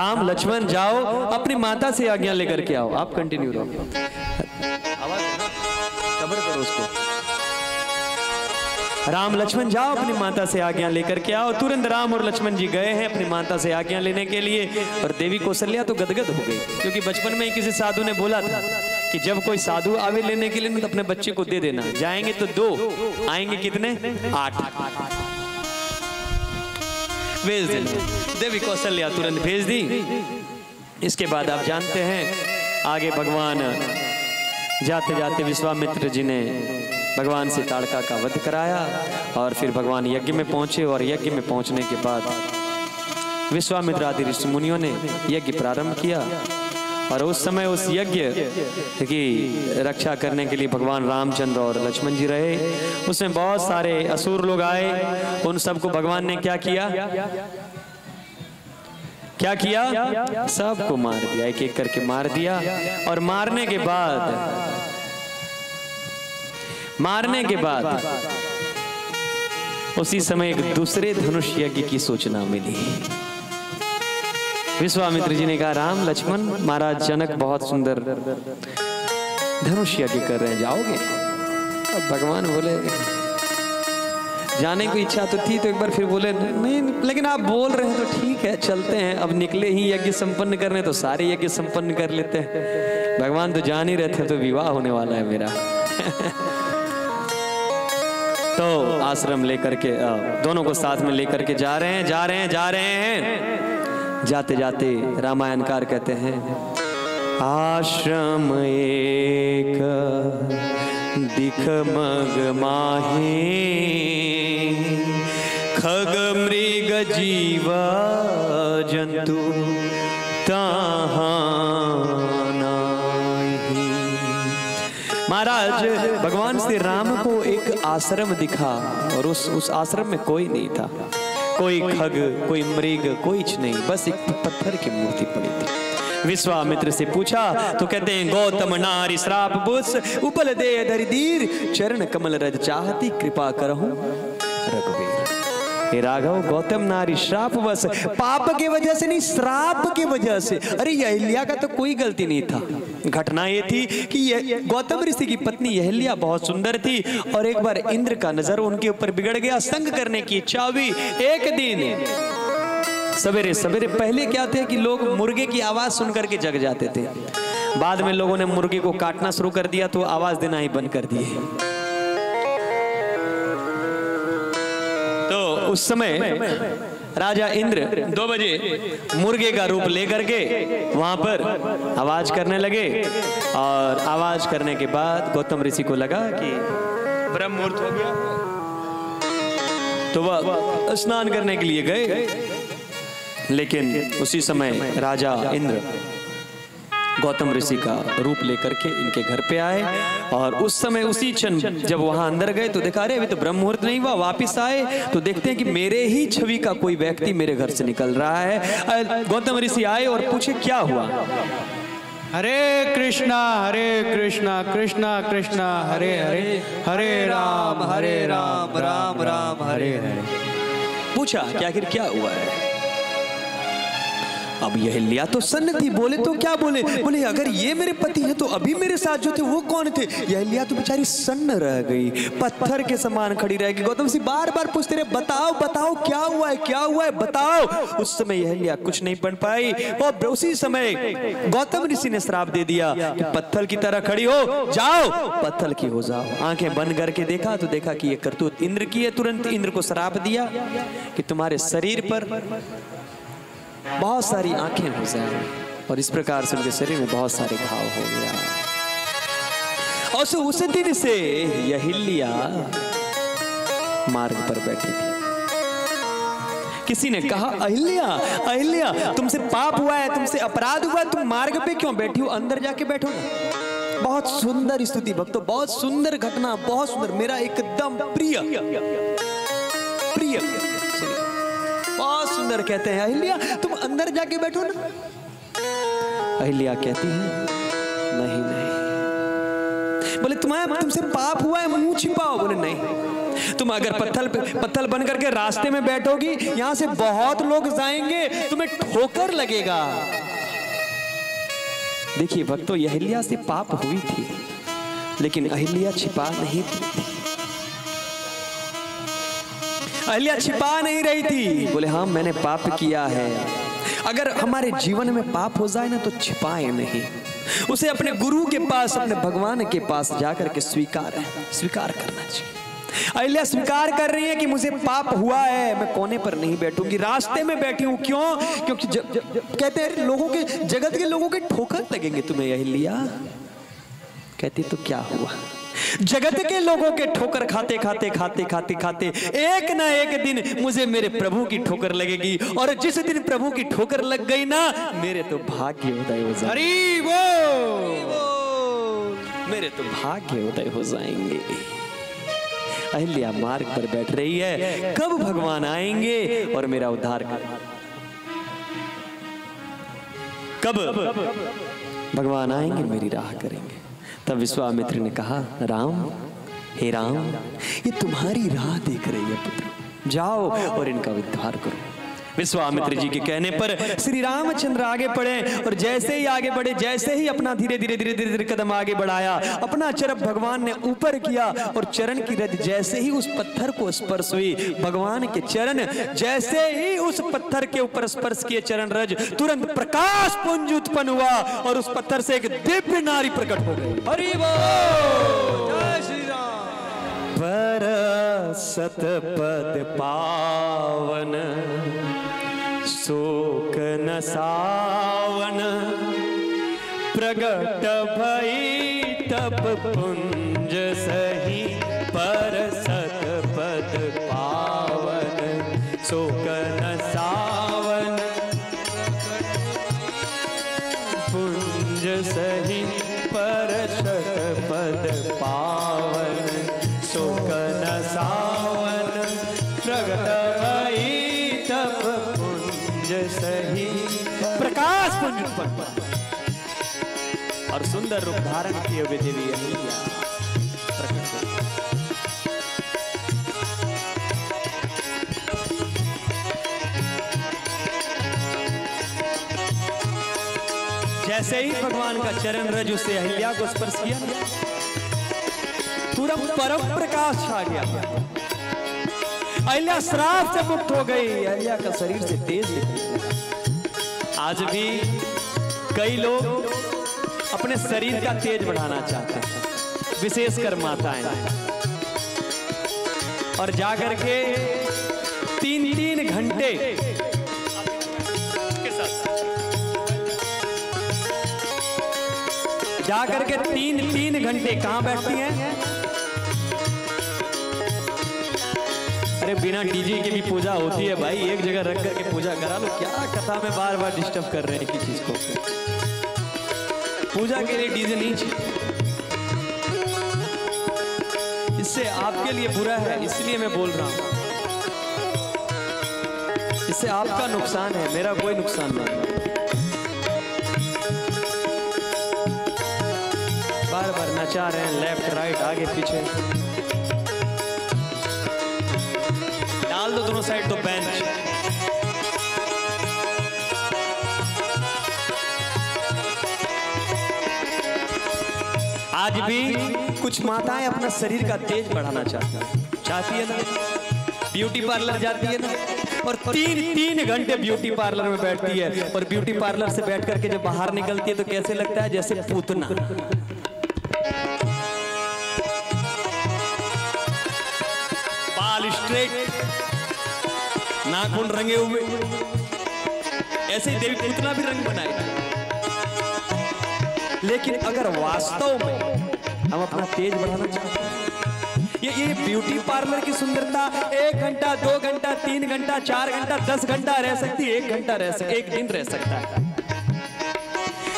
राम लक्ष्मण जाओ अपनी माता से आज्ञा लेकर के आओ। आप कंटिन्यू रहो, खबर करो उसको। राम लक्ष्मण जाओ अपनी माता से आज्ञा लेकर के आओ। तुरंत राम और लक्ष्मण जी गए हैं अपनी माता से आज्ञा लेने के लिए, और देवी कौशल्या तो गदगद हो गई, क्योंकि बचपन में ही किसी साधु ने बोला था कि जब कोई साधु आवे लेने के लिए तो अपने बच्चे को दे देना, जाएंगे तो 2, आएंगे कितने? 8। भेज देना। देवी कौशल्या तुरंत भेज दी। इसके बाद आप जानते हैं आगे भगवान जाते जाते विश्वामित्र जी ने भगवान से ताड़का का वध कराया और फिर भगवान यज्ञ में पहुंचे और यज्ञ में पहुंचने के बाद विश्वामित्र आदि ऋषि मुनियों ने यज्ञ प्रारंभ किया और उस समय उस यज्ञ की रक्षा करने के लिए भगवान रामचंद्र और लक्ष्मण जी रहे। उसमें बहुत सारे असुर लोग आए, उन सबको भगवान ने क्या किया? सबको मार दिया, एक एक करके मार दिया। और मारने के बाद उसी समय एक दूसरे धनुष यज्ञ की सूचना मिली। विश्वामित्र जी ने कहा, राम लक्ष्मण महाराज जनक बहुत सुंदर धनुष यज्ञ कर रहे हैं, जाओगे? अब भगवान बोले, जाने की इच्छा तो थी, तो एक बार फिर बोले नहीं, लेकिन आप बोल रहे हैं तो ठीक है, चलते हैं। अब निकले ही यज्ञ संपन्न करने, तो सारे यज्ञ संपन्न कर लेते हैं। भगवान तो जान ही रहे थे, तो विवाह होने वाला है मेरा। तो आश्रम लेकर के दोनों को साथ में लेकर के जा रहे हैं। जाते जाते रामायणकार कहते हैं, आश्रम एक दिख मग माहे, खग मृग जीवा जंतु तहां नाही। महाराज भगवान श्री राम को एक आश्रम दिखा और उस आश्रम में कोई नहीं था, कोई खग, कोई मृग, कोई नहीं, बस एक पत्थर की मूर्ति पड़ी थी। विश्वामित्र से पूछा तो कहते हैं, गौतम नारी श्राप बुस उपल दे धरिधीर, चरण कमल रज चाहती कृपा करहूं रघुवीर। हे राघव, गौतम नारी श्राप बस, पाप के वजह से नहीं, श्राप के वजह से। अरे अहिल्या का तो कोई गलती नहीं था। घटना ये थी कि ये गौतम ऋषि की पत्नी अहिल्या बहुत सुंदर थी और एक बार इंद्र का नजर उनके ऊपर बिगड़ गया, संग करने की इच्छा हुई। एक दिन सवेरे सवेरे, पहले क्या थे कि लोग मुर्गे की आवाज सुनकर के जग जाते थे, बाद में लोगों ने मुर्गे को काटना शुरू कर दिया तो आवाज देना ही बंद कर दिए। तो उस समय राजा इंद्र 2 बजे मुर्गे का रूप लेकर के वहां पर आवाज करने लगे और आवाज करने के बाद गौतम ऋषि को लगा कि ब्रह्म मुहूर्त हो गया, तो वह स्नान करने के लिए गए। लेकिन उसी समय राजा इंद्र गौतम ऋषि का रूप लेकर के इनके घर पे आए और उस समय उसी क्षण जब वहां अंदर गए तो देखा, अरे अभी तो ब्रह्म मुहूर्त नहीं हुआ। वापिस आए तो देखते हैं कि मेरे ही छवि का कोई व्यक्ति मेरे घर से निकल रहा है। गौतम ऋषि आए और पूछे, क्या हुआ? हरे कृष्णा कृष्णा कृष्णा हरे हरे, हरे राम राम राम हरे हरे। पूछा कि आखिर क्या हुआ है। अब यह लिया तो सन्न थी, बोले तो क्या बोले? बोले अगर ये मेरे पति हैं तो अभी मेरे साथ जो थे वो कौन थे? यह लिया तो बेचारी सन्न रह गई, पत्थर के समान खड़ी रह गई। गौतम सिंह बार बार पूछते रहे, बताओ बताओ क्या हुआ है बताओ। उस समय यह लिया कुछ नहीं बन पाई और उसी समय गौतम ऋषि ने श्राप दे दिया कि पत्थर की तरह खड़ी हो जाओ, पत्थर की हो जाओ। आंखें बंद करके देखा तो देखा कि यह करतूत इंद्र की है। तुरंत इंद्र को श्राप दिया कि तुम्हारे शरीर पर बहुत सारी आंखें हो जाए और इस प्रकार से उनके शरीर में बहुत सारे घाव हो गया। और उस दिन से अहिल्या मार्ग पर बैठी थी। किसी ने कहा, अहिल्या तुमसे पाप हुआ है, तुमसे अपराध हुआ, तुम मार्ग पे क्यों बैठी हो? अंदर जाके बैठो ना। बहुत सुंदर स्तुति भक्तों, बहुत सुंदर घटना, बहुत सुंदर, मेरा एकदम प्रिय बहुत सुंदर। कहते हैं अहिल्या तुम अंदर जाके बैठो ना। अहिल्या कहती है, नहीं। बोले तुमसे पाप हुआ है, मुंह छिपाओ। बोले नहीं, तुम अगर पत्थर बन करके रास्ते में बैठोगी, यहां से बहुत लोग जाएंगे, तुम्हें ठोकर लगेगा। देखिए भक्तों, अहिल्या से पाप हुई थी लेकिन अहिल्या छिपा नहीं थी, अहिल्या छिपा नहीं रही थी। बोले हाँ, मैंने पाप किया है। अगर हमारे जीवन में पाप हो जाए ना तो छिपाए नहीं, उसे अपने गुरु के पास, अपने भगवान के पास जाकर के स्वीकार करना चाहिए। अहिल्या स्वीकार कर रही है कि मुझे पाप हुआ है, मैं कोने पर नहीं बैठूंगी, रास्ते में बैठी हूं। क्यों? क्योंकि कहते हैं लोगों के, जगत के लोगों के ठोकर लगेंगे तुम्हें। अहिल्या कहती तो क्या हुआ? जगत के लोगों के ठोकर खाते खाते खाते खाते खाते एक ना एक दिन मुझे मेरे प्रभु की ठोकर लगेगी, और जिस दिन प्रभु की ठोकर लग गई ना, मेरे तो भाग्य उदय हो जाएगा। हरि बोल, मेरे तो भाग्य उदय हो जाएंगे। अहिल्या मार्ग पर बैठ रही है, कब भगवान आएंगे और मेरा उद्धार करेंगे, कब भगवान आएंगे मेरी राह करेंगे। तब विश्वामित्र ने कहा, राम, हे राम, ये तुम्हारी राह देख रही है पुत्र, जाओ और इनका उद्धार करो। विश्वामित्र जी के कहने पर श्री रामचंद्र आगे बढ़े, और जैसे ही आगे बढ़े, जैसे ही अपना धीरे धीरे धीरे धीरे कदम आगे बढ़ाया, अपना चरप भगवान ने ऊपर किया, और चरण की रज जैसे ही उस पत्थर को स्पर्श हुई, भगवान के चरण जैसे ही उस पत्थर के ऊपर स्पर्श किए चरण रज, तुरंत प्रकाश पुंज उत्पन्न हुआ और उस पत्थर से एक दिव्य नारी प्रकट हो गई। हरि बोल, जय श्री राम। परसत पद पावन शोक न सावन, प्रगट भई तप पुंज सही, परसत पद पावन शोक न सावन, पुंज सही, परसत पद पावन शोक न सावन, प्रगट भई तप सही, प्रकाश पुंज उत्पन्न, और सुंदर रूप धारण किए हुए देवी अहिल्या प्रकट हुई। जैसे ही भगवान का चरण रज उसे अहिल्या को स्पर्श किया, तुरंत परम प्रकाश छा गया। अहिल्या श्राप से मुक्त हो गई, अहिल्या का शरीर से तेज निकला। आज भी कई लोग अपने शरीर का तेज बढ़ाना चाहते हैं, विशेषकर माताएं, और जाकर के 3-3 घंटे जाकर के 3-3 घंटे कहां बैठती हैं? अरे बिना डीजे के भी पूजा होती है भाई, एक जगह रख करके पूजा करा लो। क्या कथा में बार बार डिस्टर्ब कर रहे हैं किसी चीज को? पूजा के लिए डीजे नहीं चाहिए, इससे आपके लिए बुरा है, इसलिए मैं बोल रहा हूं। इससे आपका नुकसान है, मेरा कोई नुकसान नहीं है। बार बार नचा रहे हैं, लेफ्ट राइट आगे पीछे, दोनों साइड तो बेंच। आज भी कुछ माताएं अपना शरीर का तेज बढ़ाना चाहती है ना, ब्यूटी पार्लर जाती है ना, और 3-3 घंटे ब्यूटी पार्लर में बैठती है, और ब्यूटी पार्लर से बैठ करके जब बाहर निकलती है तो कैसे लगता है? जैसे पूतना। बाल स्ट्रेट, नाखून रंगे हुए, ऐसे ही देवी पूतना भी रंग बनाएगा। लेकिन अगर वास्तव में हम अपना तेज बढ़ाना चाहते हैं, ये ब्यूटी पार्लर की सुंदरता 1 घंटा, 2 घंटा, 3 घंटा, 4 घंटा, 10 घंटा रह सकती, 1 घंटा रह सकती, 1 दिन रह सकता है।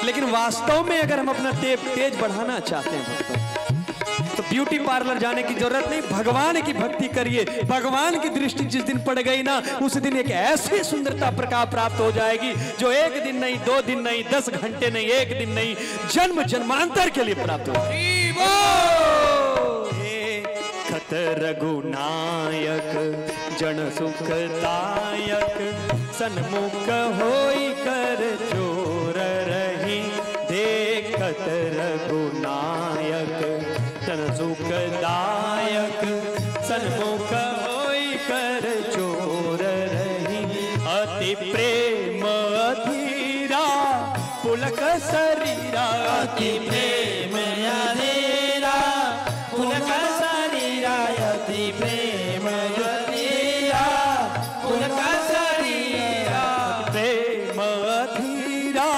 लेकिन वास्तव में अगर हम अपना तेज बढ़ाना चाहते हैं भक्तों, तो ब्यूटी पार्लर जाने की जरूरत नहीं, भगवान की भक्ति करिए। भगवान की दृष्टि जिस दिन पड़ गई ना, उस दिन एक ऐसी सुंदरता प्रकाश प्राप्त हो जाएगी जो 1 दिन नहीं, 2 दिन नहीं, 10 घंटे नहीं, 1 दिन नहीं, जन्म जन्मांतर के लिए प्राप्त हो। खत रघुनायक जन सुखदायक, सन्मुख होई कर चोर रही, देखत रघुनायक तन सुखदायक, सन्मुख होई कर चोर रही, अति प्रेम अधीरा पुलक शरीरा, अति प्रेम अधीरा पुलक शरीरा, अति प्रेम अधीरा पुलक शरीरा, प्रेम अधीरा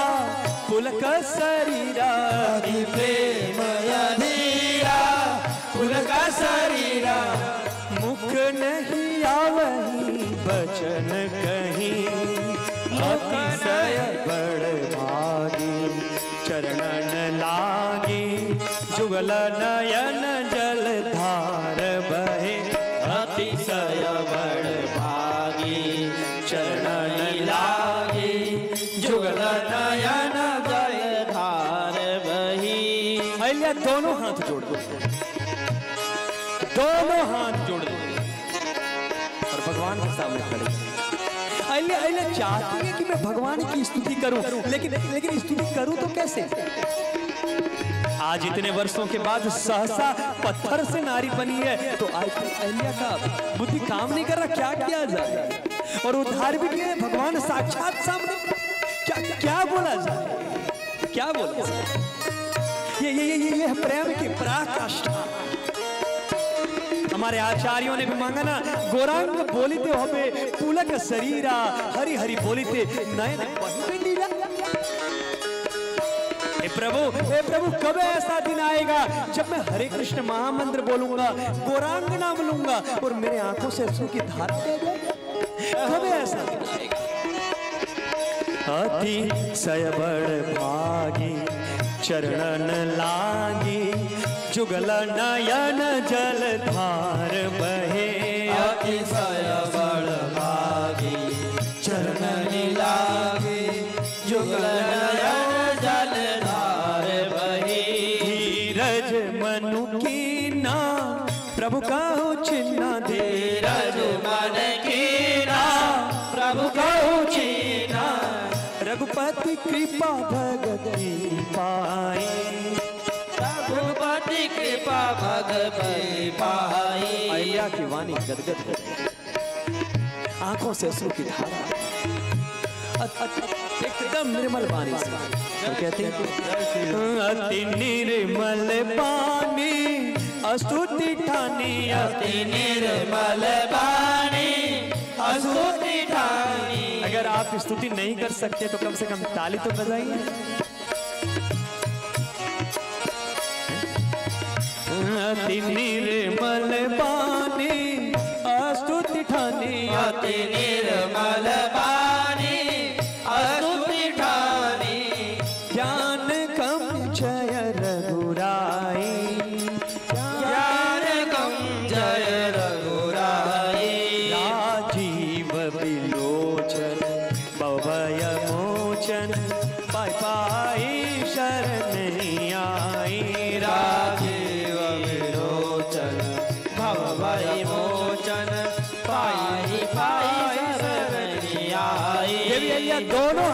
पुलक शरीरा, अति प्रेम अधीरा दर्शन कहीं अतिशय बड़ भागी, चरणन लागी जुगल नयन जल धार बहे अतिशय बड़ भागी, चरणन लागी जुगल नयन जल धार बही। अलिया दोनों हाथ जोड़ दो, दोनों हाथ जोड़ दो और भगवान के सामने खड़े। अले अले चाहती है कि मैं भगवान की स्तुति करूं, लेकिन लेकिन स्तुति करूं तो कैसे? आज इतने वर्षों के बाद सहसा पत्थर से नारी बनी है, तो आज अहल्या का बुद्धि काम नहीं कर रहा, क्या किया जाए? और उद्धार भी किया है भगवान साक्षात सामने, क्या क्या बोला जाए, क्या बोला जाए? ये है प्रेम की पराकाष्ठा। हमारे आचार्यों ने भी मांगा ना, गौरांग बोलिते होबे पुलक शरीरा, हरि हरि बोलिते नयन बहके नीरा। हे प्रभु कब ऐसा दिन आएगा जब मैं हरे कृष्ण महामंत्र बोलूंगा, गौरांग नाम लूंगा और मेरे आंखों से अश्रु की धारा बह जाएगी? कब ऐसा दिन आएगा? अतिशय बड़ भागी, चरणन लागी जुगल नयन जल धार बहे अतिशय बड़ भागी, चरणन लागी जुगल नयन जल धार बहे। धीरज मनु कीना प्रभु कहु चिन्ना, धीरज मन कीना प्रभु कहु चिन्ना, रघुपति कृपा भगति पाई, रघुपति कृपा भगति पाई। अहिल्या की वाणी गदगद हो गई, आंखों से अश्रु की धारा एकदम निर्मल वाणी से, तो कहते हैं अति निर्मल वाणी अस्तुति ठानी, अति निर्मल वाणी अस्तुति ठानी। अगर आप स्तुति नहीं कर सकते तो कम से कम ताली तो बजाइए। अति निर्मल वाणी अस्तुति ठानी, अति निर्मल वाणी अस्तुति ठानी, ज्ञान कम जय रघुराई, ज्ञान कम जय रघुराई। राजीव विलोचन भवभय मोचन पाई पाई शरण आई, राजीव विलोचन भवभय मोचन पाई पाई शरण आई। ये दोनों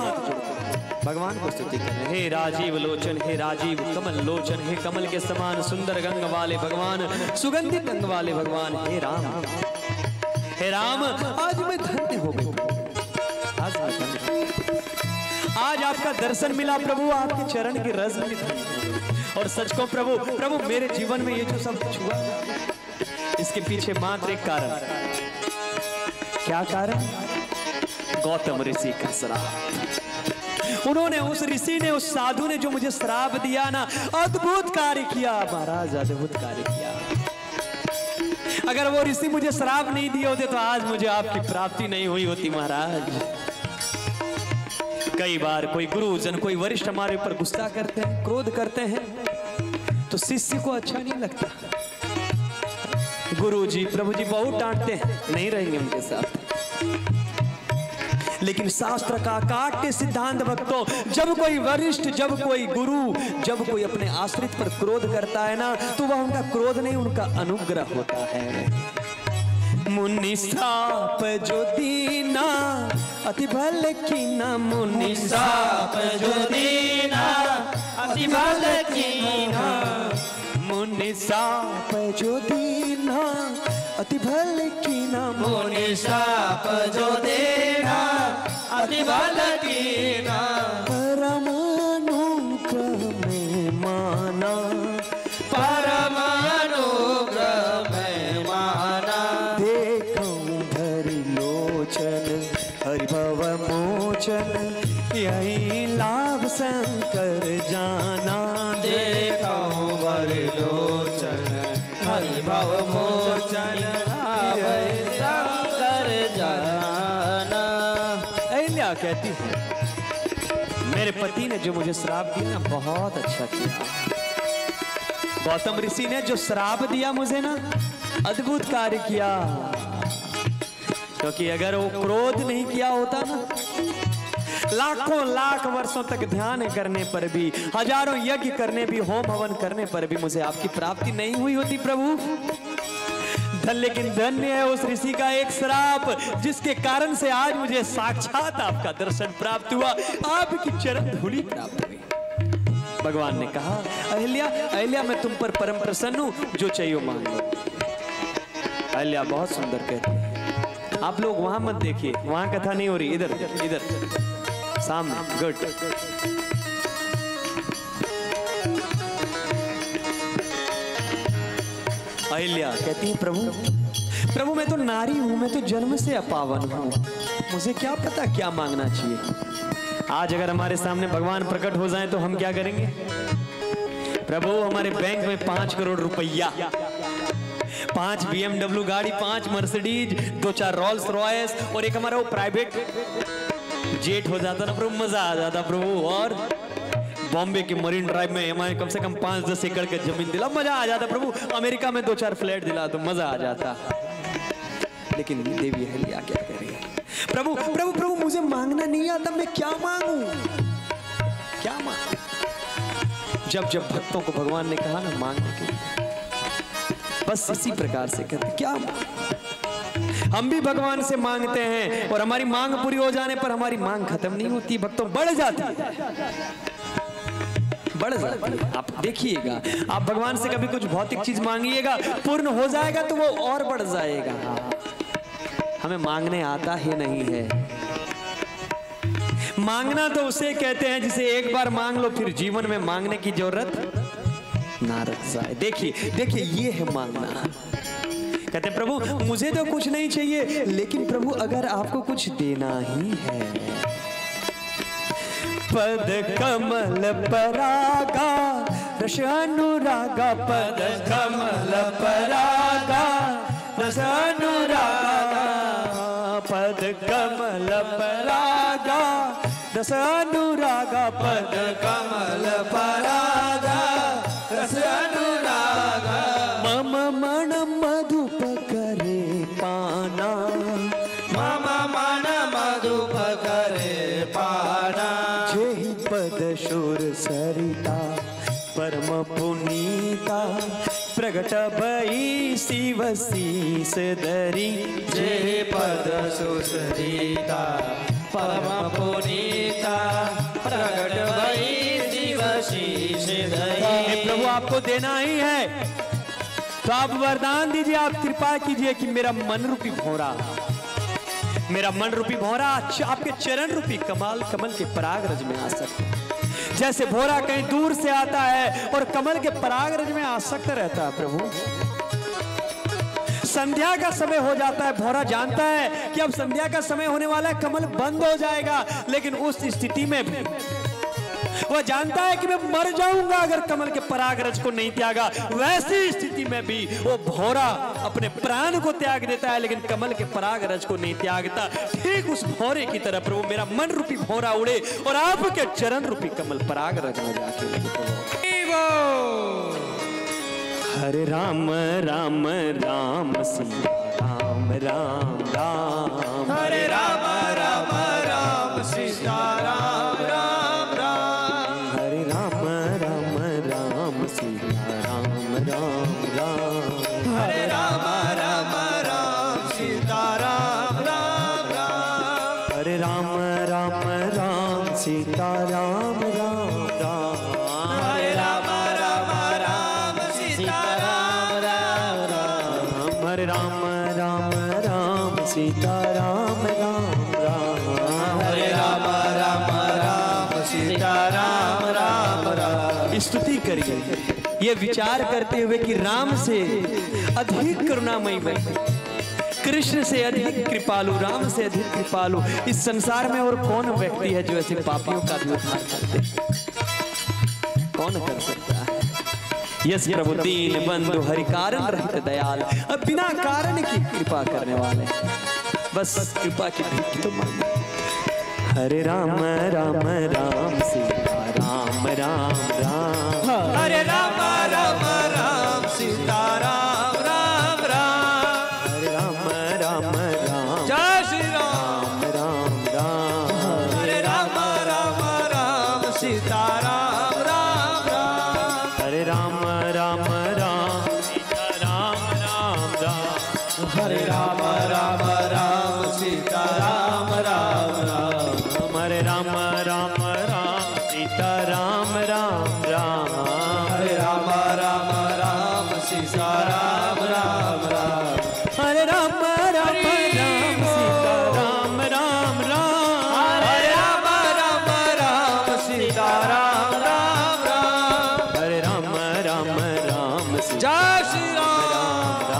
भगवान को स्तुति करें। हे राजीव लोचन, हे राजीव कमल लोचन, हे कमल के समान सुंदर गंग वाले भगवान, सुगंधित गंग वाले भगवान, हे राम, हे राम आज मैं धन्य हो गया, आज मैं धन्य, आज आपका दर्शन मिला प्रभु, आपके चरण की रज मिली। और सच को प्रभु, प्रभु मेरे जीवन में ये जो सब कुछ हुआ इसके पीछे मात्र एक कारण, क्या कारण? गौतम ऋषि का श्राप। उन्होंने, उस ऋषि ने, उस साधु ने जो मुझे श्राप दिया ना, अद्भुत कार्य किया महाराज, अद्भुत कार्य किया। अगर वो ऋषि मुझे श्राप नहीं दिए होते तो आज मुझे आपकी प्राप्ति नहीं हुई होती महाराज। कई बार कोई गुरुजन, कोई वरिष्ठ हमारे ऊपर गुस्सा करते हैं, क्रोध करते हैं, तो शिष्य को अच्छा नहीं लगता। गुरुजी, प्रभुजी बहुत डांटते हैं, नहीं रहेंगे उनके साथ। लेकिन शास्त्र का काट्य सिद्धांत भक्तों, जब कोई वरिष्ठ, जब कोई गुरु, जब कोई अपने आश्रित पर क्रोध करता है ना, तो वह उनका क्रोध नहीं, उनका अनुग्रह होता है। मुनि श्राप जो दीना अति भल कीना, मुनि श्राप जो दीना अति भल कीना, मुनि श्राप जो दीना अति भल कीना, मुनि श्राप जो दीना अति भल कीना, परमानुग्रह में माना, परमानुग्रह में माना। हरिभव मोचन यही लाभ शंकर जाना, देखो हरि लोचन हरिभव मोचन लाभ शंकर जाना। अहिल्या कहती है मेरे पति ने जो मुझे श्राप दिया ना बहुत अच्छा किया। गौतम ऋषि ने जो श्राप दिया मुझे ना अद्भुत कार्य किया, क्योंकि अगर वो क्रोध नहीं किया होता ना लाखों लाख वर्षों तक ध्यान करने पर भी, हजारों यज्ञ करने भी, होम हवन करने पर भी मुझे आपकी प्राप्ति नहीं हुई होती प्रभु। लेकिन धन्य है उस ऋषि का एक श्राप जिसके कारण से आज मुझे साक्षात आपका दर्शन प्राप्त हुआ, आपकी चरण धूलि प्राप्त हुई। भगवान ने कहा अहिल्या अहिल्या मैं तुम पर परम प्रसन्न हूं, जो चाहिए मांग लो। अहिल्या बहुत सुंदर कहती है, आप लोग वहां मत देखिए, वहां कथा नहीं हो रही, इधर इधर सामने। गुड। अहिल्या कहती है प्रभु प्रभु मैं तो नारी हूं, मैं तो जन्म से अपावन हूं, मुझे क्या पता क्या मांगना चाहिए। आज अगर हमारे सामने भगवान प्रकट हो जाएं तो हम क्या करेंगे? प्रभु हमारे बैंक में 5 करोड़ रुपया, 5 BMW गाड़ी, 5 मर्सिडीज, 2-4 रोल्स रॉयस और एक हमारा वो प्राइवेट जेट हो जाता ना प्रभु, मजा आ जाता प्रभु। और बॉम्बे के मरीन ड्राइव में हमारे कम से कम 5-10 एकड़ की जमीन दिला, मजा आ जाता प्रभु। अमेरिका में 2-4 फ्लैट दिला तो मजा आ जाता। लेकिन देवी अहिल्या क्या कह रही है? प्रभु प्रभु प्रभु मुझे मांगना नहीं आता, मैं क्या मांगू क्या मांगू? जब जब भक्तों को भगवान ने कहा ना मांगने के लिए, बस इसी प्रकार से कहते क्या हम भी भगवान से मांगते हैं और हमारी मांग पूरी हो जाने पर हमारी मांग खत्म नहीं होती भक्तों, बढ़ जाती बढ़ जाती। आप देखिएगा, आप भगवान से कभी कुछ भौतिक चीज मांगिएगा, पूर्ण हो जाएगा तो वो और बढ़ जाएगा। हमें मांगने आता ही नहीं है। मांगना तो उसे कहते हैं जिसे एक बार मांग लो फिर जीवन में मांगने की जरूरत ना रख जाए। देखिए देखिए ये है मांगना। कहते प्रभु मुझे तो कुछ नहीं चाहिए, लेकिन प्रभु अगर आपको कुछ देना ही है, पद कमल परागा रस अनुरागा, पद कमल परागा रस अनुरागा, पद कमल परागा रस अनुरागा, पद कमल परागा रस अनुरागा। मम मन मधुप करे पाना, मम मन मधुप करे पाना, जेहि पद शूर सरिता परम पुनीता, प्रगट भई शिव शीस धरी, जेहि पद शूर सरिता परम पुनीता, प्रगट भई शिव शीस धरी। प्रभु आपको देना ही है तो आप वरदान दीजिए, आप कृपा कीजिए कि मेरा मन रूपी भौरा आपके चरण रूपी कमाल कमल के परागरज में आसक्त। जैसे भौरा कहीं दूर से आता है और कमल के परागरज में आसक्त रहता है प्रभु, संध्या का समय हो जाता है, भौरा जानता है कि अब संध्या का समय होने वाला है, कमल बंद हो जाएगा, लेकिन उस स्थिति में भी वह जानता है कि मैं मर जाऊंगा अगर कमल के परागरज को नहीं त्यागा। वैसी स्थिति में भी वो भौरा अपने प्राण को त्याग देता है, लेकिन कमल के परागरज को नहीं त्यागता। ठीक उस भौरे की तरह प्रभु मेरा मन रूपी भौरा उड़े और आपके चरण रूपी कमल परागरज में जाके लगे। हरे राम राम राम सीता राम राम राम, हरे राम राम राम सीता राम राम, हरे राम राम राम सीता राम राम राम, हरे राम राम राम सीता राम राम राम, हरे राम राम राम सीता राम राम राम, हरे राम राम राम सीता राम राम राम, हरे राम राम राम सीता राम राम राम। स्तुति करिए ये विचार करते हुए कि राम से अधिक करुणामयी बन, कृष्ण से अधिक कृपालु, राम से अधिक कृपालु इस संसार में और कौन व्यक्ति है जो ऐसे पापियों का भी उद्धार करते हैं? कौन कर सकता है? यस प्रभु दीन बंधु हरि कारण रहित दयाल, अब बिना कारण की कृपा करने वाले, बस कृपा की भीख तो मांगे। हरे राम राम राम सीता राम राम राम, हरे राम राम राम सीता राम राम राम, हरे राम राम राम जय श्री राम राम राम, हरे राम राम राम सीता राम राम राम, हरे राम राम राम सीता राम राम राम, हरे राम राम राम सीता राम राम राम, हरे राम राम राम सीता राम राम राम, हरे राम राम राम सीता राम राम राम, हरे राम राम राम सीता राम राम राम, हरे राम राम राम सीता राम राम राम, हरे राम राम राम जय श्री राम राम,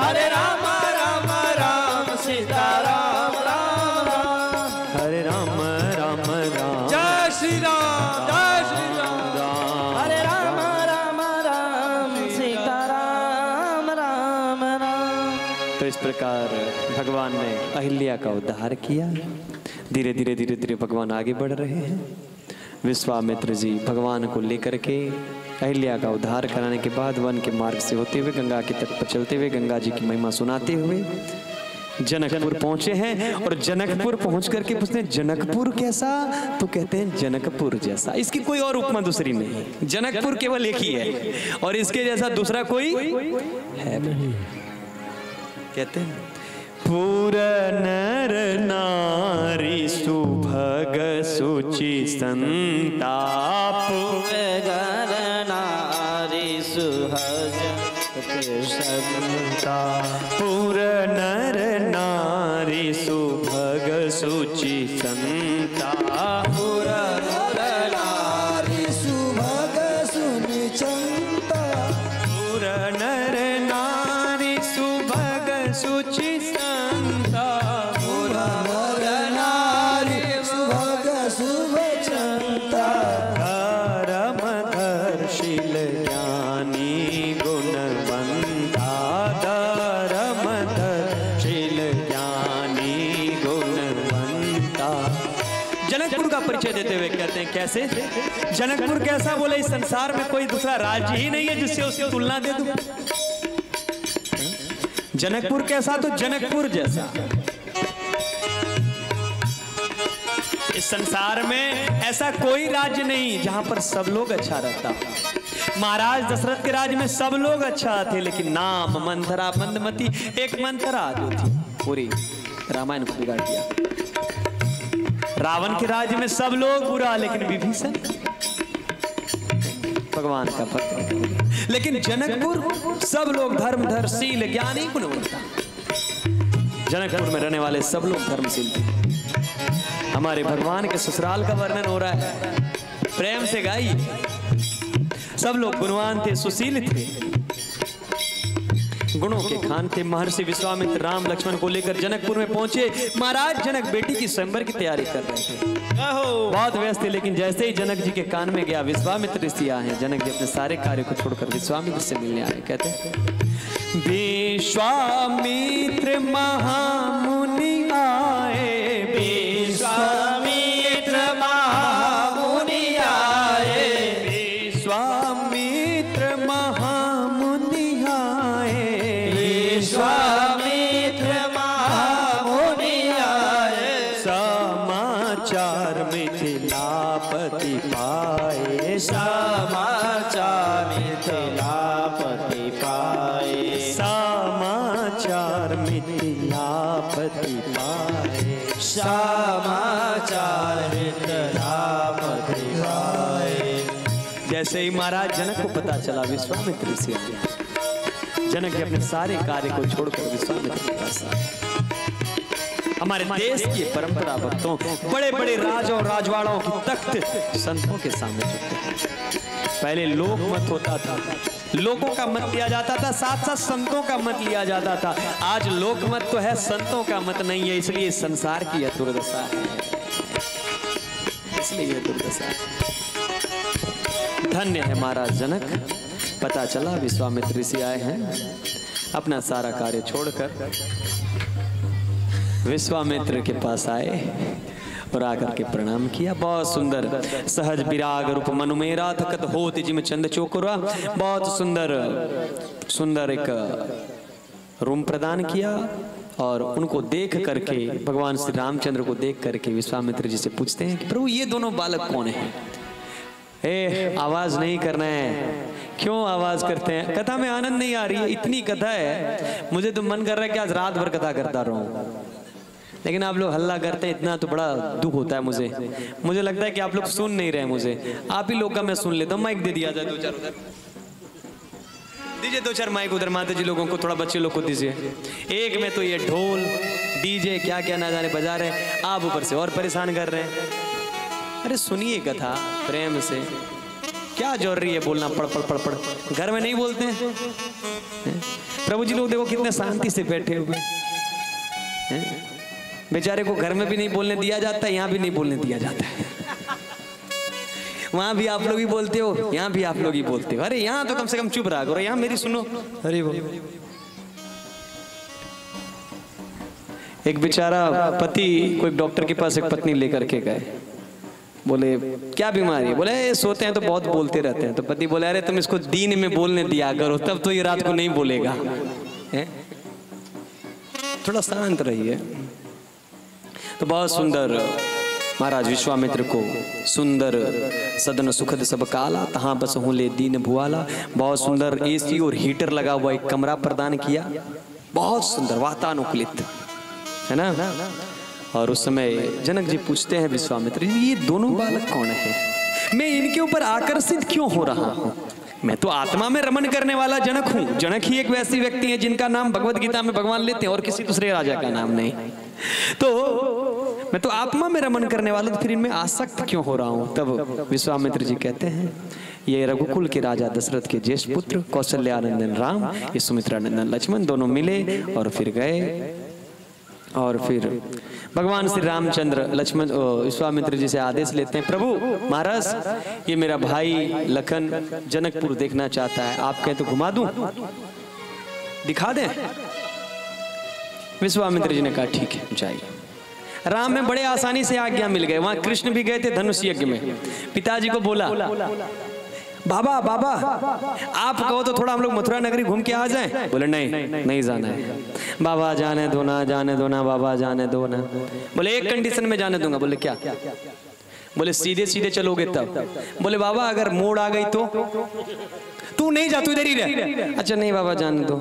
हरे राम राम राम सीता राम राम राम, हरे राम राम राम जय श्री राम, हरे राम राम राम सीता राम राम राम। तो इस प्रकार भगवान ने अहिल्या का उद्धार किया। धीरे धीरे धीरे धीरे भगवान आगे बढ़ रहे हैं। विश्वामित्र जी भगवान को लेकर के अहिल्या का उद्धार कराने के बाद वन के मार्ग से होते हुए गंगा के तट पर चलते हुए गंगा जी की महिमा सुनाते हुए जनकपुर पहुंचे हैं। और जनकपुर पहुंच करके पूछते हैं जनकपुर कैसा, तो कहते हैं जनकपुर जैसा। इसकी कोई और उपमा दूसरी नहीं, जनकपुर केवल एक ही है और इसके जैसा दूसरा कोई है नहीं। कहते हैं पूरन नर नारी सुभग सुचि संताप, पूरन नारी सुभग संता, पूरन नर नारी सुभग सुचि संता, पूरन नर नारी सुभग सुचि संता, पूरन नर नारी सुभग सुचि संता, पूरन नर नारी सुभग सुभग संता, धर्म धर्शील ज्ञानी गुणवंता, धर्म धर्शील ज्ञानी गुणवंता। जनकपुर का परिचय देते हुए कहते हैं कैसे जनकपुर कैसा, बोले इस संसार में कोई दूसरा राज्य ही नहीं है जिससे उसकी तुलना दे दूं। जनकपुर कैसा, तो जनकपुर जैसा। इस संसार में ऐसा कोई राज्य नहीं जहां पर सब लोग अच्छा रहता। महाराज दशरथ के राज्य में सब लोग अच्छा थे, लेकिन नाम मंथरा मंदमती, एक मंथरा जो थी पूरी रामायण को बिगाड़ दिया। रावण के राज्य में सब लोग बुरा, लेकिन विभीषण भगवान का भक्त। लेकिन जनकपुर सब लोग धर्मधर्शील ज्ञानी गुणवंता। जनकपुर में रहने वाले सब लोग धर्मशील थे। हमारे भगवान के ससुराल का वर्णन हो रहा है, प्रेम से गाइए। सब लोग गुणवान थे, सुशील थे, गुणों के खान थे। महर्षि विश्वामित्र राम लक्ष्मण को लेकर जनकपुर में पहुंचे। महाराज जनक बेटी की स्वयंवर की तैयारी कर रहे थे, बहुत व्यस्त थे। लेकिन जैसे ही जनक जी के कान में गया विश्वामित्र ऋषि आए। जनक जी अपने सारे कार्य को छोड़कर विश्वामित्र से मिलने आए। कहते हैं विश्वामित्र महामुनि आए, विश्वामित्र महामुनि आए, विश्वामित्र महामुनि आए, विश्वामित्र महामुनि आए, समाचार मिथिलापति पाए, समाचार मिथिलापति पाए, समाचार मिथिलापति पाए, समाचार मिथिलापति पाए। जैसे ही महाराज जनक को पता चला विश्वामित्र से, जनक अपने सारे कार्य को छोड़कर विश्वामित्र के पास आए। हमारे देश की परंपरा भक्तों, बड़े बड़े राजा और राजवाड़ाओं की तख्त संतों के सामने झुकते हैं। पहले लोक मत होता था, लोगों का मत लिया जाता था, साथ साथ संतों का मत लिया जाता था। आज लोक मत तो है, संतों का मत नहीं है। इसलिए संसार की यह दुर्दशा है, इसलिए यह दुर्दशा है। धन्य है महाराज जनक, पता चला विश्वामित्र ऋषि आए हैं। अपना सारा कार्य छोड़कर विश्वामित्र के पास आए पर आकर के प्रणाम किया। बहुत सुंदर, सहज विराग रूप मनु मेरा थकत हो तिजिम चंद चोकरा। बहुत सुंदर सुंदर एक रूम प्रदान किया और उनको देख करके भगवान श्री रामचंद्र को देख करके विश्वामित्र जी से पूछते हैं कि प्रभु ये दोनों बालक कौन हैं? ए आवाज नहीं करना है। क्यों आवाज करते हैं? कथा में आनंद नहीं आ रही है, इतनी कथा है, मुझे तो मन कर रहा है कि आज रात भर कथा करता रहूं, लेकिन आप लोग हल्ला करते हैं, इतना तो बड़ा दुख होता है मुझे। मुझे लगता है कि आप लोग सुन नहीं रहे मुझे, आप ही लोग का मैं सुन लेता हूँ। माइक दे दिया जाए, दो चार उधर दीजिए, दो चार माइक उधर माता जी लोगों को, थोड़ा बच्चे लोग को दीजिए। एक में तो ये ढोल डीजे क्या क्या ना जाने बजा रहे हैं, आप ऊपर से और परेशान कर रहे हैं। अरे सुनिए कथा प्रेम से, क्या जरूरी है बोलना पड़ पड़ पड़ पड़, घर में नहीं बोलते हैं? प्रभु जी लोग देखो कितने शांति से बैठे हुए हैं, बेचारे को घर में भी नहीं बोलने दिया जाता है, यहाँ भी नहीं बोलने दिया जाता है। वहाँ भी आप लोग ही बोलते हो, यहाँ भी आप लोग ही बोलते हो। अरे यहाँ तो कम से कम चुप रहा करो, यहाँ मेरी सुनो। अरे वो एक बेचारा पति कोई डॉक्टर के पास एक पत्नी लेकर के गए, बोले क्या बीमारी है? बोले सोते हैं तो बहुत बोलते रहते हैं। तो पति बोले अरे तुम इसको दिन में बोलने दिया करो, तब तो ये रात को नहीं बोलेगा। थोड़ा शांत रहिए। तो बहुत सुंदर महाराज विश्वामित्र को सुंदर सदन सुखद सब काला, तहाँ बस हूँ ले दीन भुआला। बहुत सुंदर एसी और हीटर लगा हुआ एक कमरा प्रदान किया, बहुत सुंदर वातानुकूलित है ना। और उस समय जनक जी पूछते हैं विश्वामित्र, ये दोनों बालक कौन है? मैं इनके ऊपर आकर्षित क्यों हो रहा हूँ? मैं तो आत्मा में रमन करने वाला जनक हूँ। जनक ही एक वैसी व्यक्ति है जिनका नाम भगवत गीता में भगवान लेते हैं और किसी दूसरे राजा का नाम नहीं। तो मैं तो आत्मा में रमन करने वाला, तो फिर इनमें आसक्त क्यों हो रहा हूँ? तब विश्वामित्र जी कहते हैं ये रघुकुल के राजा दशरथ के ज्येष्ठ पुत्र कौशल्यानंदन राम, ये सुमित्रानंदन लक्ष्मण दोनों मिले और फिर गए। और फिर भगवान श्री रामचंद्र लक्ष्मण विश्वामित्र जी से आदेश लेते हैं, प्रभु महाराज ये मेरा भाई लखन जनकपुर देखना चाहता है, आप कहें तो घुमा दूं, दिखा दें? विश्वामित्र जी ने कहा ठीक है जाइए। राम में बड़े आसानी से आज्ञा मिल गए। वहां कृष्ण भी गए थे धनुष यज्ञ में, पिताजी को बोला बाबा बाबा आप कहो तो थोड़ा हम लोग मथुरा नगरी घूम के आ जाएं। बोले नहीं नहीं जाना है बाबा, जाने दो ना, जाने दो ना बाबा, जाने दो ना। बोले एक कंडीशन में जाने दूंगा। बोले क्या? बोले सीधे सीधे चलोगे तब। बोले बाबा अगर मोड़ आ गई तो? तू नहीं जा, तू इधर ही रह। अच्छा नहीं बाबा जाने दो।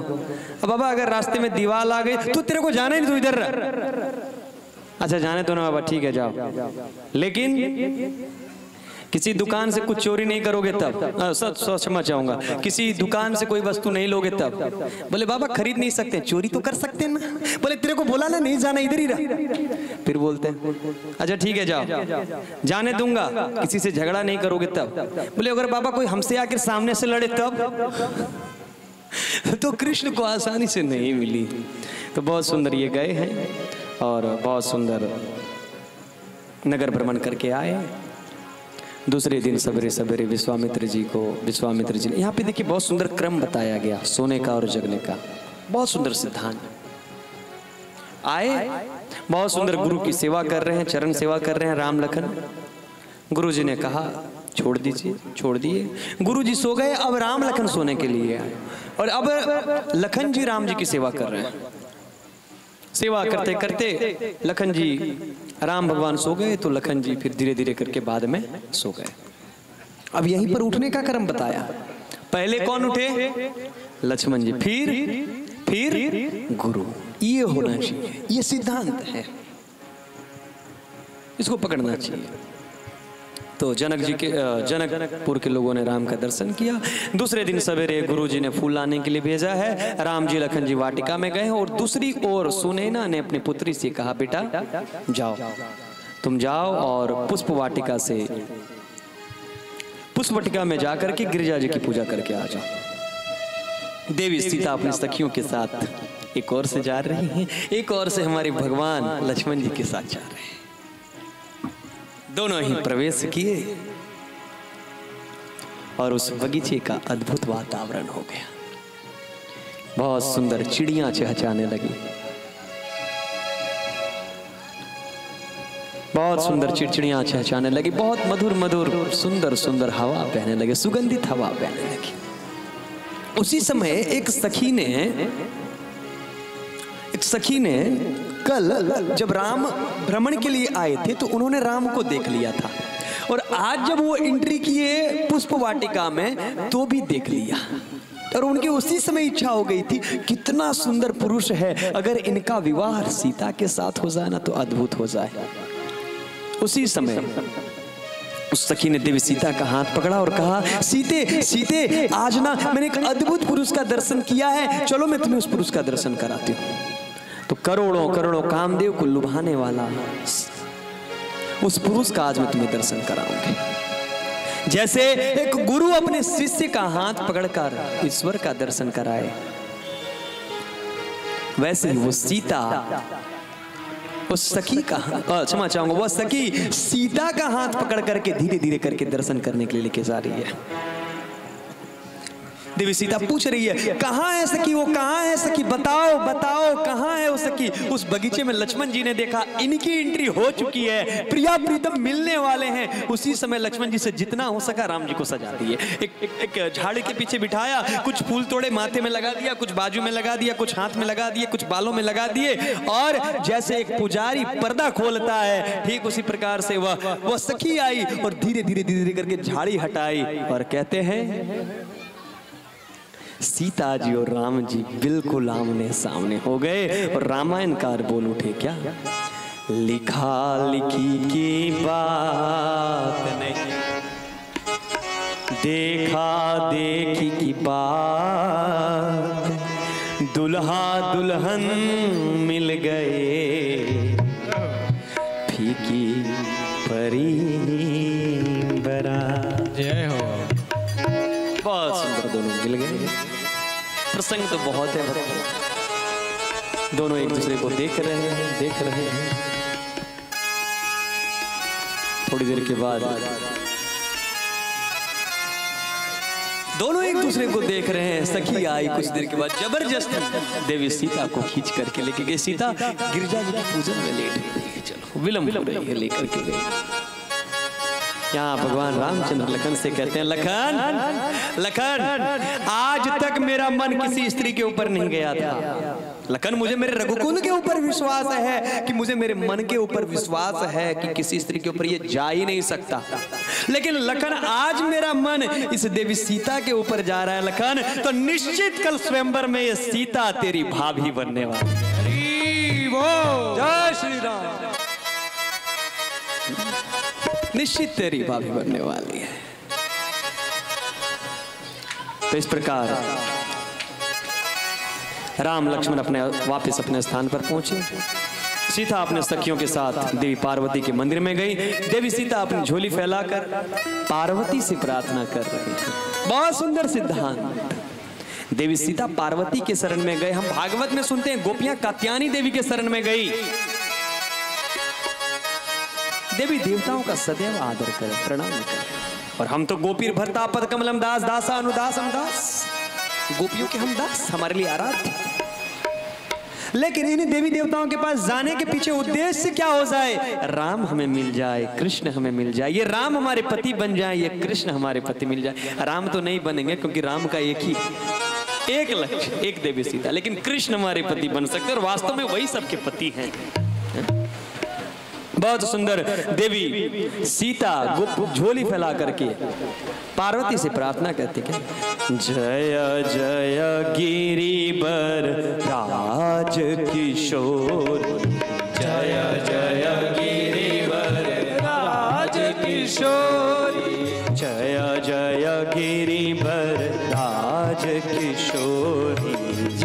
बाबा अगर रास्ते में दीवार आ गई तो? तेरे को जाना ही, तू इधर रह। अच्छा जाने दो ना बाबा, ठीक है जाओ, लेकिन किसी दुकान से कुछ चोरी नहीं करोगे तब? सच क्षमा चाहूंगा, किसी दुकान से कोई वस्तु नहीं लोगे तब? बोले बाबा खरीद नहीं सकते, चोरी तो कर सकते ना। बोले तेरे को बोला ना नहीं जाना, इधर ही रह। फिर बोलते हैं अच्छा ठीक है जाओ, जाने दूंगा, किसी से झगड़ा नहीं करोगे तब? बोले अगर बाबा कोई हमसे आकर सामने से लड़े तब? तो कृष्ण को आसानी से नहीं मिली। तो बहुत सुंदर ये गए हैं और बहुत सुंदर नगर भ्रमण करके आए। दूसरे दिन सवेरे सवेरे विश्वामित्र जी ने, यहाँ पे देखिए बहुत सुंदर क्रम बताया गया, सोने का और जगने का, बहुत सुंदर सिद्धांत। आए बहुत सुंदर गुरु की सेवा कर रहे हैं, चरण सेवा कर रहे हैं राम लखन। गुरु जी ने कहा छोड़ दीजिए, छोड़ दिए। गुरु जी सो गए, अब राम लखन सोने के लिए आए और अब लखन जी राम जी की सेवा कर रहे हैं। सेवा करते करते लखन जी राम भगवान सो गए, तो लखन जी फिर धीरे धीरे करके बाद में सो गए। अब यहीं पर उठने का क्रम बताया, पहले कौन उठे? लक्ष्मण जी, फिर गुरु। ये होना चाहिए, ये सिद्धांत है, इसको पकड़ना चाहिए। तो जनकपुर के लोगों ने राम का दर्शन किया। दूसरे दिन सवेरे गुरुजी ने फूल लाने के लिए भेजा है। राम जी लखन जी वाटिका में गए और दूसरी ओर सुनैना ने अपनी पुत्री से कहा बेटा जाओ, तुम जाओ और पुष्प वाटिका में जाकर के गिरिजा जी की पूजा करके आ जाओ। देवी सीता अपनी सखियों के साथ एक ओर से जा रही है, एक ओर से हमारे भगवान लक्ष्मण जी के साथ जा रहे हैं। दोनों ही प्रवेश किए और उस बगीचे का अद्भुत वातावरण हो गया। बहुत सुंदर चिड़ियां चहचहाने लगी, बहुत सुंदर चिड़चिड़ियाँ चहचहाने लगी, बहुत मधुर मधुर सुंदर सुंदर हवा बहने लगे, सुगंधित हवा बहने लगी। उसी समय एक सखी ने कल जब राम भ्रमण के लिए आए थे तो उन्होंने राम को देख लिया था, और आज जब वो एंट्री किए पुष्प वाटिका में तो भी देख लिया, और उनकी उसी समय इच्छा हो गई थी कितना सुंदर पुरुष है, अगर इनका विवाह सीता के साथ हो जाए ना तो अद्भुत हो जाए। उसी समय उस सखी ने देवी सीता का हाथ पकड़ा और कहा, सीते सीते, आज ना मैंने एक अद्भुत पुरुष का दर्शन किया है, चलो मैं तुम्हें उस पुरुष का दर्शन कराती हूँ। तो करोड़ों करोड़ों कामदेव को लुभाने वाला उस पुरुष का आज मैं तुम्हें दर्शन कराऊंगी। जैसे एक गुरु अपने शिष्य का हाथ पकड़कर ईश्वर का दर्शन कराए, वैसे ही वो सीता वह सखी सीता का हाथ पकड़ करके धीरे धीरे करके दर्शन करने के लिए लेके जा रही है। देवी सीता पूछ रही है, कहाँ है सखी, वो कहाँ है सखी, बताओ बताओ कहाँ है वो सखी। उस बगीचे में लक्ष्मण जी ने देखा इनकी एंट्री हो चुकी है, प्रिया प्रीतम मिलने वाले हैं। उसी समय लक्ष्मण जी से जितना हो सका राम जी को सजा दिए, एक झाड़ के पीछे बिठाया, कुछ फूल तोड़े माथे में लगा दिया, कुछ बाजू में लगा दिया, कुछ हाथ में लगा दिए, कुछ बालों में लगा दिए, और जैसे एक पुजारी पर्दा खोलता है ठीक उसी प्रकार से वह सखी आई और धीरे धीरे धीरे धीरे करके झाड़ी हटाई। और कहते हैं सीता जी और राम जी बिल्कुल आमने सामने हो गए, और रामायण कार बोल उठे, क्या लिखा लिखी की बात नहीं, देखा देखी की बात, दुल्हा दुल्हन मिल गए, फीकी परी बरा। जय हो, बहुत सुंदर दोनों मिल गए, प्रसंग तो बहुत है भक्त, दोनों एक दूसरे को देख रहे हैं। थोड़ी देर के बाद दोनों एक दूसरे को देख रहे हैं, सखी आई, कुछ देर के बाद जबरदस्त देवी सीता को खींच करके लेके गई, सीता गिरजा जी के पूजन में लेट गई, चलो विलंब हो रही है, लेकर के गई। यहाँ भगवान रामचंद्र लखन से कहते हैं, लखन लखन, आज तक मेरा मन किसी स्त्री के ऊपर नहीं गया था, लखन मुझे मेरे रघुकुल के ऊपर विश्वास है, कि मुझे मेरे मन के ऊपर विश्वास है कि किसी स्त्री के ऊपर ये जा ही नहीं सकता, लेकिन लखन आज मेरा मन इस देवी सीता के ऊपर जा रहा है लखन, तो निश्चित कल स्वयंवर में ये सीता तेरी भाभी बनने वाली। जय श्री राम, निश्चित तेरी भाभी बनने वाली है। तो इस प्रकार राम लक्ष्मण वापस अपने स्थान पर पहुंचे। सीता अपने सखियों के साथ देवी पार्वती के मंदिर में गई। देवी सीता अपनी झोली फैलाकर पार्वती से प्रार्थना कर रही है। बहुत सुंदर सिद्धांत। देवी सीता पार्वती के शरण में गए। हम भागवत में सुनते हैं गोपियां कात्यायनी देवी के शरण में गई। देवी देवताओं का सदैव आदर करें, प्रणाम करें, और हम तो गोपीर भरता पद कमलम दास दासा अनुदास अनुदास, गोपियों के हम दास, हमारे लिए आराध्य। लेकिन इन देवी देवताओं के पास जाने के पीछे उद्देश्य क्या हो जाए, राम हमें मिल जाए, कृष्ण हमें मिल जाए, ये राम हमारे पति बन जाए, ये कृष्ण हमारे पति मिल जाए। राम तो नहीं बनेंगे क्योंकि राम का एक लक्ष्य, एक देवी सीता, लेकिन कृष्ण हमारे पति बन सकते हैं, और वास्तव में वही सबके पति हैं। बहुत सुंदर देवी सीता झोली फैला करके पार्वती से प्रार्थना करती है, जय जय गिरिवर राज किशोर, जय जय गिरिवर राज किशोर, जय जय गिरिवर राज किशोर,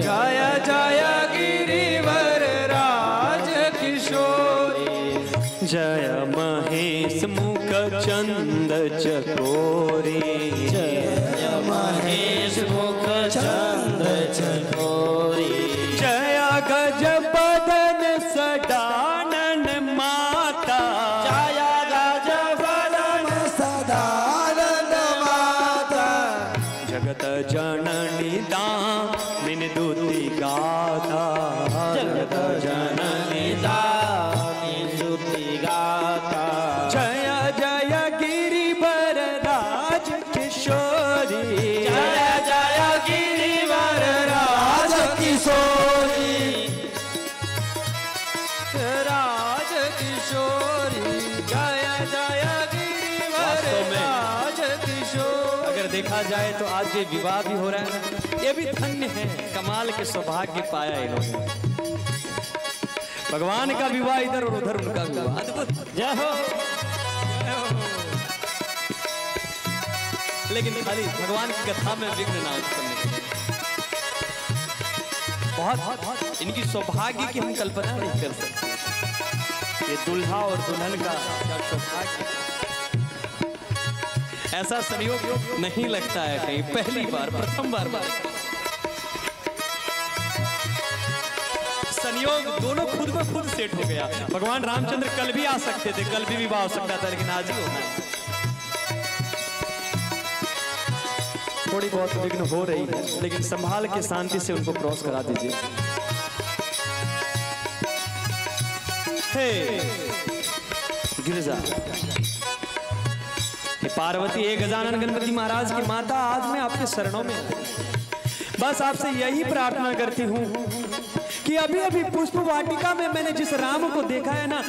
जय जय गिरिवर राज किशोर, जय महेश मुख चंद चकोरी, जय महेश मुख चंद चकोरी, जय गज बदन सदानन माता, जय गज बदन सदानन माता, जगत जननी दामिनी दूती गाथा, जगत जननी दामिनी दूती गाथा, अगर देखा जाए तो आज ये विवाह भी हो रहा है, ये भी धन्य है, कमाल के सौभाग्य पाया इन्होंने। भगवान का विवाह इधर और उधर उनका विवाह, अद्भुत। जय हो। लेकिन खाली भगवान की कथा में विघ्न ना उत्पन्न करें। बहुत इनकी सौभाग्य की हम कल्पना नहीं कर सकते। ये दुल्हा और दुल्हन का सौभाग्य, ऐसा संयोग नहीं लगता है कहीं, पहली बार, प्रथम बार। संयोग दोनों खुद ब खुद सेट हो गया। भगवान रामचंद्र कल भी आ सकते थे, कल भी विवाह हो सकता था, लेकिन आज ही होना है। थोड़ी बहुत विघ्न हो रही है, लेकिन संभाल के शांति से उनको क्रॉस करा दीजिए। हे गिरिजा, हे पार्वती, हे गजानन गणपति महाराज की माता, आज मैं आपके शरणों में बस आपसे यही प्रार्थना करती हूँ कि अभी अभी पुष्प वाटिका में मैंने जिस राम को देखा है ना,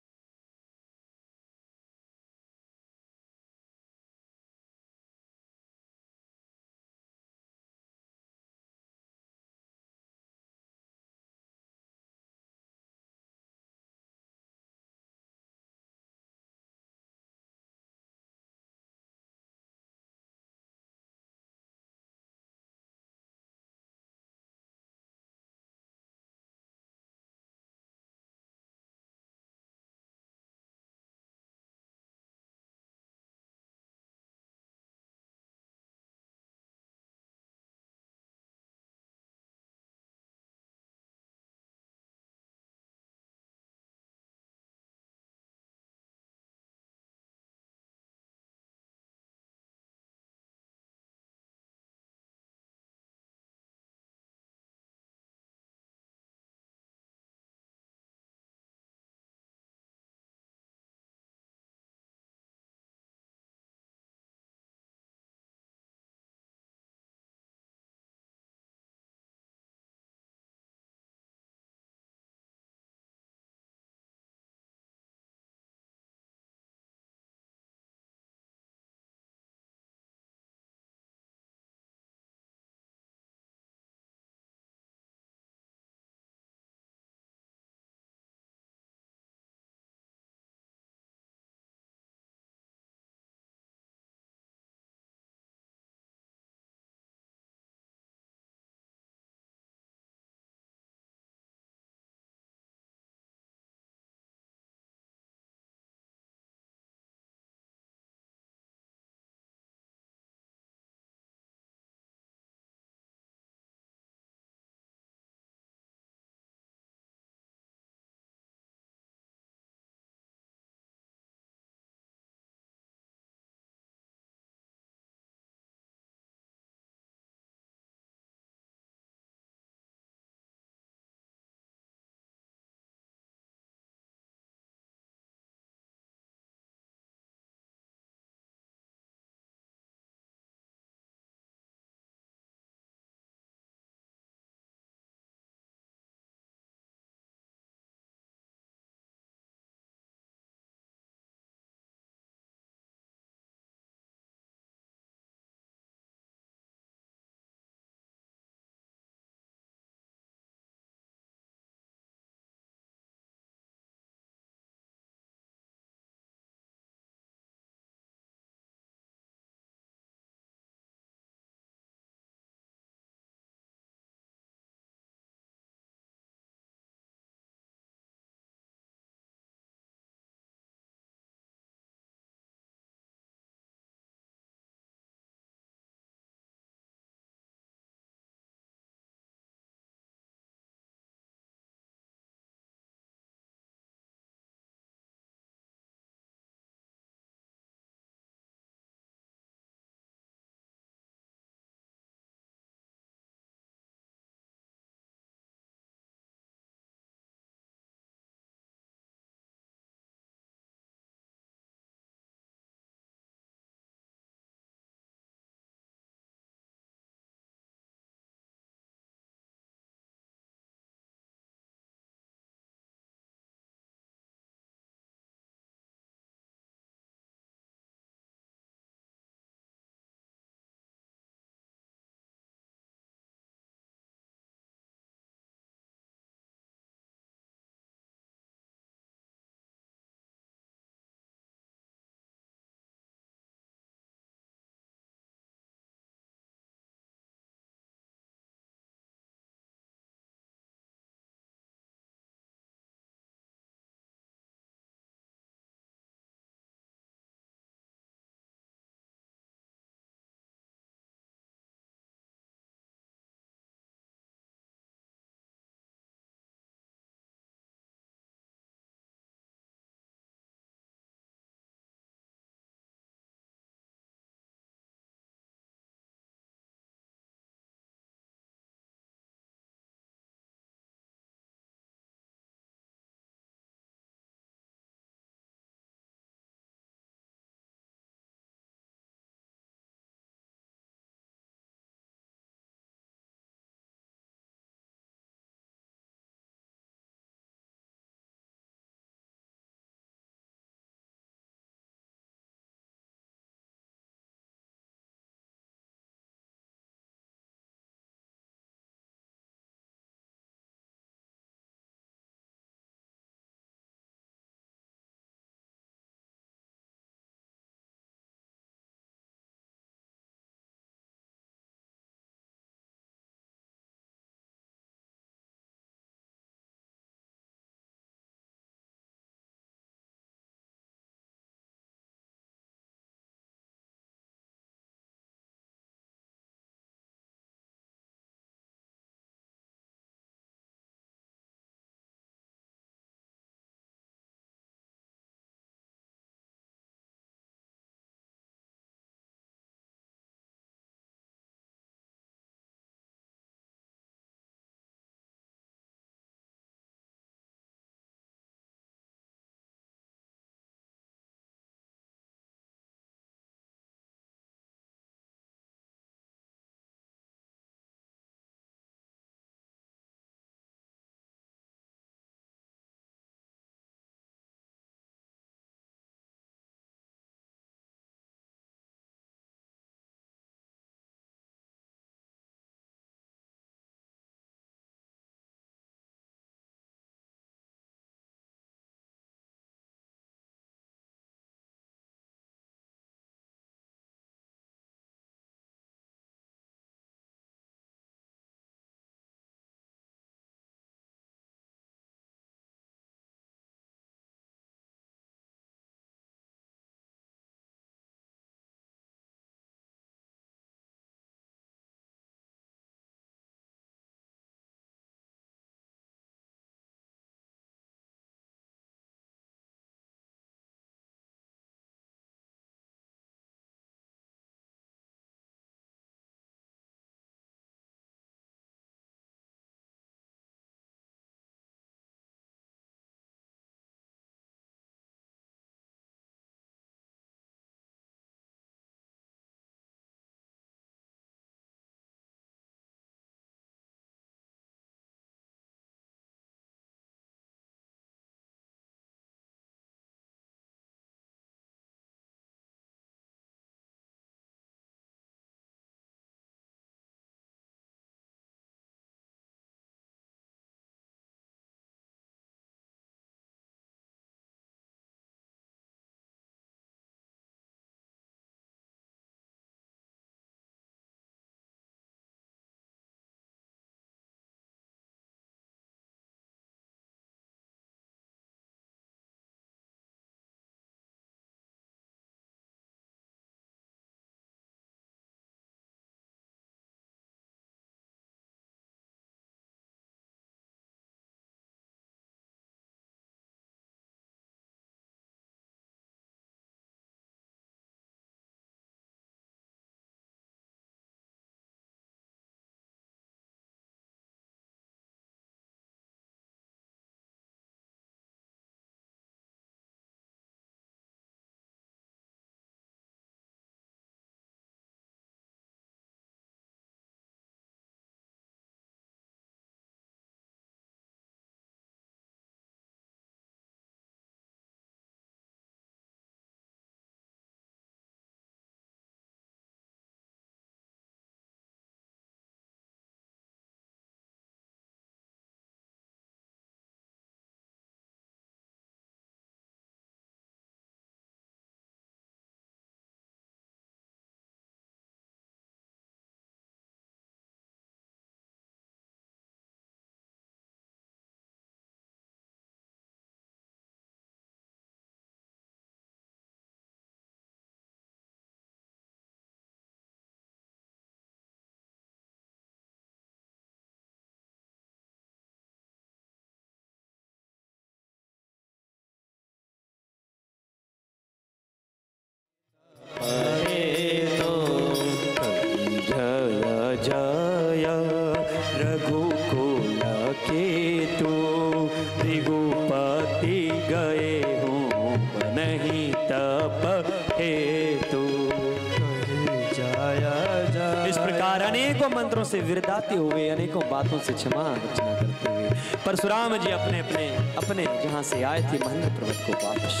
प्रकार अनेकों मंत्रों से विरदाते हुए, अनेकों बातों से क्षमा अर्चना करते हुए परशुराम जी अपने अपने अपने जहां से आए थे महेंद्र पर्वत को वापस।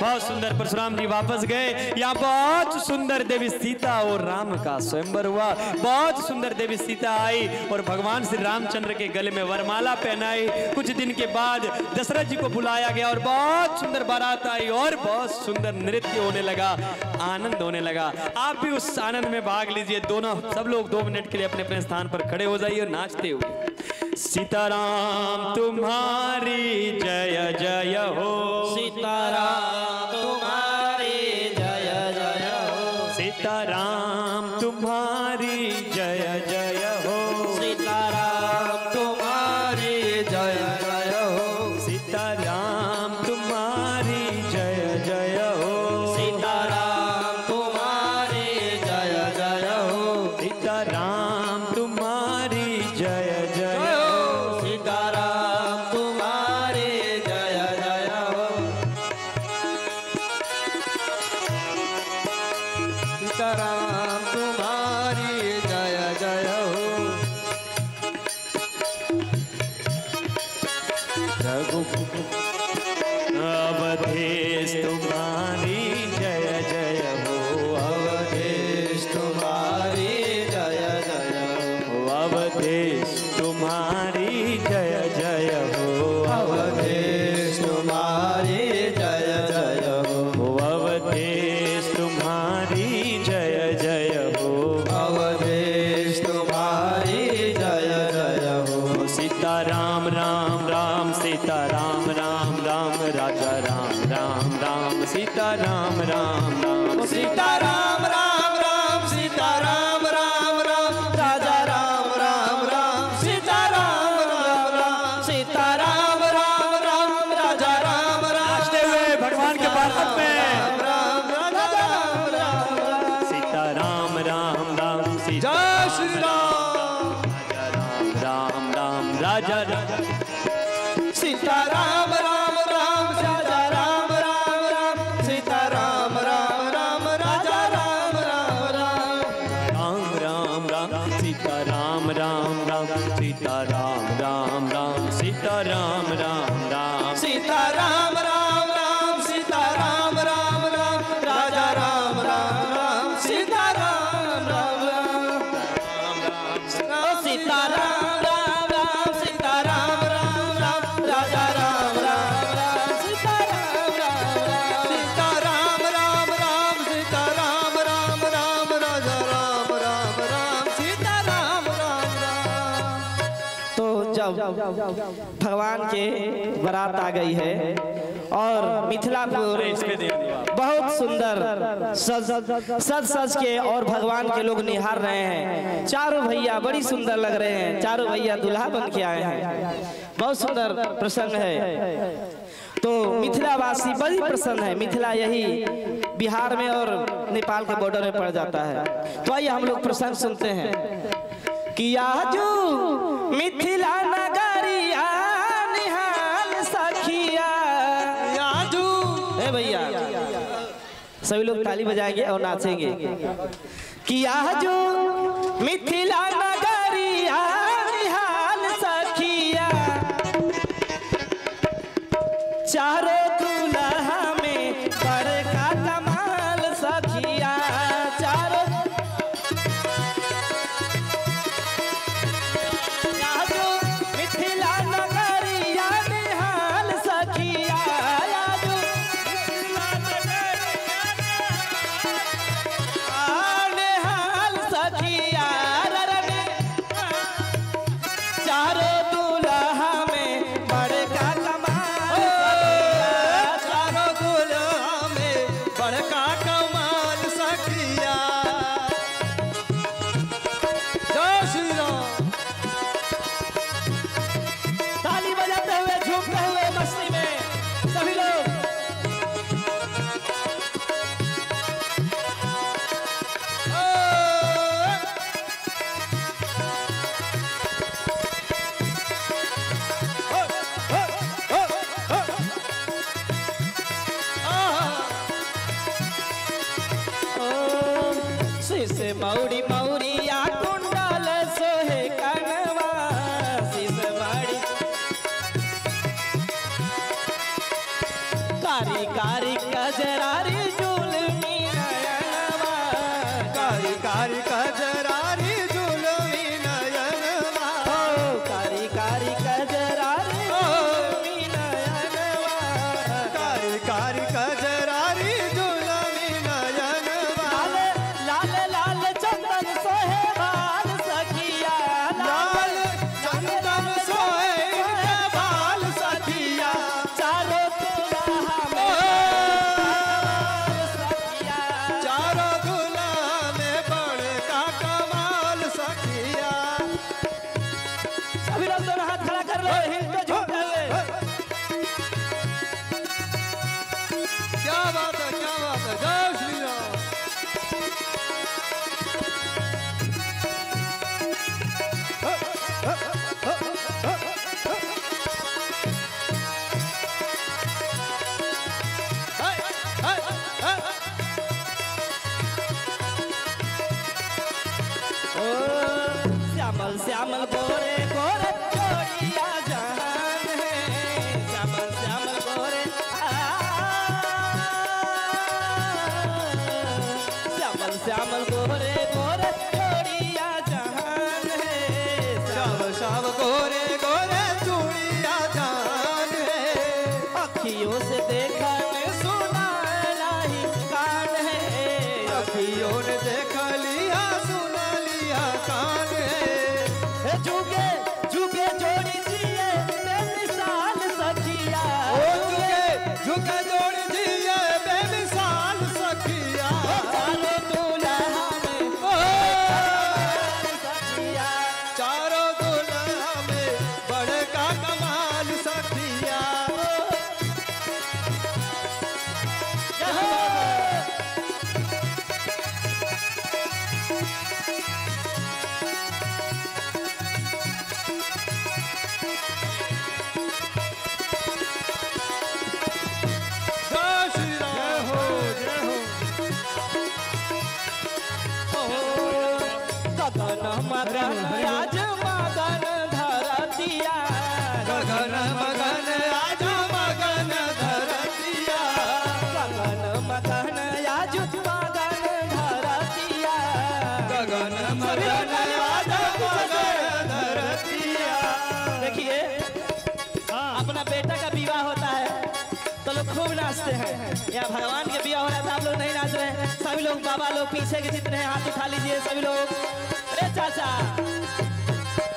बहुत सुंदर, परशुराम जी वापस गए। यहाँ बहुत सुंदर देवी सीता और राम का स्वयंवर हुआ। बहुत सुंदर देवी सीता आई और भगवान श्री रामचंद्र के गले में वरमाला पहनाई। कुछ दिन के बाद दशरथ जी को बुलाया गया और बहुत सुंदर बारात आई और बहुत सुंदर नृत्य होने लगा, आनंद होने लगा। आप भी उस आनंद में भाग लीजिए। दोनों सब लोग 2 मिनट के लिए अपने अपने स्थान पर खड़े हो जाइए और नाचते हुए सीताराम तुम्हारी जय जय हो, सीताराम सीताराम तुम्हारी जय जय हो, सीताराम तुम्हारी जय जय हो, सीताराम तुम्हारी जय जय हो, सीताराम तुम्हारी जय जय हो, सीताराम तुम्हारी जय जय हो, सीताराम तुम्हारी जय जय हो। सीताराम तुम्हारी जय जय हो। अवधेश तुम्हारी जय जय हो, अवधेश तुम्हारी जय जय हो, अवधेश तुम्हारी जय जय हो, अवधेश तुम्हारी जय जय हो, अवधेश तुम्हारी सीताराम राम राम, सीताराम राम राम, सीताराम राम राम, राजा राम राम राम, सीताराम राम राम, सीताराम राम राम, राजा राम राम। नाचते हुए भगवान के पार्षद में राम राम राम राम, सीताराम राम राम, जय श्री राम, राजा राम राम राम, राजा राजा, सीताराम राम राम, राजा राम, सीताराम राम राम, राजा राम राम राम, राम राम राम, सीताराम राम राम, सीताराम राम राम, सीताराम राम राम, सीताराम राम राम, सीताराम राम राम, राजा राम राम राम, सीताराम राम राम, सीताराम राम राम, सीताराम राम राम, राजा राम राम राम, सीताराम राम राम, भगवान के बारात आ गई है और मिथिलापुर बहुत सुंदर सज सज के और भगवान के लोग निहार रहे हैं। चारों भैया बड़ी सुंदर लग रहे हैं, चारों भैया दुल्हा बन के आए हैं। बहुत सुंदर प्रसंग है, तो मिथिलावासी बड़ी प्रसन्न है। मिथिला यही बिहार में और नेपाल के बॉर्डर में पड़ जाता है। तो आइए हम लोग प्रसंग सुनते हैं कि आजू मिथिला नगरिया निहाल सखिया, आजू है भैया, सभी लोग ताली बजाएंगे और नाचेंगे कि आजू मिथिला नगरिया निहाल सखिया, चारों दुल्हा में बड़का धमाल सखिया, चारों चारों दुल्हा में बड़का कमाल, शीश मौरी मौरिया कुंडल सोहे कनवा, शीश मौरी कारी कारी कजरारी झूल में नयनवा, कारी कारी कजरारी झूल में नयनवा, कारी कारी कजरारी झूल में नयनवा, कारी कारी कजरारी झूल में नयनवा। लाल लाल चंदन सोहे बाल सखिया, लाल चंदन सोहे बाल सखिया, चारों दुल्हा में सखिया, चारों दुल्हा में बड़का कमाल सखिया। सभी लोग दोनों हाथ खड़ा कर लो, हिल तो झूठ ले। क्या बात है, क्या बात है, जय श्री राम। श्यामल श्यामल गोरे गोरे छोड़िया जहान है, श्यामल श्यामल गोरे, श्यामल श्यामल गोरे गोरे छोड़िया जहान है, श्याम श्याम गोरे गोरे छोड़िया जहान है। अखियों से देखा ने सुना नहीं कान है, अखियों ने देखा लिया सुना लिया कान है। जुगे जुगे जोड़ी जिए बेमिसाल सखिया, ओ जुगे जुगे जोड़ी जिए बेमिसाल सखिया, चारों दुल्हा में कमाल सखिया, चारों दुल्हा में बड़का कमाल सखिया। जय श्री राम, जय हो, जय हो। गगन मगन आज मगन धरतिया, गगन मगन आज मगन धरतिया, गगन मगन आज मगन धरतिया, गगन मगन आज मगन धरतिया। देखिए अपना बेटा का विवाह होता है तो लोग खूब नाचते हैं। यहाँ भगवान के बिया हो रहा था, आप लोग नहीं नाच रहे हैं। सभी लोग बाबा लोग पीछे के जितने हैं हाथ उठा लीजिए सभी लोग। अरे चाचा,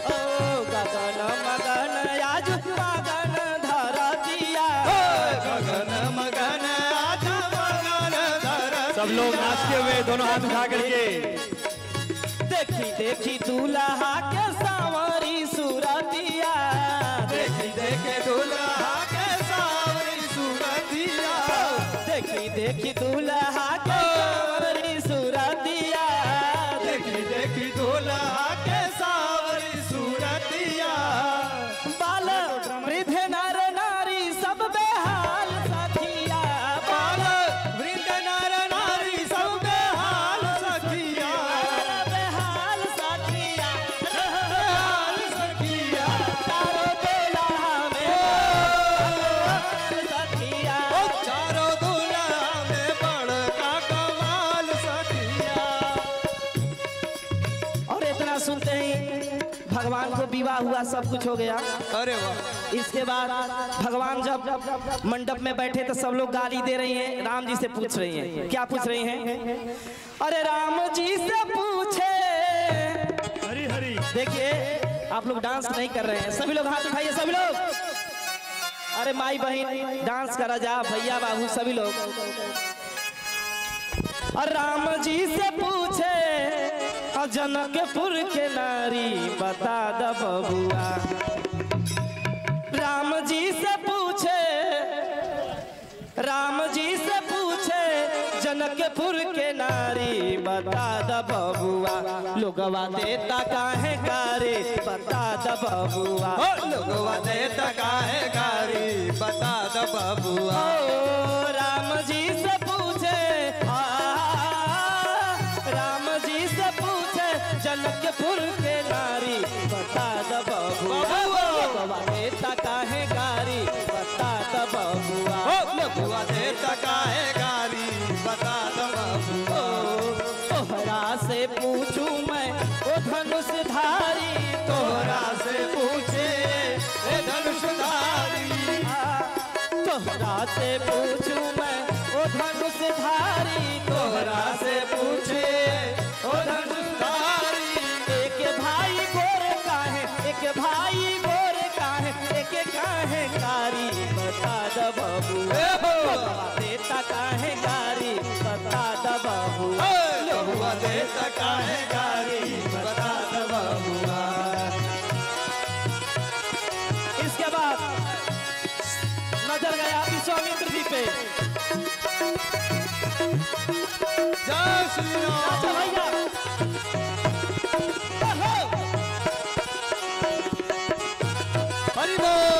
ओ गगन मगन आज मगन धरतिया, गगन मगन आज मगन धरतिया। सब लोग नाचते हुए दोनों हाथ उठा करके। देखी देखी दूल्हा के सांवरी सूरतिया, देखी देखी दूल्हा के सांवरी सूरतिया, देखी देखी दूल्हा के सांवरी सूरतिया, देखी देखी दूल्हा के सांवरी सूरतिया। बाल वृद्ध नर नारी सब बेहाल सखिया, बाल वृद्ध नर नारी सब बेहाल सखिया, बेहाल सखिया, बेहाल सखिया, चारों दुल्हा में कमाल सखिया, ओ चारों दुल्हा में बड़का कमाल सखिया। और इतना सुनते ही भगवान को विवाह हुआ, सब कुछ हो गया। अरे वाह। इसके बाद भगवान जब मंडप में बैठे तो सब लोग गाली दे रही हैं, राम जी से पूछ रही हैं। क्या पूछ रही हैं? अरे राम जी से पूछे। हरी हरी। देखिए आप लोग डांस नहीं कर रहे हैं, सभी लोग हाथ उठाइए सभी लोग। अरे माई बहन डांस करा जा, भैया बाबू सभी लोग। और राम जी से पूछे जनकपुर के नारी बता द बबुआ, राम जी से पूछे, राम जी से पूछे जनकपुर के नारी बता द बबुआ, लोगवा देता काहे कारी बता द बबुआ, लोगवा देता काहे कारी बता द बबुआ। राम जी से पूछे, राम जी का काहे गारी बता दो बाबू। तोहरा से पूछू मैं ओ धनुषधारी, तोहरा से पूछे ए धनुषधारी, तोहरा से पूछू मैं ओ धनुषधारी, तोहरा से पूछे ओ धनुषधारी। एक भाई गोर काहे, एक भाई गोर काहे, एक काहे गारी बता दो बाबू। काहे गारी बता दो बाबू, लहुआ देता काहे गारी बता दो बाबू। इसके बाद नजर गया विश्वामित्र जी पे। जय श्री राम भैया। हरि बोल।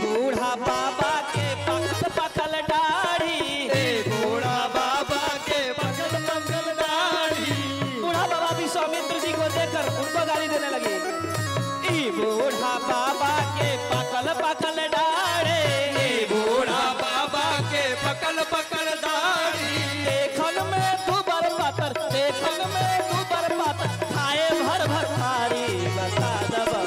बूढ़ा बाबा के पकल पकल दाढ़ी, बूढ़ा बाबा के पकल पकल दाढ़ी। बूढ़ा बाबा विश्वामित्र जी को देखकर उनको गाली देने लगे। ई बूढ़ा बाबा के पकल पकल दाढ़ी, बूढ़ा बाबा के पकल पकल दाढ़ी। देखल में दुबर पातर, देखल में दुबर पातर, खाए भर भर थारी बता दबा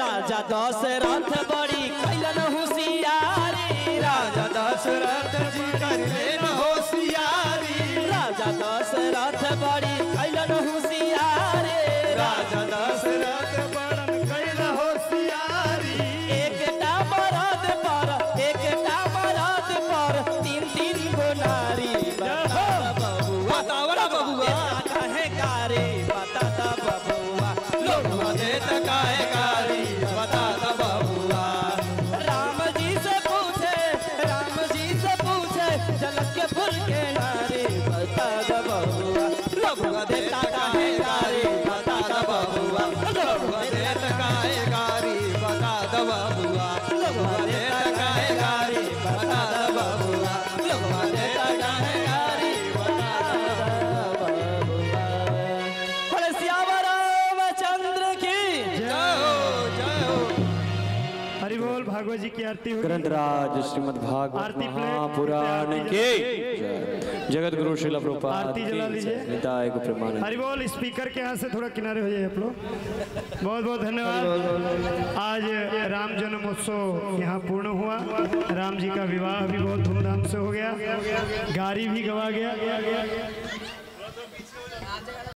राजा दशरथ बड़ी कैलन होशियारी, राजा दशरथ जी कैलन होशियारी, राजा दशरथ बड़ी कैलन होशियारी, राजा दशरथ बड़ी कैलन होशियारी। एकटा मरद पर, एकटा मरद पर, तीन तीन गो नारी बता बबुआ, बता बबुआ काहे गारी बता बबुआ, लोगवा देता काहे गारी बता दो बबुआ। राम जी से पूछे, राम जी से पूछे, जनक के फूल के नारी बता दो बबुआ, लोगवा देता काहे गारी बता दो बबुआ, लोगवा देता काहे गारी बता दो बबुआ, लोगवा देता काहे गारी बता दो बबुआ, लोगवा देता काहे गारी बता दो बबुआ। बोले सियावर रामचंद्र की बोल। भागवत जी की आरती ग्रंथराज श्रीमद भागवत महापुराण के जगत गुरु श्रील प्रभुपाद। आरती जला लीजिए। हरि बोल। स्पीकर के हाथ से थोड़ा किनारे हो जाइए आप लोग। बहुत बहुत धन्यवाद। आज राम जन्मोत्सव यहाँ पूर्ण हुआ। राम जी का विवाह भी बहुत धूमधाम से हो गया, गारी भी गवा गया।